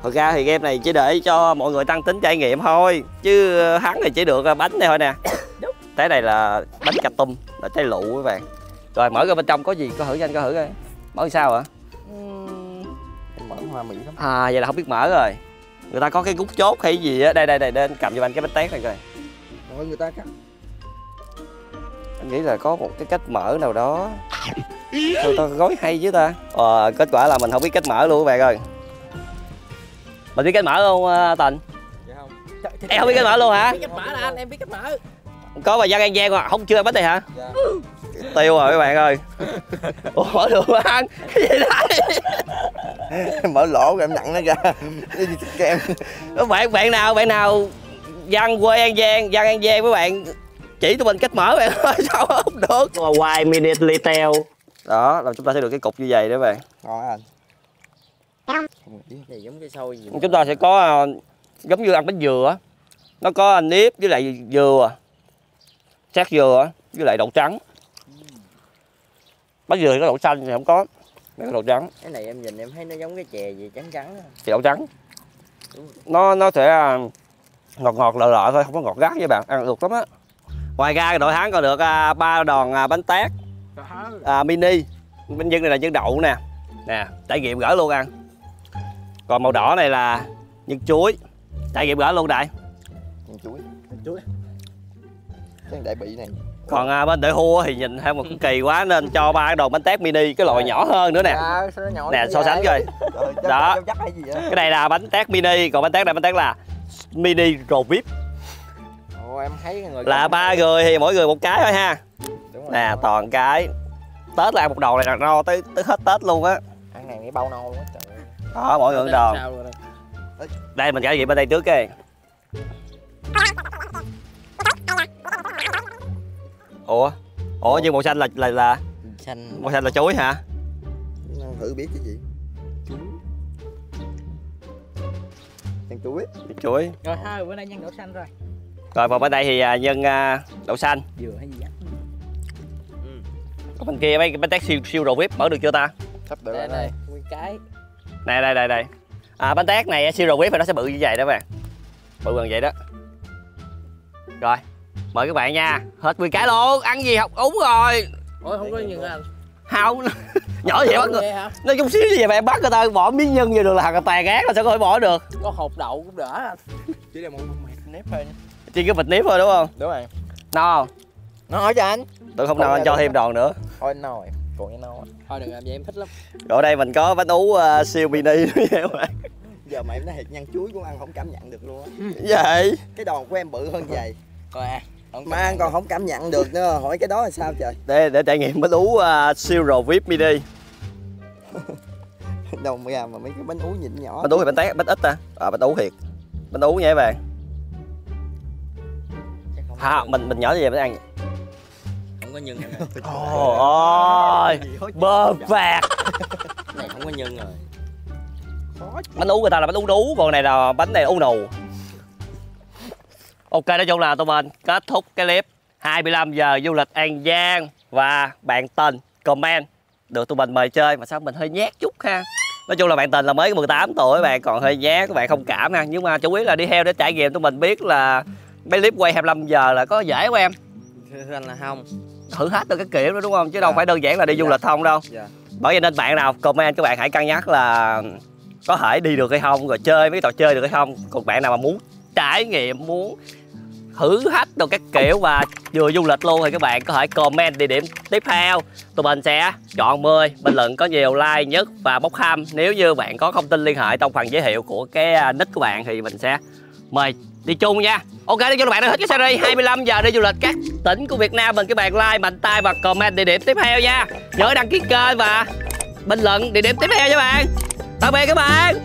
Thật ra thì game này chỉ để cho mọi người tăng tính trải nghiệm thôi, chứ hắn thì chỉ được bánh này thôi nè. Cái này là bánh cà tum, là trái lựu các bạn. Rồi mở ra bên trong có gì, có thử cho anh coi thử coi. Mở sao hả? Em mở hoa mỹ lắm. À vậy là không biết mở rồi. Người ta có cái gút chốt hay gì á. Đây đây đây, để anh cầm cho anh cái bánh tét này coi. Rồi người ta cắt. Anh nghĩ là có một cái cách mở nào đó. Thôi tao gói hay chứ ta. Kết quả là mình không biết cách mở luôn các bạn ơi. Mình biết cách mở không Tình? Dạ không. Em không biết cách mở luôn hả? Biết cách mở là anh, em biết cách mở. Có bà dân An Giang mà không chưa bánh này hả? Dạ. Tiêu rồi các bạn ơi. Ủa mở được mà anh? Cái gì đấy? Em mở lỗ rồi em nặng nó ra. Các bạn, bạn nào dân quê An Giang, dân An Giang với bạn chỉ tụi mình cách mở bạn ơi, sao không được. Hoài minute tell. Đó, là chúng ta sẽ được cái cục như vậy đó bạn. Ngon anh. Này giống cái xôi gì chúng ta sẽ có giống như ăn bánh dừa, nó có nếp với lại dừa, xác dừa với lại đậu trắng. Bánh dừa thì có đậu xanh thì không có, nó có đậu trắng. Cái này em nhìn em thấy nó giống cái chè gì trắng trắng đó. Chè đậu trắng. Nó sẽ ngọt ngọt lợ lợ thôi, không có ngọt gắt với bạn, ăn được lắm á. Ngoài ra đội Hán còn được 3 đòn bánh tét mini. Bánh nhân này là nhân đậu nè. Nè, trải nghiệm gỡ luôn ăn. Còn màu đỏ này là nhân chuối. Trải nghiệm gỡ luôn đại. Nhân chuối. Nhân chuối. Cái đại bị này. Còn bên đội Hua thì nhìn theo một kỳ quá nên cho 3 đồ bánh tét mini, cái loại nhỏ hơn nữa nè. À, nè so sánh coi. Đó. Cái này là bánh tét mini, còn bánh tét này bánh tét là mini roll vip. Ồ em thấy người là 3 người thì mỗi người một cái thôi ha. Nè toàn cái Tết là ăn một đồ này là no tới hết Tết luôn á. Ăn này mới bao no luôn á trời. Đó mọi người đòn. Đây mình trải nghiệm bên đây trước kìa. Ủa nhưng màu xanh là xanh. Màu xanh là chuối hả? Thử biết chứ chị. Nhân chuối. Nhân chuối. Rồi thôi bữa nay nhân đậu xanh rồi. Rồi vào bên đây thì nhân đậu xanh. Dừa hay gì á. Còn bên kia mấy bánh tét siêu rượu vip mở được chưa ta? Sắp được rồi đây. Nguyên cái. Nè đây. Bánh tét này siêu rượu vip thì nó sẽ bự như vậy đó bạn. Bự gần vậy đó. Rồi, mời các bạn nha. Hết nguyên cái luôn, ăn gì học uống rồi. Ôi không có nhiều anh. Không. Nhỏ vậy bắt người. Nó chút xíu như vậy mà em bắt người ta bỏ miếng nhân vô được là thằng tè gán, là sao có thể bỏ được. Có hột đậu cũng đỡ anh. Chỉ là một bịch nếp thôi. Chỉ cái bịch nếp thôi đúng không? Đúng rồi. No. Nó hỏi cho anh. Tôi không nào anh cho thêm đòn nữa. Thôi anh nồi. cuộn với nó. Thôi đừng làm vậy, em thích lắm. Ở đây mình có bánh ú siêu mini với em ạ. Giờ mà em nói thiệt, nhân chuối cũng ăn không cảm nhận được luôn á. Vậy? Cái đòn của em bự hơn vậy. Coi à, mà ăn còn không cảm nhận được nữa, hỏi cái đó là sao trời. Để trải nghiệm bánh ú siêu rồ vip mini. Đâu mà ra mà mấy cái bánh ú nhìn nhỏ. Bánh ú thì bánh tét, bánh ít ta. Bánh ú thiệt. Bánh ú nhé bạn. Mình nhỏ như vậy mình ăn. Không có nhân này. Ôi bơ phạt. Cái này không có nhân rồi. Bánh ú người ta là bánh ú đú, còn này là bánh này u nù. Ok, nói chung là tụi mình kết thúc cái clip 25 giờ du lịch An Giang. Và bạn tình comment được tụi mình mời chơi mà sao mình hơi nhát chút ha. Nói chung là bạn tình là mới 18 tuổi, bạn còn hơi nhát, các bạn thông cảm ha. Nhưng mà chủ yếu là đi theo để trải nghiệm, tụi mình biết là mấy clip quay 25 giờ là có dễ của em. Thưa anh là không. Thử hết được cái kiểu đó đúng không? Chứ đâu phải đơn giản là đi du lịch không đâu. Bởi vậy nên bạn nào comment các bạn hãy cân nhắc là có thể đi được hay không, rồi chơi mấy cái trò chơi được hay không. Còn bạn nào mà muốn trải nghiệm, muốn thử thách được các kiểu và vừa du lịch luôn thì các bạn có thể comment địa điểm tiếp theo. Tụi mình sẽ chọn 10 bình luận có nhiều like nhất và bốc thăm. Nếu như bạn có thông tin liên hệ trong phần giới thiệu của cái nick của bạn thì mình sẽ mời đi chung nha. Ok, nếu cho các bạn đã thích cái series 25 giờ đi du lịch các tỉnh của Việt Nam mình, các bạn like, mạnh tay và comment địa điểm tiếp theo nha. Nhớ đăng ký kênh và bình luận địa điểm tiếp theo nha bạn. Tạm biệt các bạn.